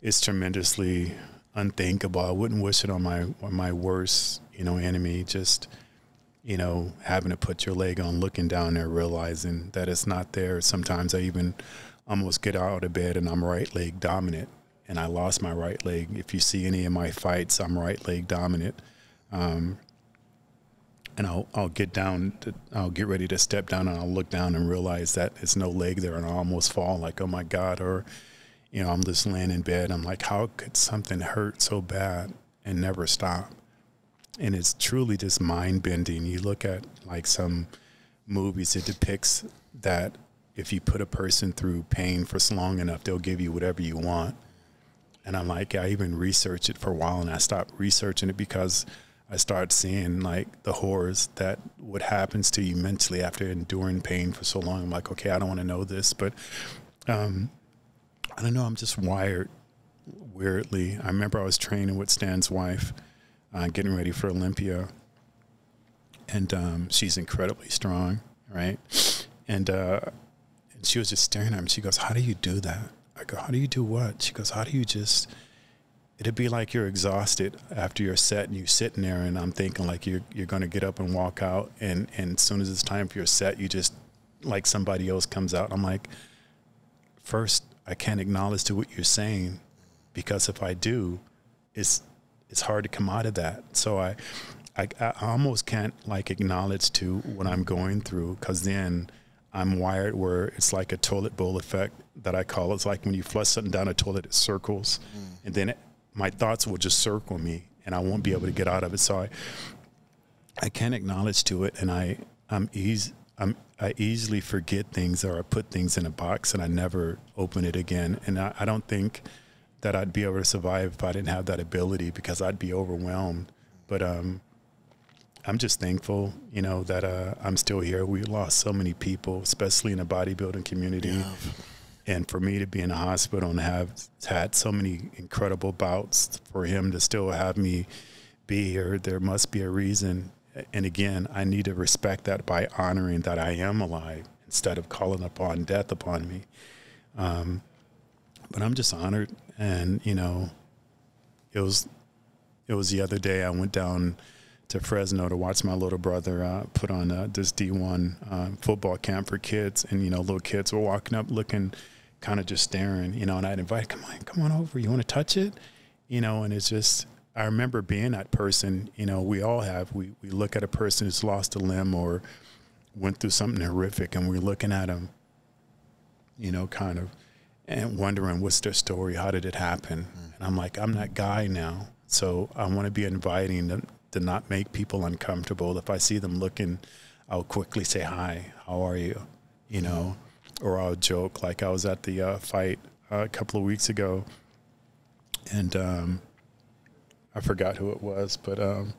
it's tremendously unthinkable. I wouldn't wish it on my on my worst, you know, enemy, just, you know, having to put your leg on, looking down there, realizing that it's not there. Sometimes I even almost get out of bed and I'm right leg dominant, and I lost my right leg. If you see any of my fights, I'm right leg dominant. Um And I'll, I'll get down, to, I'll get ready to step down, and I'll look down and realize that there's no leg there, and I'll almost fall like, oh, my God. Or, you know, I'm just laying in bed. I'm like, how could something hurt so bad and never stop? And it's truly just mind-bending. You look at, like, some movies, it depicts that if you put a person through pain for so long enough, they'll give you whatever you want. And I'm like, I even researched it for a while, and I stopped researching it because I started seeing, like, the horrors that what happens to you mentally after enduring pain for so long. I'm like, okay, I don't want to know this, but um, I don't know. I'm just wired weirdly. I remember I was training with Stan's wife, uh, getting ready for Olympia, and um, she's incredibly strong, right? And, uh, and she was just staring at me. She goes, how do you do that? I go, how do you do what? She goes, how do you just... It'd be like you're exhausted after your set and you're sitting there, and I'm thinking like you're, you're going to get up and walk out. And, and as soon as it's time for your set, you just, like somebody else comes out. I'm like, first, I can't acknowledge to what you're saying, because if I do, it's, it's hard to come out of that. So I, I, I almost can't like acknowledge to what I'm going through, because then I'm wired where it's like a toilet bowl effect that I call it. It's like when you flush something down a toilet, it circles. Mm. And then it, my thoughts will just circle me and I won't be able to get out of it. So I, I can't acknowledge to it. And I, I'm easy. I'm, I easily forget things, or I put things in a box and I never open it again. And I, I don't think that I'd be able to survive if I didn't have that ability, because I'd be overwhelmed. But um, I'm just thankful, you know, that uh, I'm still here. We lost so many people, especially in the bodybuilding community. Yeah. And for me to be in a hospital and have had so many incredible bouts, for him to still have me be here, there must be a reason. And again, I need to respect that by honoring that I am alive instead of calling upon death upon me. Um, but I'm just honored. And, you know, it was, it was the other day I went down to Fresno to watch my little brother uh, put on uh, this D one uh, football camp for kids. And, you know, little kids were walking up looking, kind of just staring, you know, and I'd invite, come on, come on over. You want to touch it? You know, and it's just, I remember being that person, you know, we all have, we, we look at a person who's lost a limb or went through something horrific, and we're looking at them, you know, kind of, and wondering what's their story, how did it happen? Mm. And I'm like, I'm that guy now. So I want to be inviting them to not make people uncomfortable. If I see them looking, I'll quickly say, hi, how are you? You know, or I'll joke, like I was at the uh, fight uh, a couple of weeks ago, and, um, I forgot who it was, but um,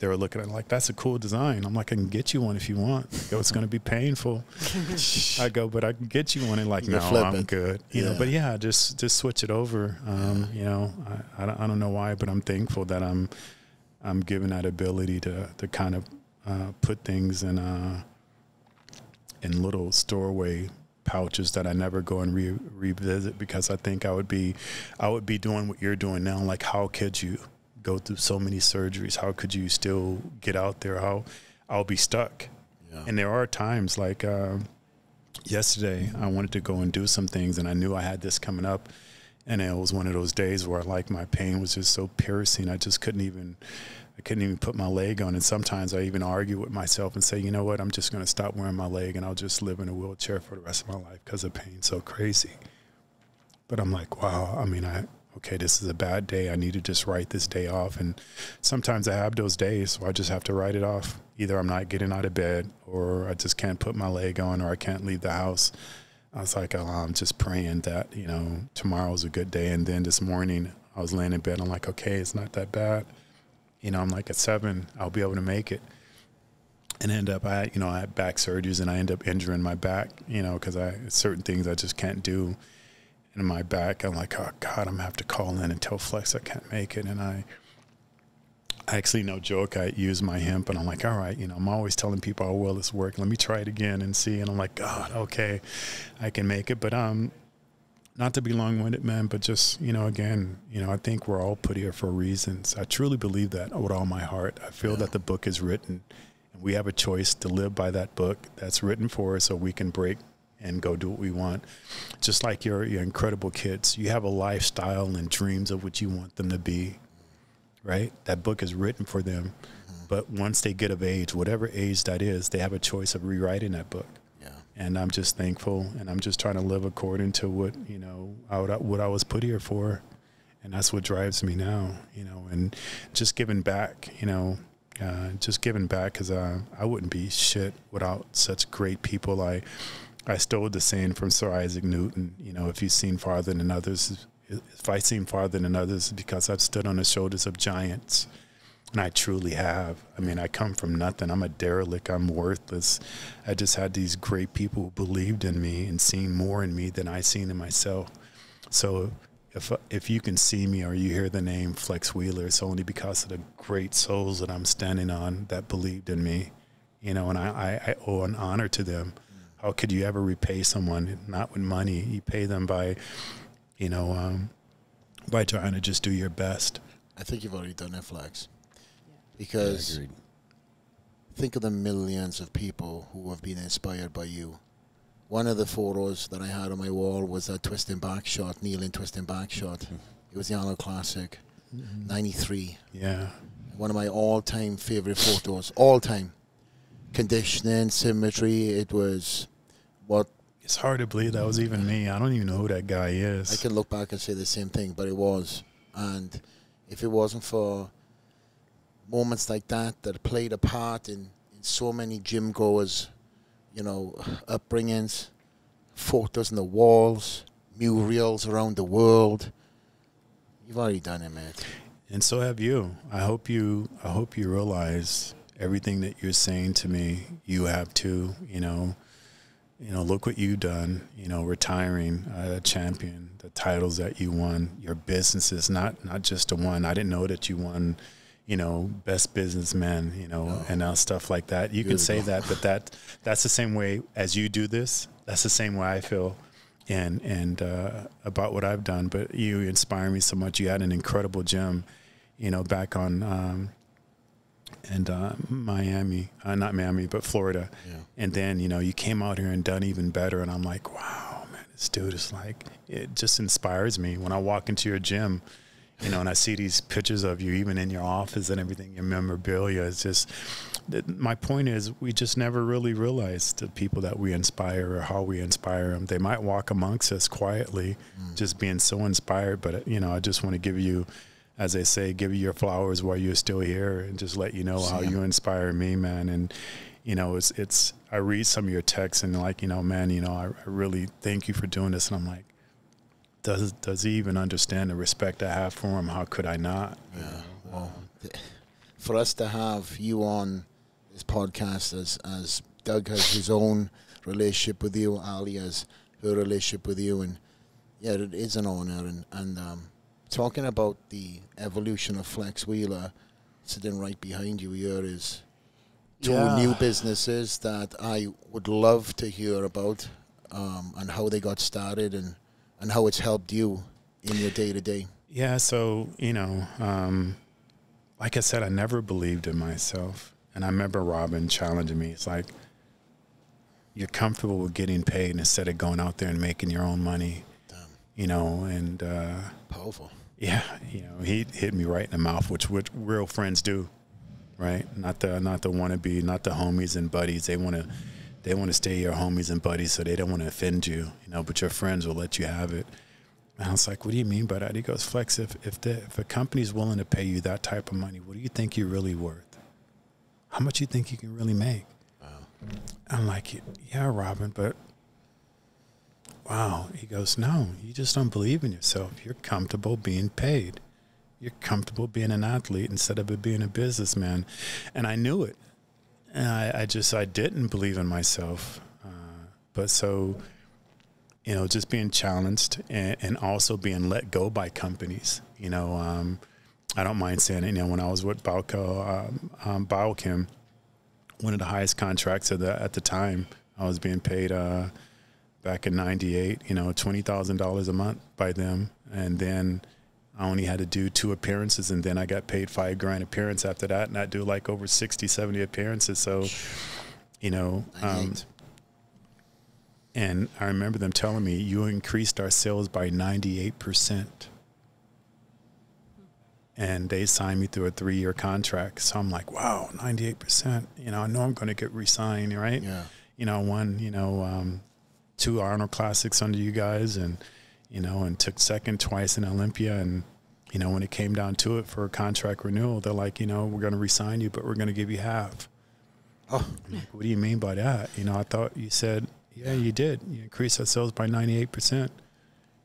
they were looking at it like, that's a cool design. I'm like, I can get you one if you want. I go, it's going to be painful. I go, but I can get you one. And like, no, I'm good. You yeah. know, but yeah, just just switch it over. Um, yeah. You know, I, I, don't, I don't know why, but I'm thankful that I'm I'm given that ability to to kind of uh, put things in uh, in little storeway pouches that I never go and re revisit, because I think I would be I would be doing what you're doing now. Like, how could you go through so many surgeries? How could you still get out there? How I'll be stuck. Yeah. And there are times like uh, yesterday, I wanted to go and do some things, and I knew I had this coming up, and it was one of those days where like my pain was just so piercing. I just couldn't even I couldn't even put my leg on. And sometimes I even argue with myself and say, you know what, I'm just going to stop wearing my leg, and I'll just live in a wheelchair for the rest of my life because the pain's so crazy. But I'm like, wow, I mean, I. okay, this is a bad day. I need to just write this day off. And sometimes I have those days, so I just have to write it off. Either I'm not getting out of bed, or I just can't put my leg on, or I can't leave the house. I was like, oh, I'm just praying that, you know, tomorrow's a good day. And then this morning I was laying in bed. I'm like, okay, it's not that bad. You know, I'm like, at seven, I'll be able to make it. And end up, I, you know, I had back surgeries, and I end up injuring my back, you know, because I certain things I just can't do. In my back, I'm like, oh God, I'm gonna have to call in and tell Flex I can't make it. And I, I actually, no joke, I use my hemp, and I'm like, all right, you know, I'm always telling people, oh well, it's working. Let me try it again and see. And I'm like, God, okay, I can make it. But um, not to be long-winded, man, but just, you know, again, you know, I think we're all put here for reasons. I truly believe that with all my heart. I feel yeah. that the book is written, and we have a choice to live by that book that's written for us, so we can break and go do what we want. Just like your, your incredible kids, you have a lifestyle and dreams of what you want them to be, right? That book is written for them. Mm-hmm. But once they get of age, whatever age that is, they have a choice of rewriting that book. Yeah. And I'm just thankful, and I'm just trying to live according to what, you know, I would, what I was put here for. And that's what drives me now, you know, and just giving back, you know, uh, just giving back, because uh, I wouldn't be shit without such great people. I... I stole the saying from Sir Isaac Newton, you know, if you've seen farther than others, if I seem farther than others, because I've stood on the shoulders of giants, and I truly have. I mean, I come from nothing. I'm a derelict. I'm worthless. I just had these great people who believed in me and seen more in me than I seen in myself. So if, if you can see me, or you hear the name Flex Wheeler, it's only because of the great souls that I'm standing on that believed in me, you know, and I, I, I owe an honor to them. How could you ever repay someone? Not with money. You pay them by, you know, um, by trying to just do your best. I think you've already done it, Flex. Yeah. Because yeah, think of the millions of people who have been inspired by you. One of the photos that I had on my wall was a twisting back shot, kneeling twisting back shot. Mm-hmm. It was the Arnold Classic, mm-hmm. ninety-three. Yeah. One of my all-time favorite photos, all-time. Conditioning, symmetry, it was what? It's hard to believe that was even me. I don't even know who that guy is. I can look back and say the same thing, but it was. And if it wasn't for moments like that that played a part in, in so many gym goers, you know, upbringings, photos on the walls, murals around the world, you've already done it, man. And so have you. I hope you. I hope you realize everything that you're saying to me. You have to. You know. You know, look what you've done, you know, retiring a uh, champion, the titles that you won, your businesses, not not just the one. I didn't know that you won, you know, best businessman, you know, no. and uh, stuff like that. You Beautiful. Can say that, but that that's the same way as you do this. That's the same way I feel and, and uh, about what I've done. But you inspire me so much. You had an incredible gym, you know, back on um, – and uh, Miami, uh, not Miami, but Florida. Yeah. And then, you know, you came out here and done even better. And I'm like, wow, man, this dude is like, it just inspires me. When I walk into your gym, you know, and I see these pictures of you, even in your office and everything, your memorabilia, it's just, my point is we just never really realize the people that we inspire or how we inspire them. They might walk amongst us quietly, mm. just being so inspired. But, you know, I just want to give you, as they say, give you your flowers while you're still here and just let you know how you inspire me, man. And, you know, it's, it's, I read some of your texts and like, you know, man, you know, I, I really thank you for doing this. And I'm like, does, does he even understand the respect I have for him? How could I not? Yeah. Well, for us to have you on this podcast as, as Doug has his own relationship with you, Ali has her relationship with you. And yeah, it is an honor. And, and, um, talking about the evolution of Flex Wheeler, sitting right behind you here is two yeah. new businesses that I would love to hear about um, and how they got started and, and how it's helped you in your day-to-day. -day. Yeah, so, you know, um, like I said, I never believed in myself. And I remember Robin challenging me. It's like, you're comfortable with getting paid instead of going out there and making your own money. Damn. You know, and... Uh, powerful. Yeah, you know, he hit me right in the mouth, which which real friends do, right? Not the not the wannabe, not the homies and buddies. They want to they want to stay your homies and buddies, so they don't want to offend you, you know. But your friends will let you have it. And I was like, what do you mean by that? He goes, Flex, if if the if a company's willing to pay you that type of money, what do you think you're really worth? How much you think you can really make? Wow. I'm like, yeah, Robin, but. Wow. He goes, no, you just don't believe in yourself. You're comfortable being paid. You're comfortable being an athlete instead of being a businessman. And I knew it. And I, I just, I didn't believe in myself. Uh, but so, you know, just being challenged and, and also being let go by companies. You know, um, I don't mind saying it. You know, when I was with Balco um, um, Biochem, one of the highest contracts of the, at the time, I was being paid uh, – back in ninety-eight, you know, twenty thousand dollars a month by them. And then I only had to do two appearances, and then I got paid five grand appearance after that. And I do like over sixty, seventy appearances. So, you know, um, and I remember them telling me, you increased our sales by ninety-eight percent. And they signed me through a three-year contract. So I'm like, wow, ninety-eight percent. You know, I know I'm going to get re-signed, right? Yeah. You know, one, you know, um, two Arnold Classics under you guys, and, you know, and took second twice in Olympia. And, you know, when it came down to it for a contract renewal, they're like, you know, we're going to re-sign you, but we're going to give you half. Oh, I'm like, what do you mean by that? You know, I thought you said, yeah, you did. You increased our sales by ninety-eight percent.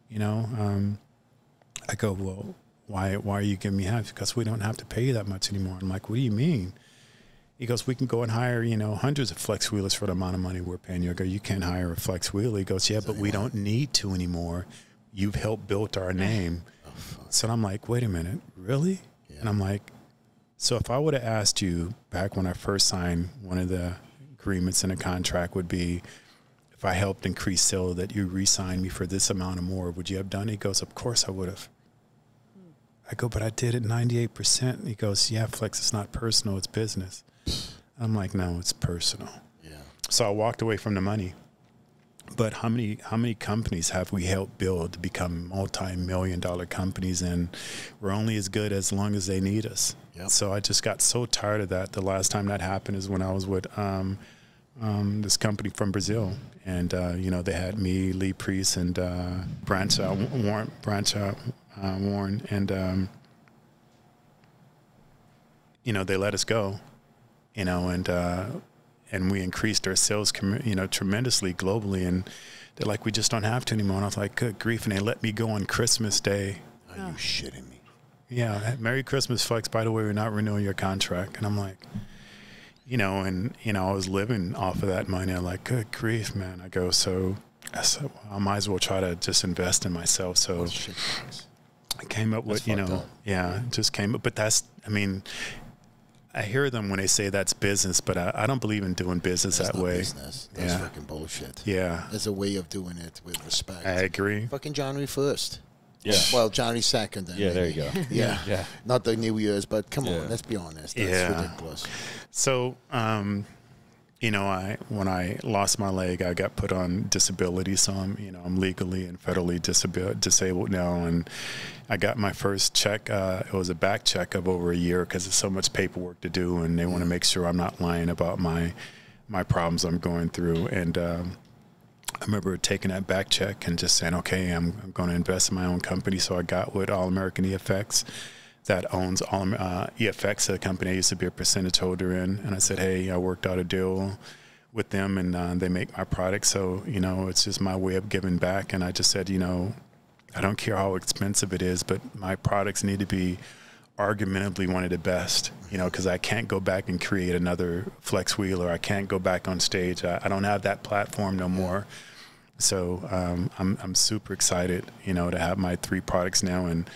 You know, um, I go, well, why, why are you giving me half? Because we don't have to pay you that much anymore. I'm like, what do you mean? He goes, we can go and hire, you know, hundreds of Flex Wheelers for the amount of money we're paying you. I go, you can't hire a Flex Wheeler. He goes, yeah, but we don't need to anymore. You've helped build our name. Oh, so I'm like, wait a minute, really? Yeah. And I'm like, so if I would have asked you back when I first signed, one of the agreements in a contract would be, if I helped increase sales, that you re-signed me for this amount or more, would you have done it? He goes, of course I would have. I go, but I did it ninety-eight percent. And he goes, yeah, Flex, it's not personal, it's business. I'm like, no, it's personal. Yeah. So I walked away from the money. But how many how many companies have we helped build to become multi-million dollar companies? And we're only as good as long as they need us. Yep. So I just got so tired of that. The last time that happened is when I was with um, um, this company from Brazil, and uh, you know, they had me, Lee Priest, and uh, Branshaw Warren, Branshaw uh, Warren, and um, you know, they let us go, you know, and uh, and we increased our sales, you know, tremendously globally, and they're like, we just don't have to anymore. And I was like, good grief. And they let me go on Christmas Day. Are you shitting me? Yeah. Merry Christmas, Flex. By the way, we're not renewing your contract. And I'm like, you know, and, you know, I was living off of that money. I'm like, good grief, man. I go, so I, said, well, I might as well try to just invest in myself. So I came up with, you know, yeah, just came up. But that's, I mean, I hear them when they say that's business, but I, I don't believe in doing business that way. Business. That's yeah. fucking bullshit. Yeah. There's a way of doing it with respect. I agree. Fucking January first. Yeah. Well, January second. Yeah, there you go. Yeah. yeah. yeah. Not the New Year's, but come yeah. on, let's be honest. That's yeah. ridiculous. So, um, you know, I when I lost my leg, I got put on disability, so I'm, you know, I'm legally and federally disabil disabled now, and I got my first check. Uh, it was a back check of over a year because there's so much paperwork to do, and they want to make sure I'm not lying about my my problems I'm going through. And um, I remember taking that back check and just saying, okay, I'm, I'm going to invest in my own company. So I got with All American E F X. That owns all uh, E F X, a company I used to be a percentage holder in, and I said, "Hey, I worked out a deal with them, and uh, they make my product. So you know, it's just my way of giving back." And I just said, "You know, I don't care how expensive it is, but my products need to be argumentably one of the best. You know, because I can't go back and create another Flex Wheeler. I can't go back on stage. I, I don't have that platform no more. So um, I'm I'm super excited, you know, to have my three products now and."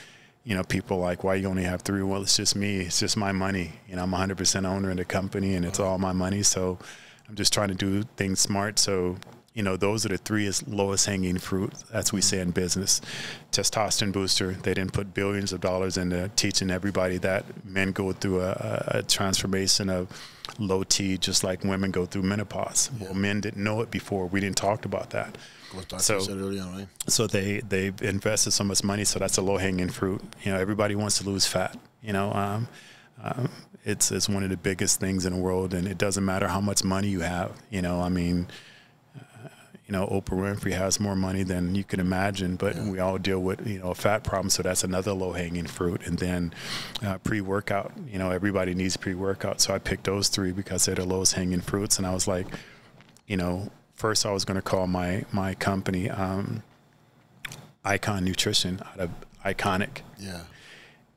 You know, people are like, why you only have three? Well, it's just me. It's just my money. You know, I'm one hundred percent owner in the company, and it's all my money. So I'm just trying to do things smart. So, you know, those are the three lowest hanging fruit. That's what we say in business. Testosterone booster. They didn't put billions of dollars into teaching everybody that men go through a, a transformation of low T, just like women go through menopause. Yeah. Well, men didn't know it before. We didn't talk about that. So, so they they invested so much money, so that's a low hanging fruit. You know, everybody wants to lose fat. You know, um, um, it's it's one of the biggest things in the world, and it doesn't matter how much money you have. You know, I mean, uh, you know, Oprah Winfrey has more money than you can imagine, but yeah. we all deal with, you know, a fat problem, so that's another low hanging fruit. And then uh, pre workout. You know, everybody needs pre workout, so I picked those three because they're the lowest hanging fruits. And I was like, you know. First, I was going to call my my company um, Icon Nutrition out of Iconic. Yeah.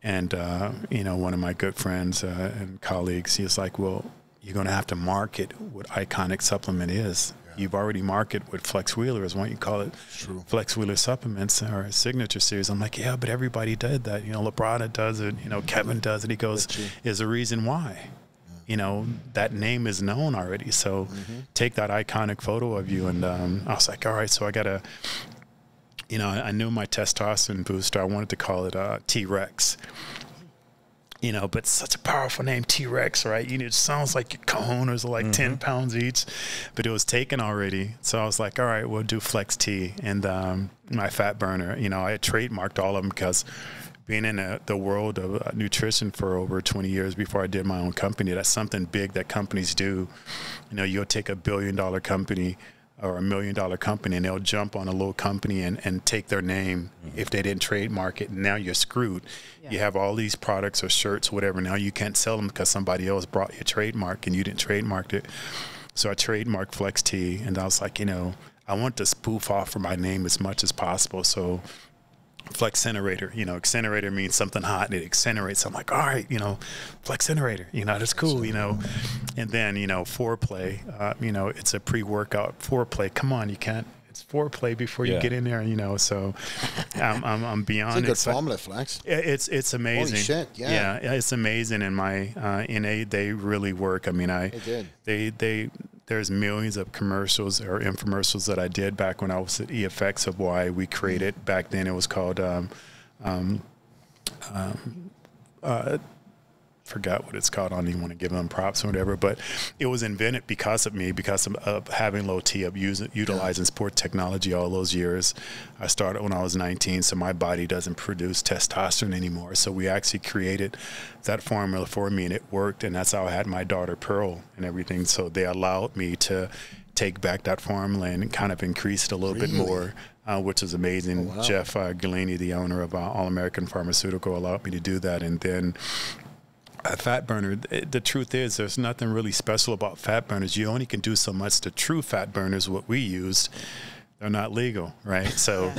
And, uh, you know, one of my good friends uh, and colleagues, he was like, well, you're going to have to market what Iconic supplement is. Yeah. You've already marketed what Flex Wheeler is. Why don't you call it True. Flex Wheeler Supplements or Signature Series? I'm like, yeah, but everybody did that. You know, LeBron does it. You know, Kevin does it. He goes, there's a reason why. You know, that name is known already. So mm-hmm. take that iconic photo of you. And um, I was like, all right, so I got to, you know, I, I knew my testosterone booster. I wanted to call it uh, T-Rex, you know, but such a powerful name, T-Rex, right? You know, it sounds like your cojones are like mm-hmm. ten pounds each, but it was taken already. So I was like, all right, we'll do Flex T and um, my fat burner. You know, I had trademarked all of them because being in a, the world of nutrition for over twenty years before I did my own company, that's something big that companies do. You know, you'll take a billion dollar company or a million dollar company and they'll jump on a little company and, and take their name mm-hmm. if they didn't trademark it. Now you're screwed. Yeah. You have all these products or shirts, whatever. Now you can't sell them because somebody else brought your trademark and you didn't trademark it. So I trademarked Flex T, and I was like, you know, I want to spoof off for my name as much as possible. So Flex Generator, you know, accelerator means something hot and it accelerates. So I'm like, all right, you know, Flex Generator, you know, that's cool, you know. And then, you know, Foreplay, uh, you know, it's a pre-workout Foreplay. Come on, you can't. It's foreplay before yeah. you get in there, you know. So I'm, I'm, I'm beyond. It's a good excited. formula, Flex. It's it's amazing. Holy shit, yeah. Yeah, it's amazing. And my uh, N A, they really work. I mean, I they did. They they. There's millions of commercials or infomercials that I did back when I was at E F X of why we created. Back then it was called um, um, um, uh, forgot what it's called. I don't even want to give them props or whatever, but it was invented because of me, because of, of having low T, of using, utilizing sport technology all those years. I started when I was nineteen, so my body doesn't produce testosterone anymore. So we actually created that formula for me, and it worked, and that's how I had my daughter Pearl and everything. So they allowed me to take back that formula and kind of increase it a little really? bit more. Uh, which is amazing. Oh, wow. Jeff uh, Galini, the owner of uh, All American Pharmaceutical, allowed me to do that. And then a fat burner, th the truth is there's nothing really special about fat burners. You only can do so much. The true fat burners, what we used, they're not legal, right? So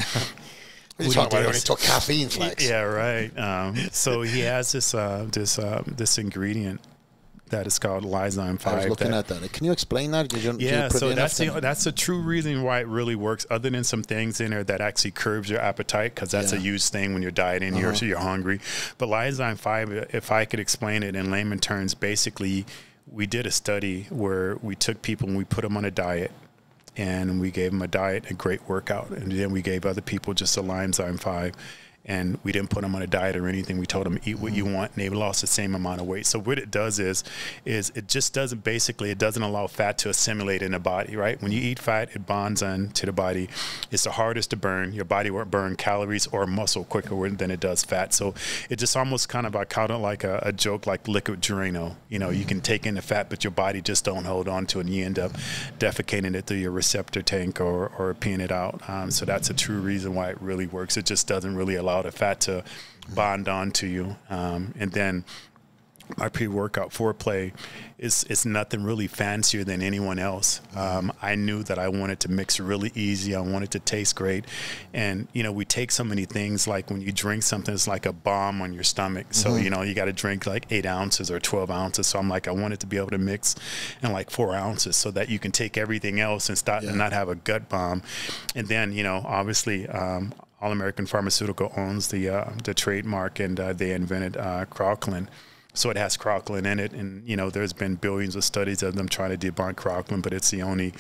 we talk about only talk caffeine Flex. Yeah, right. Um, so he has this, uh, this, uh, this ingredient that is called Lyzyme five. I was looking that, at that. Can you explain that? You, yeah, you so that's the, that's the true reason why it really works, other than some things in there that actually curbs your appetite, because that's yeah. a huge thing when you're dieting, uh-huh. you're, so you're hungry. But Lyzyme five, if I could explain it in layman terms, basically we did a study where we took people and we put them on a diet, and we gave them a diet, a great workout, and then we gave other people just a Lyzyme five. And we didn't put them on a diet or anything. We told them, eat what you want, and they lost the same amount of weight. So what it does is, is it just doesn't, basically, it doesn't allow fat to assimilate in the body, right? When you eat fat, it bonds on to the body. It's the hardest to burn. Your body won't burn calories or muscle quicker than it does fat. So it just almost kind of, I count it like a, a joke, like liquid Drano. You know, you can take in the fat, but your body just don't hold on to it, and you end up defecating it through your receptor tank, or, or peeing it out. Um, so that's a true reason why it really works. It just doesn't really allow the fat to bond on to you. Um, and then my pre-workout Foreplay is, it's nothing really fancier than anyone else. Um, I knew that I wanted to mix really easy. I wanted to taste great. And, you know, we take so many things, like when you drink something, it's like a bomb on your stomach. So, mm-hmm. you know, you got to drink like eight ounces or twelve ounces. So I'm like, I wanted to be able to mix in like four ounces so that you can take everything else and stop yeah. and not have a gut bomb. And then, you know, obviously, um, All American Pharmaceutical owns the uh, the trademark, and uh, they invented uh, Crocklin, so it has Crocklin in it. And you know, there's been billions of studies of them trying to debunk Crocklin, but it's the only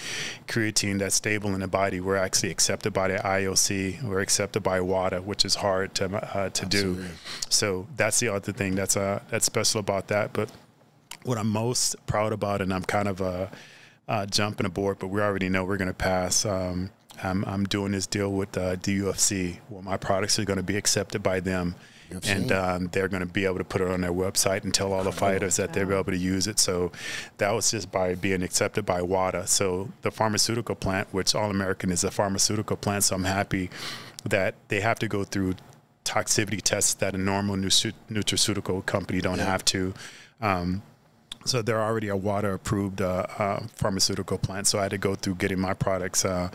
creatine that's stable in the body. We're actually accepted by the I O C. We're accepted by WADA, which is hard to uh, to Absolutely. do. So that's the other thing that's uh that's special about that. But what I'm most proud about, and I'm kind of uh, uh jumping aboard, but we already know we're gonna pass. Um, I'm, I'm doing this deal with uh, the U F C, where my products are going to be accepted by them, U F C. And um, they're going to be able to put it on their website and tell all the fighters that they'll be able to use it. So that was just by being accepted by WADA. So the pharmaceutical plant, which All American is a pharmaceutical plant, so I'm happy that they have to go through toxicity tests that a normal nutraceutical company don't yeah. have to. Um, So they're already a WADA-approved uh, uh, pharmaceutical plant. So I had to go through getting my products uh,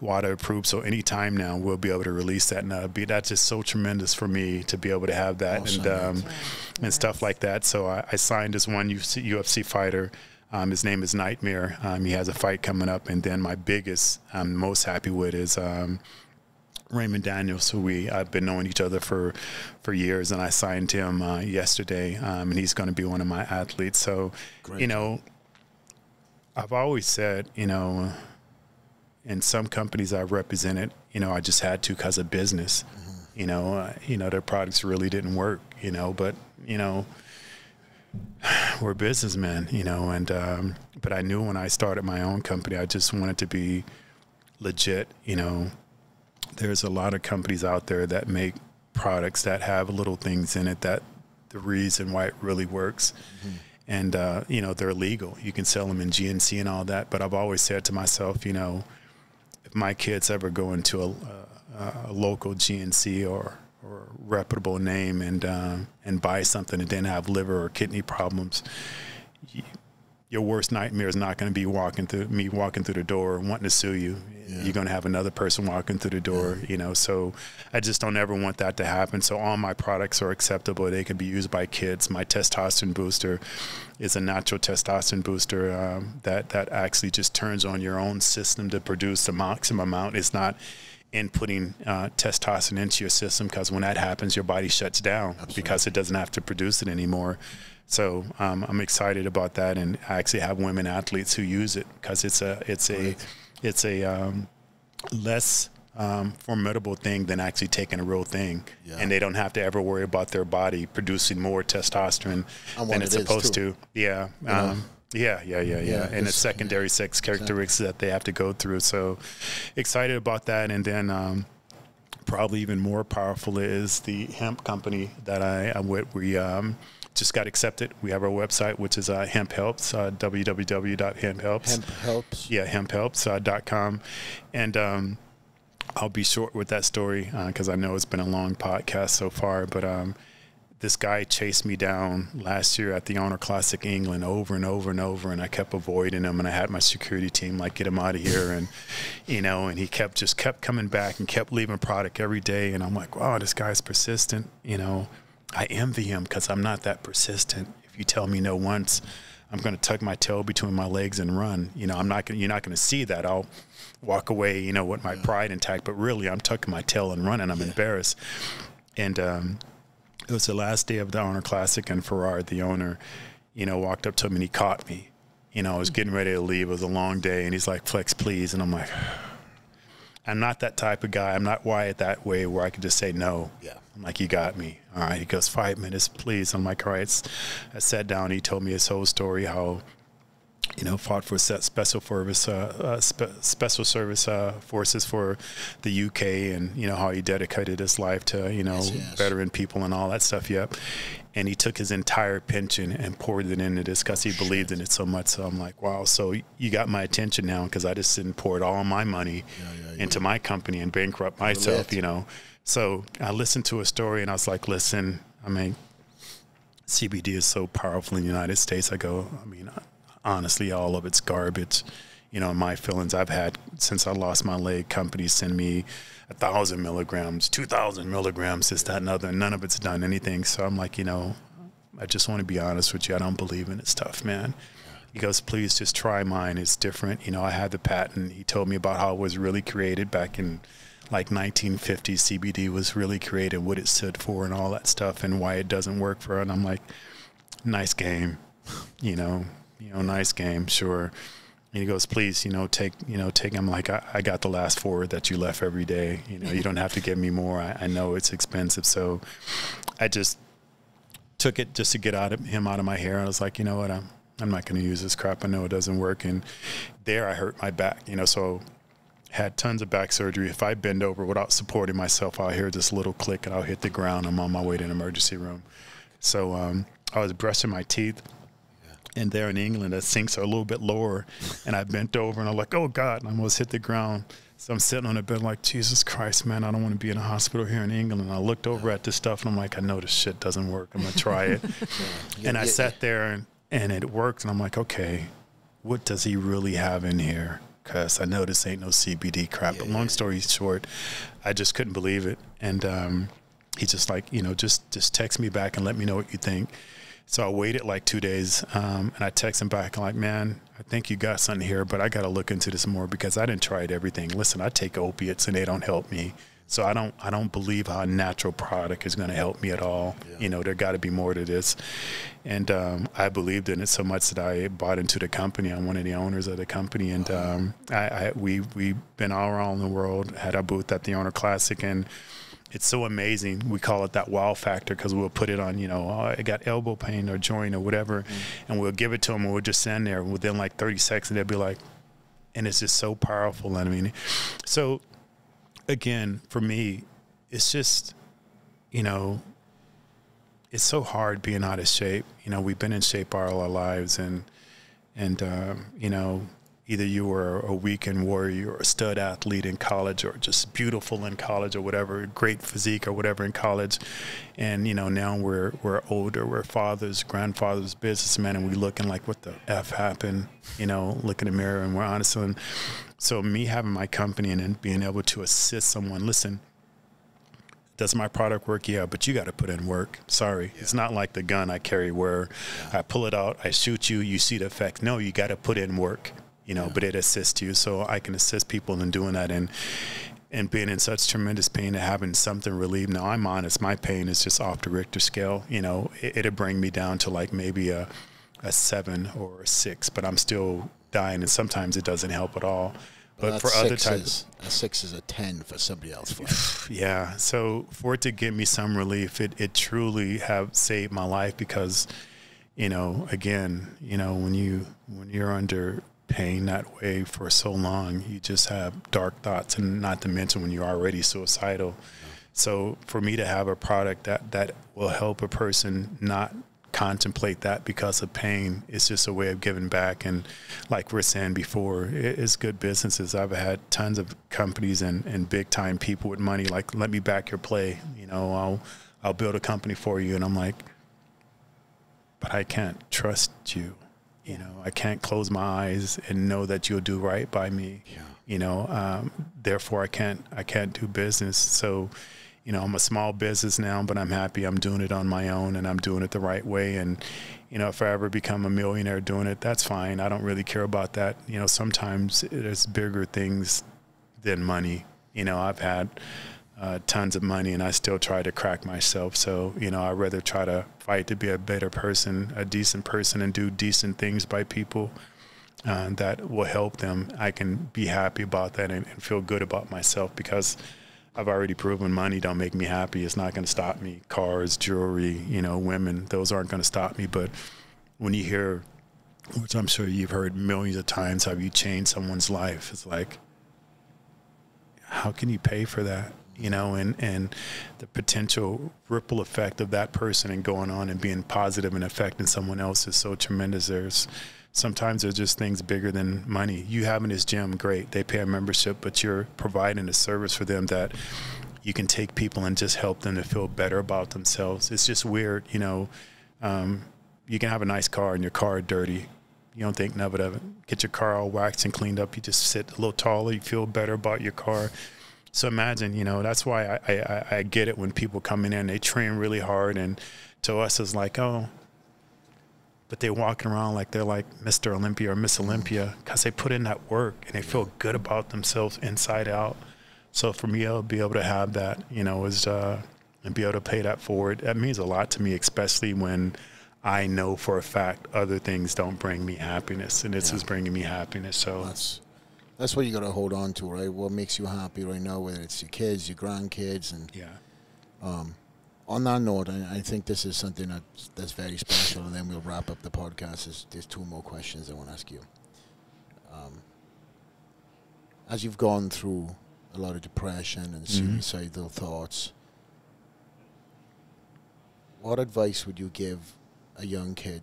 WADA-approved. So anytime now we'll be able to release that. And uh, be, that's just so tremendous for me to be able to have that awesome. and um, yeah. and yes. stuff like that. So I, I signed this one U F C fighter. Um, his name is Nightmare. Um, he has a fight coming up. And then my biggest, I'm most happy with is um, Raymond Daniels, who we I've been knowing each other for for years, and I signed him uh, yesterday, um, and he's going to be one of my athletes. So, Great. you know, I've always said, you know, in some companies I represented, you know, I just had to because of business. Mm-hmm. You know, uh, you know, their products really didn't work. You know, but you know, we're businessmen. You know, and um, but I knew when I started my own company, I just wanted to be legit. You know. There's a lot of companies out there that make products that have little things in it that the reason why it really works. Mm-hmm. And, uh, you know, they're legal. You can sell them in G N C and all that. But I've always said to myself, you know, if my kids ever go into a, a, a local G N C or, or reputable name and, um, and buy something and then have liver or kidney problems, you, your worst nightmare is not going to be walking through me walking through the door wanting to sue you. Yeah. You're going to have another person walking through the door, yeah. you know, so I just don't ever want that to happen. So all my products are acceptable. They can be used by kids. My testosterone booster is a natural testosterone booster um, that, that actually just turns on your own system to produce the maximum amount. It's not inputting uh, testosterone into your system, because when that happens, your body shuts down Absolutely. because it doesn't have to produce it anymore. So um, I'm excited about that, and I actually have women athletes who use it because it's a it's a right. it's a um, less um, formidable thing than actually taking a real thing. Yeah. And they don't have to ever worry about their body producing more testosterone than it's supposed to. Yeah. Um, yeah, yeah, yeah, yeah, yeah. And it's secondary sex characteristics that they have to go through. So excited about that. And then um, probably even more powerful is the hemp company that I am with. We um, just got accepted. We have our website, which is uh, Hemp Helps, uh, w w w dot hemp helps. Hemp Helps. Yeah, hemp helps dot com. Uh, and um, I'll be short with that story because uh, I know it's been a long podcast so far. But um, this guy chased me down last year at the Arnold Classic England over and over and over, and I kept avoiding him, and I had my security team like, get him out of here, and you know, and he kept just kept coming back and kept leaving product every day, and I'm like, wow, this guy's persistent, you know. I envy him because I'm not that persistent. If you tell me no once, I'm going to tuck my tail between my legs and run. You know, I'm not gonna, you're not going to see that. I'll walk away, you know, with my pride intact, but really I'm tucking my tail and running. I'm yeah. embarrassed. And um it was the last day of the Honor Classic, and Farrar, the owner, you know, walked up to him and he caught me. You know, I was getting ready to leave. It was a long day, and he's like, Flex, please. And I'm like, I'm not that type of guy. I'm not wired that way where I could just say no. Yeah. I'm like, you got me. All right. He goes, five minutes, please. I'm like, all right. I sat down. He told me his whole story, how, you know, fought for special service, uh, uh, spe special service uh, forces for the U K, and you know how he dedicated his life to you know yes, yes. veteran people and all that stuff. Yep. And he took his entire pension and poured it into this because he believed in it so much. So I'm like, wow. So you got my attention now because I just didn't pour all my money yeah, yeah, into yeah. my company and bankrupt myself. Lit. You know. So I listened to a story and I was like, listen, I mean, C B D is so powerful in the United States. I go, I mean. I, Honestly, all of it's garbage. You know, my feelings I've had since I lost my leg, companies send me a thousand milligrams, two thousand milligrams, this, that, and other, and none of it's done anything. So I'm like, you know, I just want to be honest with you. I don't believe in it stuff, man. He goes, please just try mine. It's different. You know, I had the patent. He told me about how it was really created back in like nineteen fifty. C B D was really created, what it stood for and all that stuff, and why it doesn't work for her. And I'm like, nice game, you know. You know, nice game, sure. And he goes, please, you know, take, you know, take. I'm like, I, I got the last four that you left every day. You know, you don't have to give me more. I, I know it's expensive. So I just took it just to get out of him out of my hair. I was like, you know what, I'm, I'm not going to use this crap. I know it doesn't work. And there I hurt my back, you know, so had tons of back surgery. If I bend over without supporting myself, I'll hear this little click and I'll hit the ground. I'm on my way to an emergency room. So um, I was brushing my teeth. And there in England, the sinks are a little bit lower. And I bent over and I'm like, oh God, and I almost hit the ground. So I'm sitting on the bed like, Jesus Christ, man, I don't want to be in a hospital here in England. And I looked over at this stuff and I'm like, I know this shit doesn't work. I'm going to try it. yeah. And yeah, I yeah. sat there and, and it worked. And I'm like, okay, what does he really have in here? Because I know this ain't no C B D crap. Yeah, but long yeah. story short, I just couldn't believe it. And um, he just like, you know, just, just text me back and let me know what you think. So I waited like two days um, and I text him back like, man, I think you got something here, but I got to look into this more because I didn't try it everything. Listen, I take opiates and they don't help me. So I don't I don't believe how a natural product is going to help me at all. Yeah. You know, there got to be more to this. And um, I believed in it so much that I bought into the company. I'm one of the owners of the company. And wow. um, I, I, we, we've been all around the world, had our booth at the Owner Classic, and it's so amazing. We call it that wow factor because we'll put it on, you know, oh, I got elbow pain or joint or whatever, mm-hmm. and we'll give it to them, and we'll just stand there. Within like thirty seconds, they'll be like, and it's just so powerful. I mean, so again, for me, it's just, you know, it's so hard being out of shape. You know, we've been in shape all our lives, and, and um, you know, either you were a weekend warrior or a stud athlete in college or just beautiful in college or whatever, great physique or whatever in college. And, you know, now we're we're older, we're fathers, grandfathers, businessmen, and we looking like, what the F happened? You know, look in the mirror and we're honest. And so me having my company and then being able to assist someone, listen, does my product work? Yeah, but you got to put in work. Sorry. Yeah. It's not like the gun I carry where yeah. I pull it out, I shoot you, you see the effects. No, you got to put in work. You know, yeah. but it assists you. So I can assist people in doing that and and being in such tremendous pain and having something relieved. Now, I'm honest, my pain is just off the Richter scale. You know, it, it'll bring me down to like maybe a, a seven or a six, but I'm still dying. And sometimes it doesn't help at all. But well, for other is, types, a six is a ten for somebody else. Yeah. So for it to give me some relief, it it truly have saved my life because, you know, again, you know, when you when you're under pain that way for so long, you just have dark thoughts, and not to mention when you're already suicidal. So for me to have a product that that will help a person not contemplate that because of pain, it's just a way of giving back. And like we're saying before, it's good businesses. I've had tons of companies and, and big time people with money like, let me back your play, you know, I'll I'll build a company for you. And I'm like, but I can't trust you, you know, I can't close my eyes and know that you'll do right by me. Yeah. You know, um, therefore I can't I can't do business. So you know, I'm a small business now, but I'm happy I'm doing it on my own and I'm doing it the right way. And, you know, if I ever become a millionaire doing it, that's fine. I don't really care about that. You know, sometimes there's bigger things than money. You know, I've had uh, tons of money and I still try to crack myself. So, you know, I'd rather try to fight to be a better person, a decent person, and do decent things by people uh, that will help them. I can be happy about that and, and feel good about myself because I've already proven money don't make me happy. It's not going to stop me. Cars, jewelry, you know, women, those aren't going to stop me. But when you hear, which I'm sure you've heard millions of times, how you change someone's life, it's like, how can you pay for that? You know, and, and the potential ripple effect of that person and going on and being positive and affecting someone else is so tremendous. There's sometimes there's just things bigger than money. You having this gym, great. They pay a membership, but you're providing a service for them that you can take people and just help them to feel better about themselves. It's just weird, you know. Um, you can have a nice car and your car dirty. You don't think nothing of it. Get your car all waxed and cleaned up. You just sit a little taller. You feel better about your car. So imagine, you know, that's why I, I, I get it when people come in and they train really hard. And to us, it's like, oh, but they're walking around like they're like Mister Olympia or Miss Olympia because they put in that work and they feel good about themselves inside out. So for me, I'll be able to have that, you know, is, uh, and be able to pay that forward. That means a lot to me, especially when I know for a fact other things don't bring me happiness. And this yeah. is bringing me happiness. So that's, that's what you got to hold on to, right? What makes you happy right now, whether it's your kids, your grandkids. And yeah. Um, on that note, I, I think this is something that's, that's very special, and then we'll wrap up the podcast. There's, there's two more questions I want to ask you. Um, as you've gone through a lot of depression and mm-hmm. suicidal thoughts, what advice would you give a young kid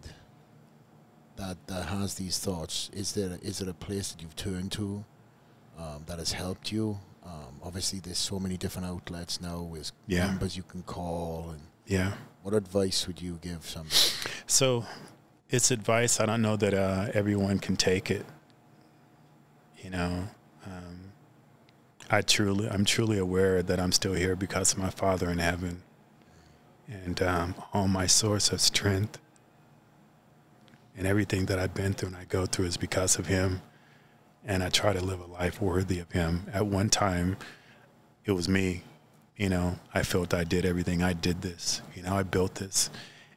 that, that has these thoughts? Is there, is there a place that you've turned to um, that has helped you? Um, obviously, there's so many different outlets now with yeah. numbers you can call. And yeah. What advice would you give somebody? So it's advice. I don't know that uh, everyone can take it. You know, um, I truly, I'm truly aware that I'm still here because of my Father in heaven and um, all my source of strength and everything that I've been through and I go through is because of him. And I try to live a life worthy of him. At one time, it was me. You know, I felt I did everything. I did this. You know, I built this.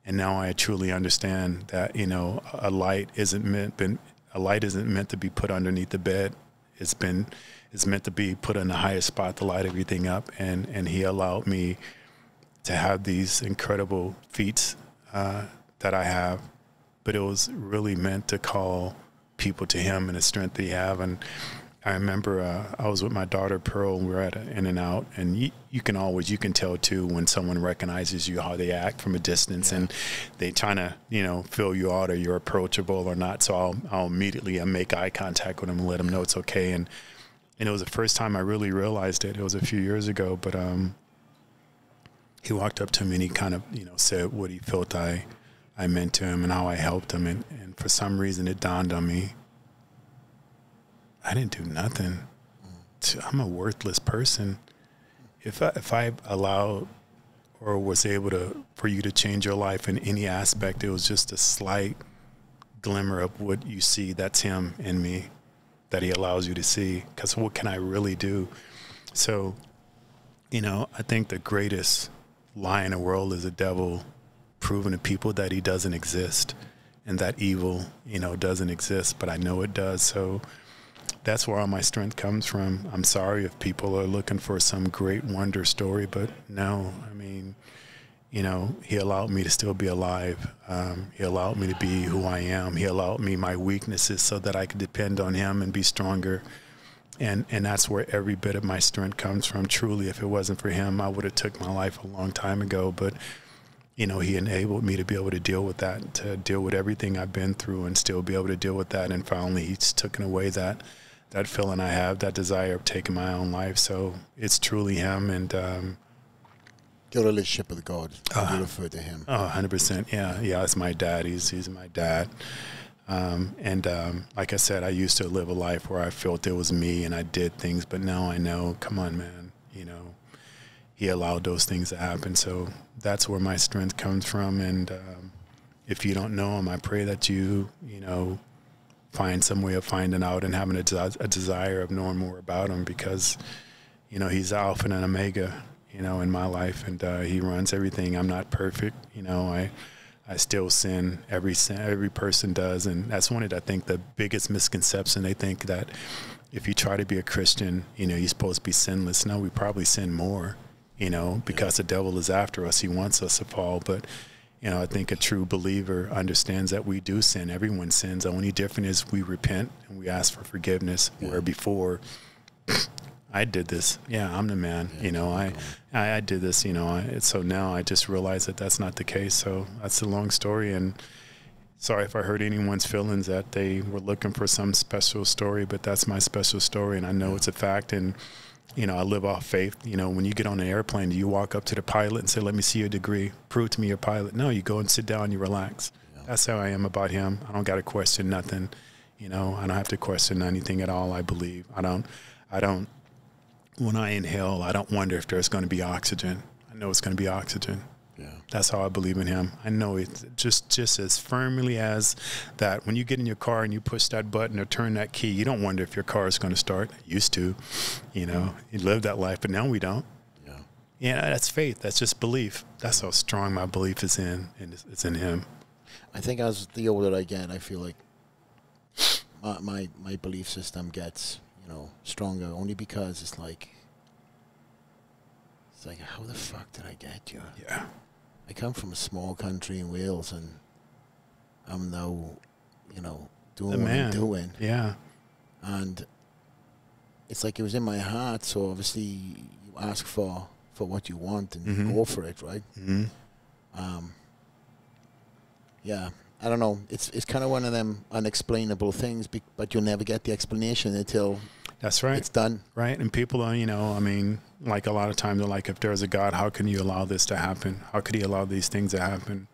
And now I truly understand that, you know, a light isn't meant been, a light isn't meant to be put underneath the bed. It's been it's meant to be put in the highest spot to light everything up. And, and he allowed me to have these incredible feats uh, that I have. But it was really meant to call people to him and the strength that he have. And I remember uh, I was with my daughter Pearl and we were at an In-N-Out, and you, you can always you can tell too when someone recognizes you how they act from a distance yeah. and they trying to, you know, feel you out or you're approachable or not. So I'll, I'll immediately I make eye contact with them and let them know it's okay. And and it was the first time I really realized it. It was a few years ago, but um, he walked up to me and he kind of, you know, said what he felt I I meant to him and how I helped him. And, and for some reason it dawned on me, I didn't do nothing. I'm a worthless person. If I, if I allowed or was able to, for you to change your life in any aspect, it was just a slight glimmer of what you see. That's him in me that he allows you to see. 'Cause what can I really do? So, you know, I think the greatest lie in the world is the devil proven to people that he doesn't exist and that evil, you know, doesn't exist, but I know it does. So that's where all my strength comes from. I'm sorry if people are looking for some great wonder story, but no, I mean, you know, he allowed me to still be alive. Um, he allowed me to be who I am. He allowed me my weaknesses so that I could depend on him and be stronger. And, and that's where every bit of my strength comes from. Truly, if it wasn't for him, I would have took my life a long time ago. But, you know, he enabled me to be able to deal with that, to deal with everything I've been through and still be able to deal with that. And finally, he's taken away that, that feeling I have, that desire of taking my own life. So it's truly him. And, um, your relationship with God, uh, I refer to him. Oh, one hundred percent. Yeah. Yeah. It's my dad. He's, he's my dad. Um, and, um, like I said, I used to live a life where I felt it was me and I did things, but now I know, come on, man, you know, he allowed those things to happen. So that's where my strength comes from. And, um, if you don't know him, I pray that you, you know, find some way of finding out and having a, des a desire of knowing more about him, because, you know, he's Alpha and Omega, you know, in my life. And, uh, he runs everything. I'm not perfect. You know, I, I still sin, every sin, every person does. And that's one of the, I think, the biggest misconception. They think that if you try to be a Christian, you know, you're supposed to be sinless. No, we probably sin more, you know, because yeah. the devil is after us. He wants us to fall. But, you know, I think a true believer understands that we do sin. Everyone sins. The only difference is we repent and we ask for forgiveness, yeah. where before I did this. Yeah, I'm the man. Yeah, you know, I, I I did this, you know. I, so now I just realize that that's not the case. So that's a long story. And sorry if I hurt anyone's feelings that they were looking for some special story, but that's my special story. And I know yeah. it's a fact. And, you know, I live off faith. You know, when you get on an airplane, do you walk up to the pilot and say, let me see your degree. Prove to me you're a pilot. No, you go and sit down, you relax. Yeah. That's how I am about him. I don't got to question nothing. You know, I don't have to question anything at all, I believe. I don't, I don't. When I inhale, I don't wonder if there's going to be oxygen. I know it's going to be oxygen. Yeah. That's how I believe in him. I know it just just as firmly as that. When you get in your car and you push that button or turn that key, you don't wonder if your car is going to start. I used to, you know, you live that life, but now we don't. Yeah. Yeah, that's faith. That's just belief. That's how strong my belief is in, and it's in him. I think as the older I get, I feel like my my, my belief system gets, you know, stronger, only because it's like, it's like, how the fuck did I get here? Yeah. I come from a small country in Wales, and I'm now, you know, doing the what man. I'm doing. Yeah. And it's like it was in my heart, so obviously you ask for, for what you want and mm-hmm. you go for it, right? Mm-hmm. Um. Yeah. I don't know. It's it's kind of one of them unexplainable things, be, but you'll never get the explanation until that's right. It's done. Right. And people are, you know, I mean, like a lot of times they're like, if there's a God, how can you allow this to happen? How could he allow these things to happen?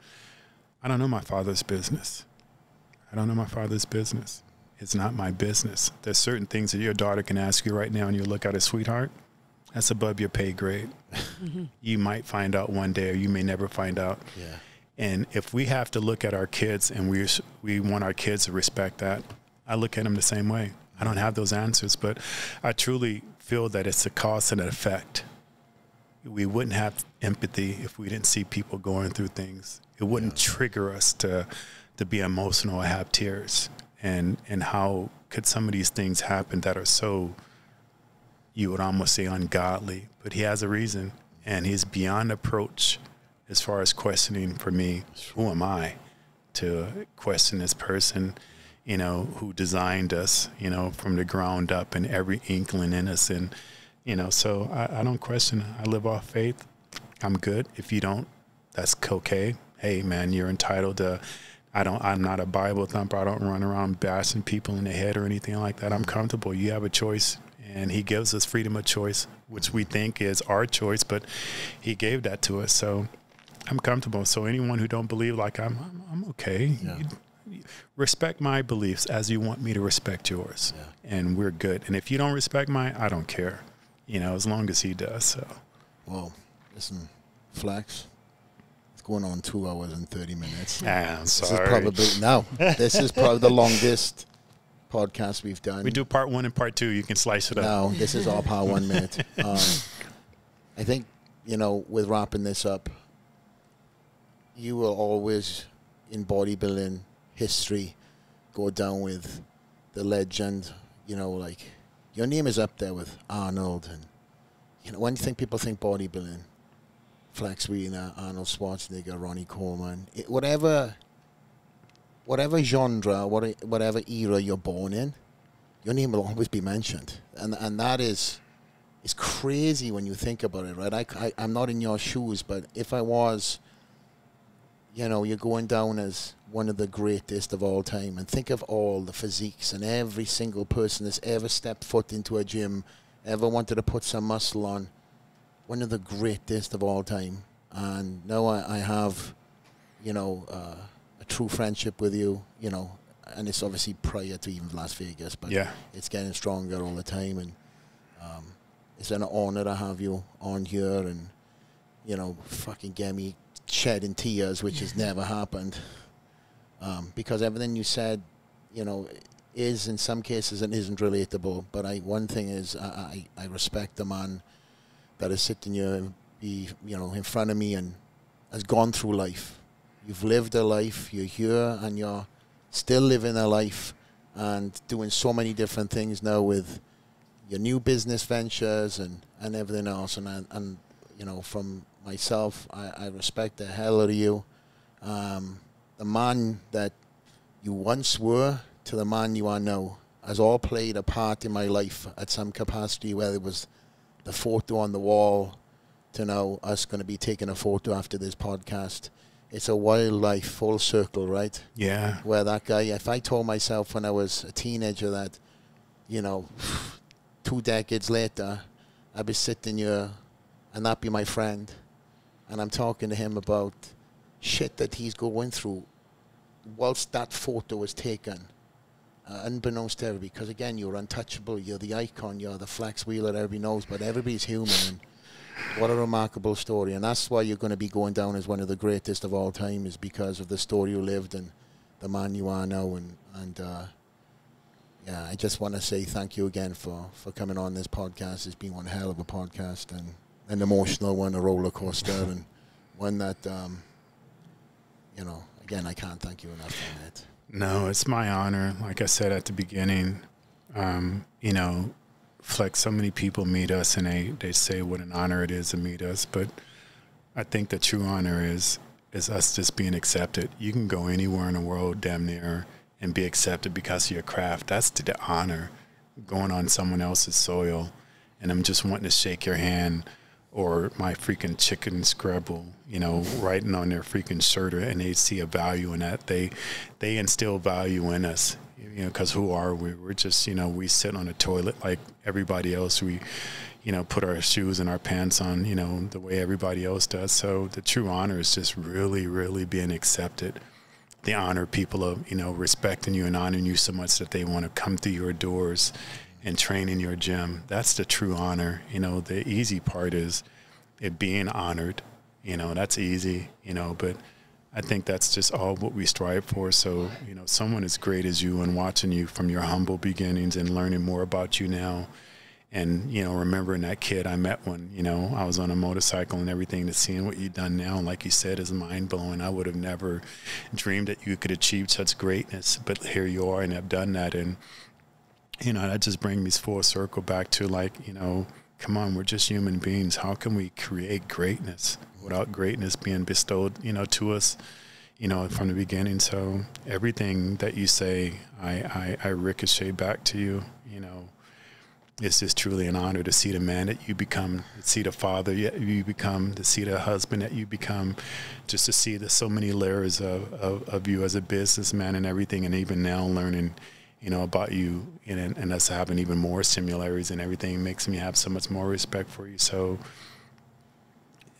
I don't know my father's business. I don't know my father's business. It's not my business. There's certain things that your daughter can ask you right now and you look at her, sweetheart, that's above your pay grade. Mm-hmm. You might find out one day or you may never find out. Yeah. And if we have to look at our kids and we, we want our kids to respect that, I look at them the same way. I don't have those answers, but I truly feel that it's a cause and an effect. We wouldn't have empathy if we didn't see people going through things. It wouldn't yeah. trigger us to, to be emotional or have tears. And, and how could some of these things happen that are so, you would almost say ungodly, but he has a reason and he's beyond approach. As far as questioning for me, who am I to question this person, you know, who designed us, you know, from the ground up and every inkling in us. And, you know, so I, I don't question. I live off faith. I'm good. If you don't, that's okay. Hey, man, you're entitled to, I don't, I'm not a Bible thumper. I don't run around bashing people in the head or anything like that. I'm comfortable. You have a choice. And he gives us freedom of choice, which we think is our choice, but he gave that to us. So I'm comfortable. So anyone who don't believe like I'm, I'm, I'm okay. Yeah. You, respect my beliefs as you want me to respect yours. Yeah. And we're good. And if you don't respect mine, I don't care, you know, as long as he does. So, well, listen, Flex, it's going on two hours and thirty minutes. Ah, I'm sorry. This is probably, no, this is probably the longest podcast we've done. We do part one and part two. You can slice it up. No, this is all part one minute. Um, I think, you know, with wrapping this up, you will always, in bodybuilding history, go down with the legend. you know, like, your name is up there with Arnold. And, you know, when you think people think bodybuilding, Flex Wheeler, Arnold Schwarzenegger, Ronnie Coleman, it, whatever, whatever genre, whatever era you're born in, your name will always be mentioned. And, and that is... It's crazy when you think about it, right? I, I, I'm not in your shoes, but if I was, you know, you're going down as one of the greatest of all time. And think of all the physiques and every single person that's ever stepped foot into a gym, ever wanted to put some muscle on. One of the greatest of all time. And now I, I have, you know, uh, a true friendship with you, you know, and it's obviously prior to even Las Vegas, but yeah, it's getting stronger all the time. And, um, it's an honor to have you on here and, you know, fucking get me shedding tears, which has never happened. Um, because everything you said, you know, is in some cases and isn't relatable. But I, one thing is I, I, I respect the man that is sitting here, be, you know, in front of me and has gone through life. You've lived a life, you're here, and you're still living a life and doing so many different things now with your new business ventures and, and everything else. And, and, and, you know, from myself, I, I respect the hell out of you. Um, the man that you once were to the man you are now has all played a part in my life at some capacity, whether it was the photo on the wall to now us going to be taking a photo after this podcast. It's a wild life, full circle, right? Yeah. Where that guy, if I told myself when I was a teenager that, you know... Two decades later, I'd be sitting here and that'd be my friend. And I'm talking to him about shit that he's going through whilst that photo was taken, uh, unbeknownst to everybody. Because again, you're untouchable, you're the icon, you're the Flex Wheeler, everybody knows, but everybody's human. And what a remarkable story. And that's why you're going to be going down as one of the greatest of all time, is because of the story you lived and the man you are now. And, and uh, yeah, I just want to say thank you again for, for coming on this podcast. It's been one hell of a podcast, and an emotional one, a roller coaster, and one that, um, you know, again, I can't thank you enough for that. No, it's my honor. Like I said at the beginning, um, you know, Flex, so many people meet us and they, they say what an honor it is to meet us. But I think the true honor is, is us just being accepted. You can go anywhere in the world, damn near, and be accepted because of your craft. That's to the honor, going on someone else's soil. And I'm just wanting to shake your hand, or my freaking chicken scrabble, you know, writing on their freaking shirt, and they see a value in that. They, they instill value in us, you know, because who are we? We're just, you know, we sit on a toilet like everybody else. We, you know, put our shoes and our pants on, you know, the way everybody else does. So the true honor is just really, really being accepted. The honor people of, you know, respecting you and honoring you so much that they want to come through your doors and train in your gym. That's the true honor. You know, the easy part is it being honored. You know, that's easy, you know, but I think that's just all what we strive for. So, you know, someone as great as you, and watching you from your humble beginnings and learning more about you now, and, you know, remembering that kid I met when, you know, I was on a motorcycle and everything, to seeing what you've done now, and like you said, is mind-blowing. I would have never dreamed that you could achieve such greatness, but here you are and have done that. And, you know, that just brings me full circle back to, like, you know, come on, we're just human beings. How can we create greatness without greatness being bestowed, you know, to us, you know, from the beginning? So everything that you say, I, I, I ricochet back to you, you know. It's just truly an honor to see the man that you become, to see the father that you become, to see the husband that you become, just to see the so many layers of, of, of you as a businessman and everything, and even now learning, you know, about you and, and us having even more similarities and everything makes me have so much more respect for you. So,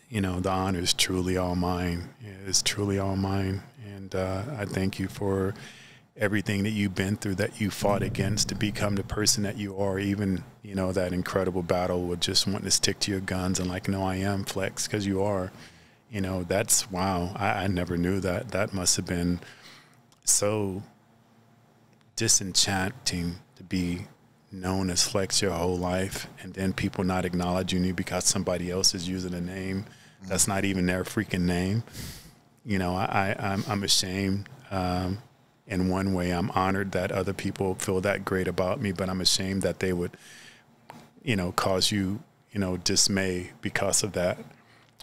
you know, the honor is truly all mine. It's truly all mine. And uh, I thank you for everything that you've been through, that you fought against to become the person that you are. Even, you know, that incredible battle with just wanting to stick to your guns and like, no, I am Flex, because you are, you know, that's, wow. I, I never knew that. That must have been so disenchanting to be known as Flex your whole life, and then people not acknowledging you because somebody else is using a name that's not even their freaking name. You know, I, I I'm, I'm ashamed. Um, in one way, I'm honored that other people feel that great about me, but I'm ashamed that they would, you know, cause you, you know, dismay because of that.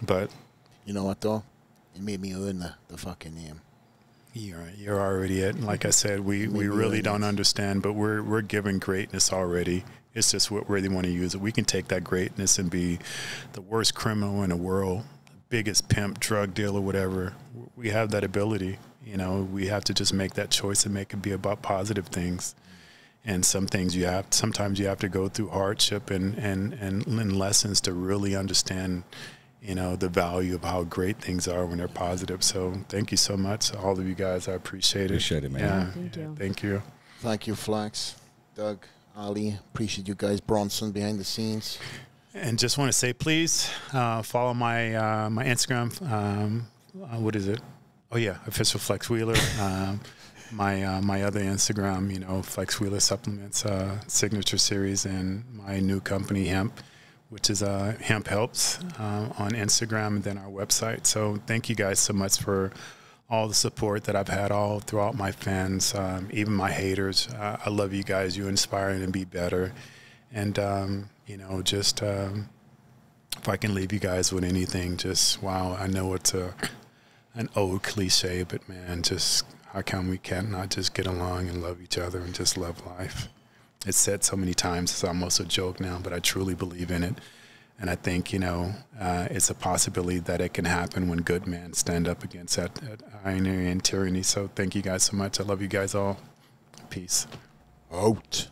But you know what though? It made me learn the, the fucking name. You're, you're already it. Like I said, we, we really don't understand, but we're, we're given greatness already. It's just what where they want to use it. We can take that greatness and be the worst criminal in the world, biggest pimp, drug dealer, whatever. We have that ability. You know, we have to just make that choice and make it be about positive things. And some things you have, sometimes you have to go through hardship and, and, and, and lessons to really understand, you know, the value of how great things are when they're positive. So thank you so much, all of you guys. I appreciate it. Appreciate it, man. Yeah, thank, yeah, you. thank you. Thank you, Flex, Doug, Ali. Appreciate you guys. Bronson behind the scenes. And just want to say, please uh, follow my uh, my Instagram. Um, uh, what is it? Oh yeah, official Flex Wheeler. Um, my uh, my other Instagram, you know, Flex Wheeler Supplements, uh, Signature Series, and my new company, Hemp, which is uh, Hemp Helps uh, on Instagram, and then our website. So thank you guys so much for all the support that I've had all throughout, my fans, um, even my haters. Uh, I love you guys. You inspire me to be better. And, um, you know, just um, if I can leave you guys with anything, just, wow, I know it's a, an old cliche, but, man, just how come we can't not just get along and love each other and just love life? It's said so many times, it's almost a joke now, but I truly believe in it. And I think, you know, uh, it's a possibility that it can happen when good men stand up against that, that irony and tyranny. So thank you guys so much. I love you guys all. Peace. Out.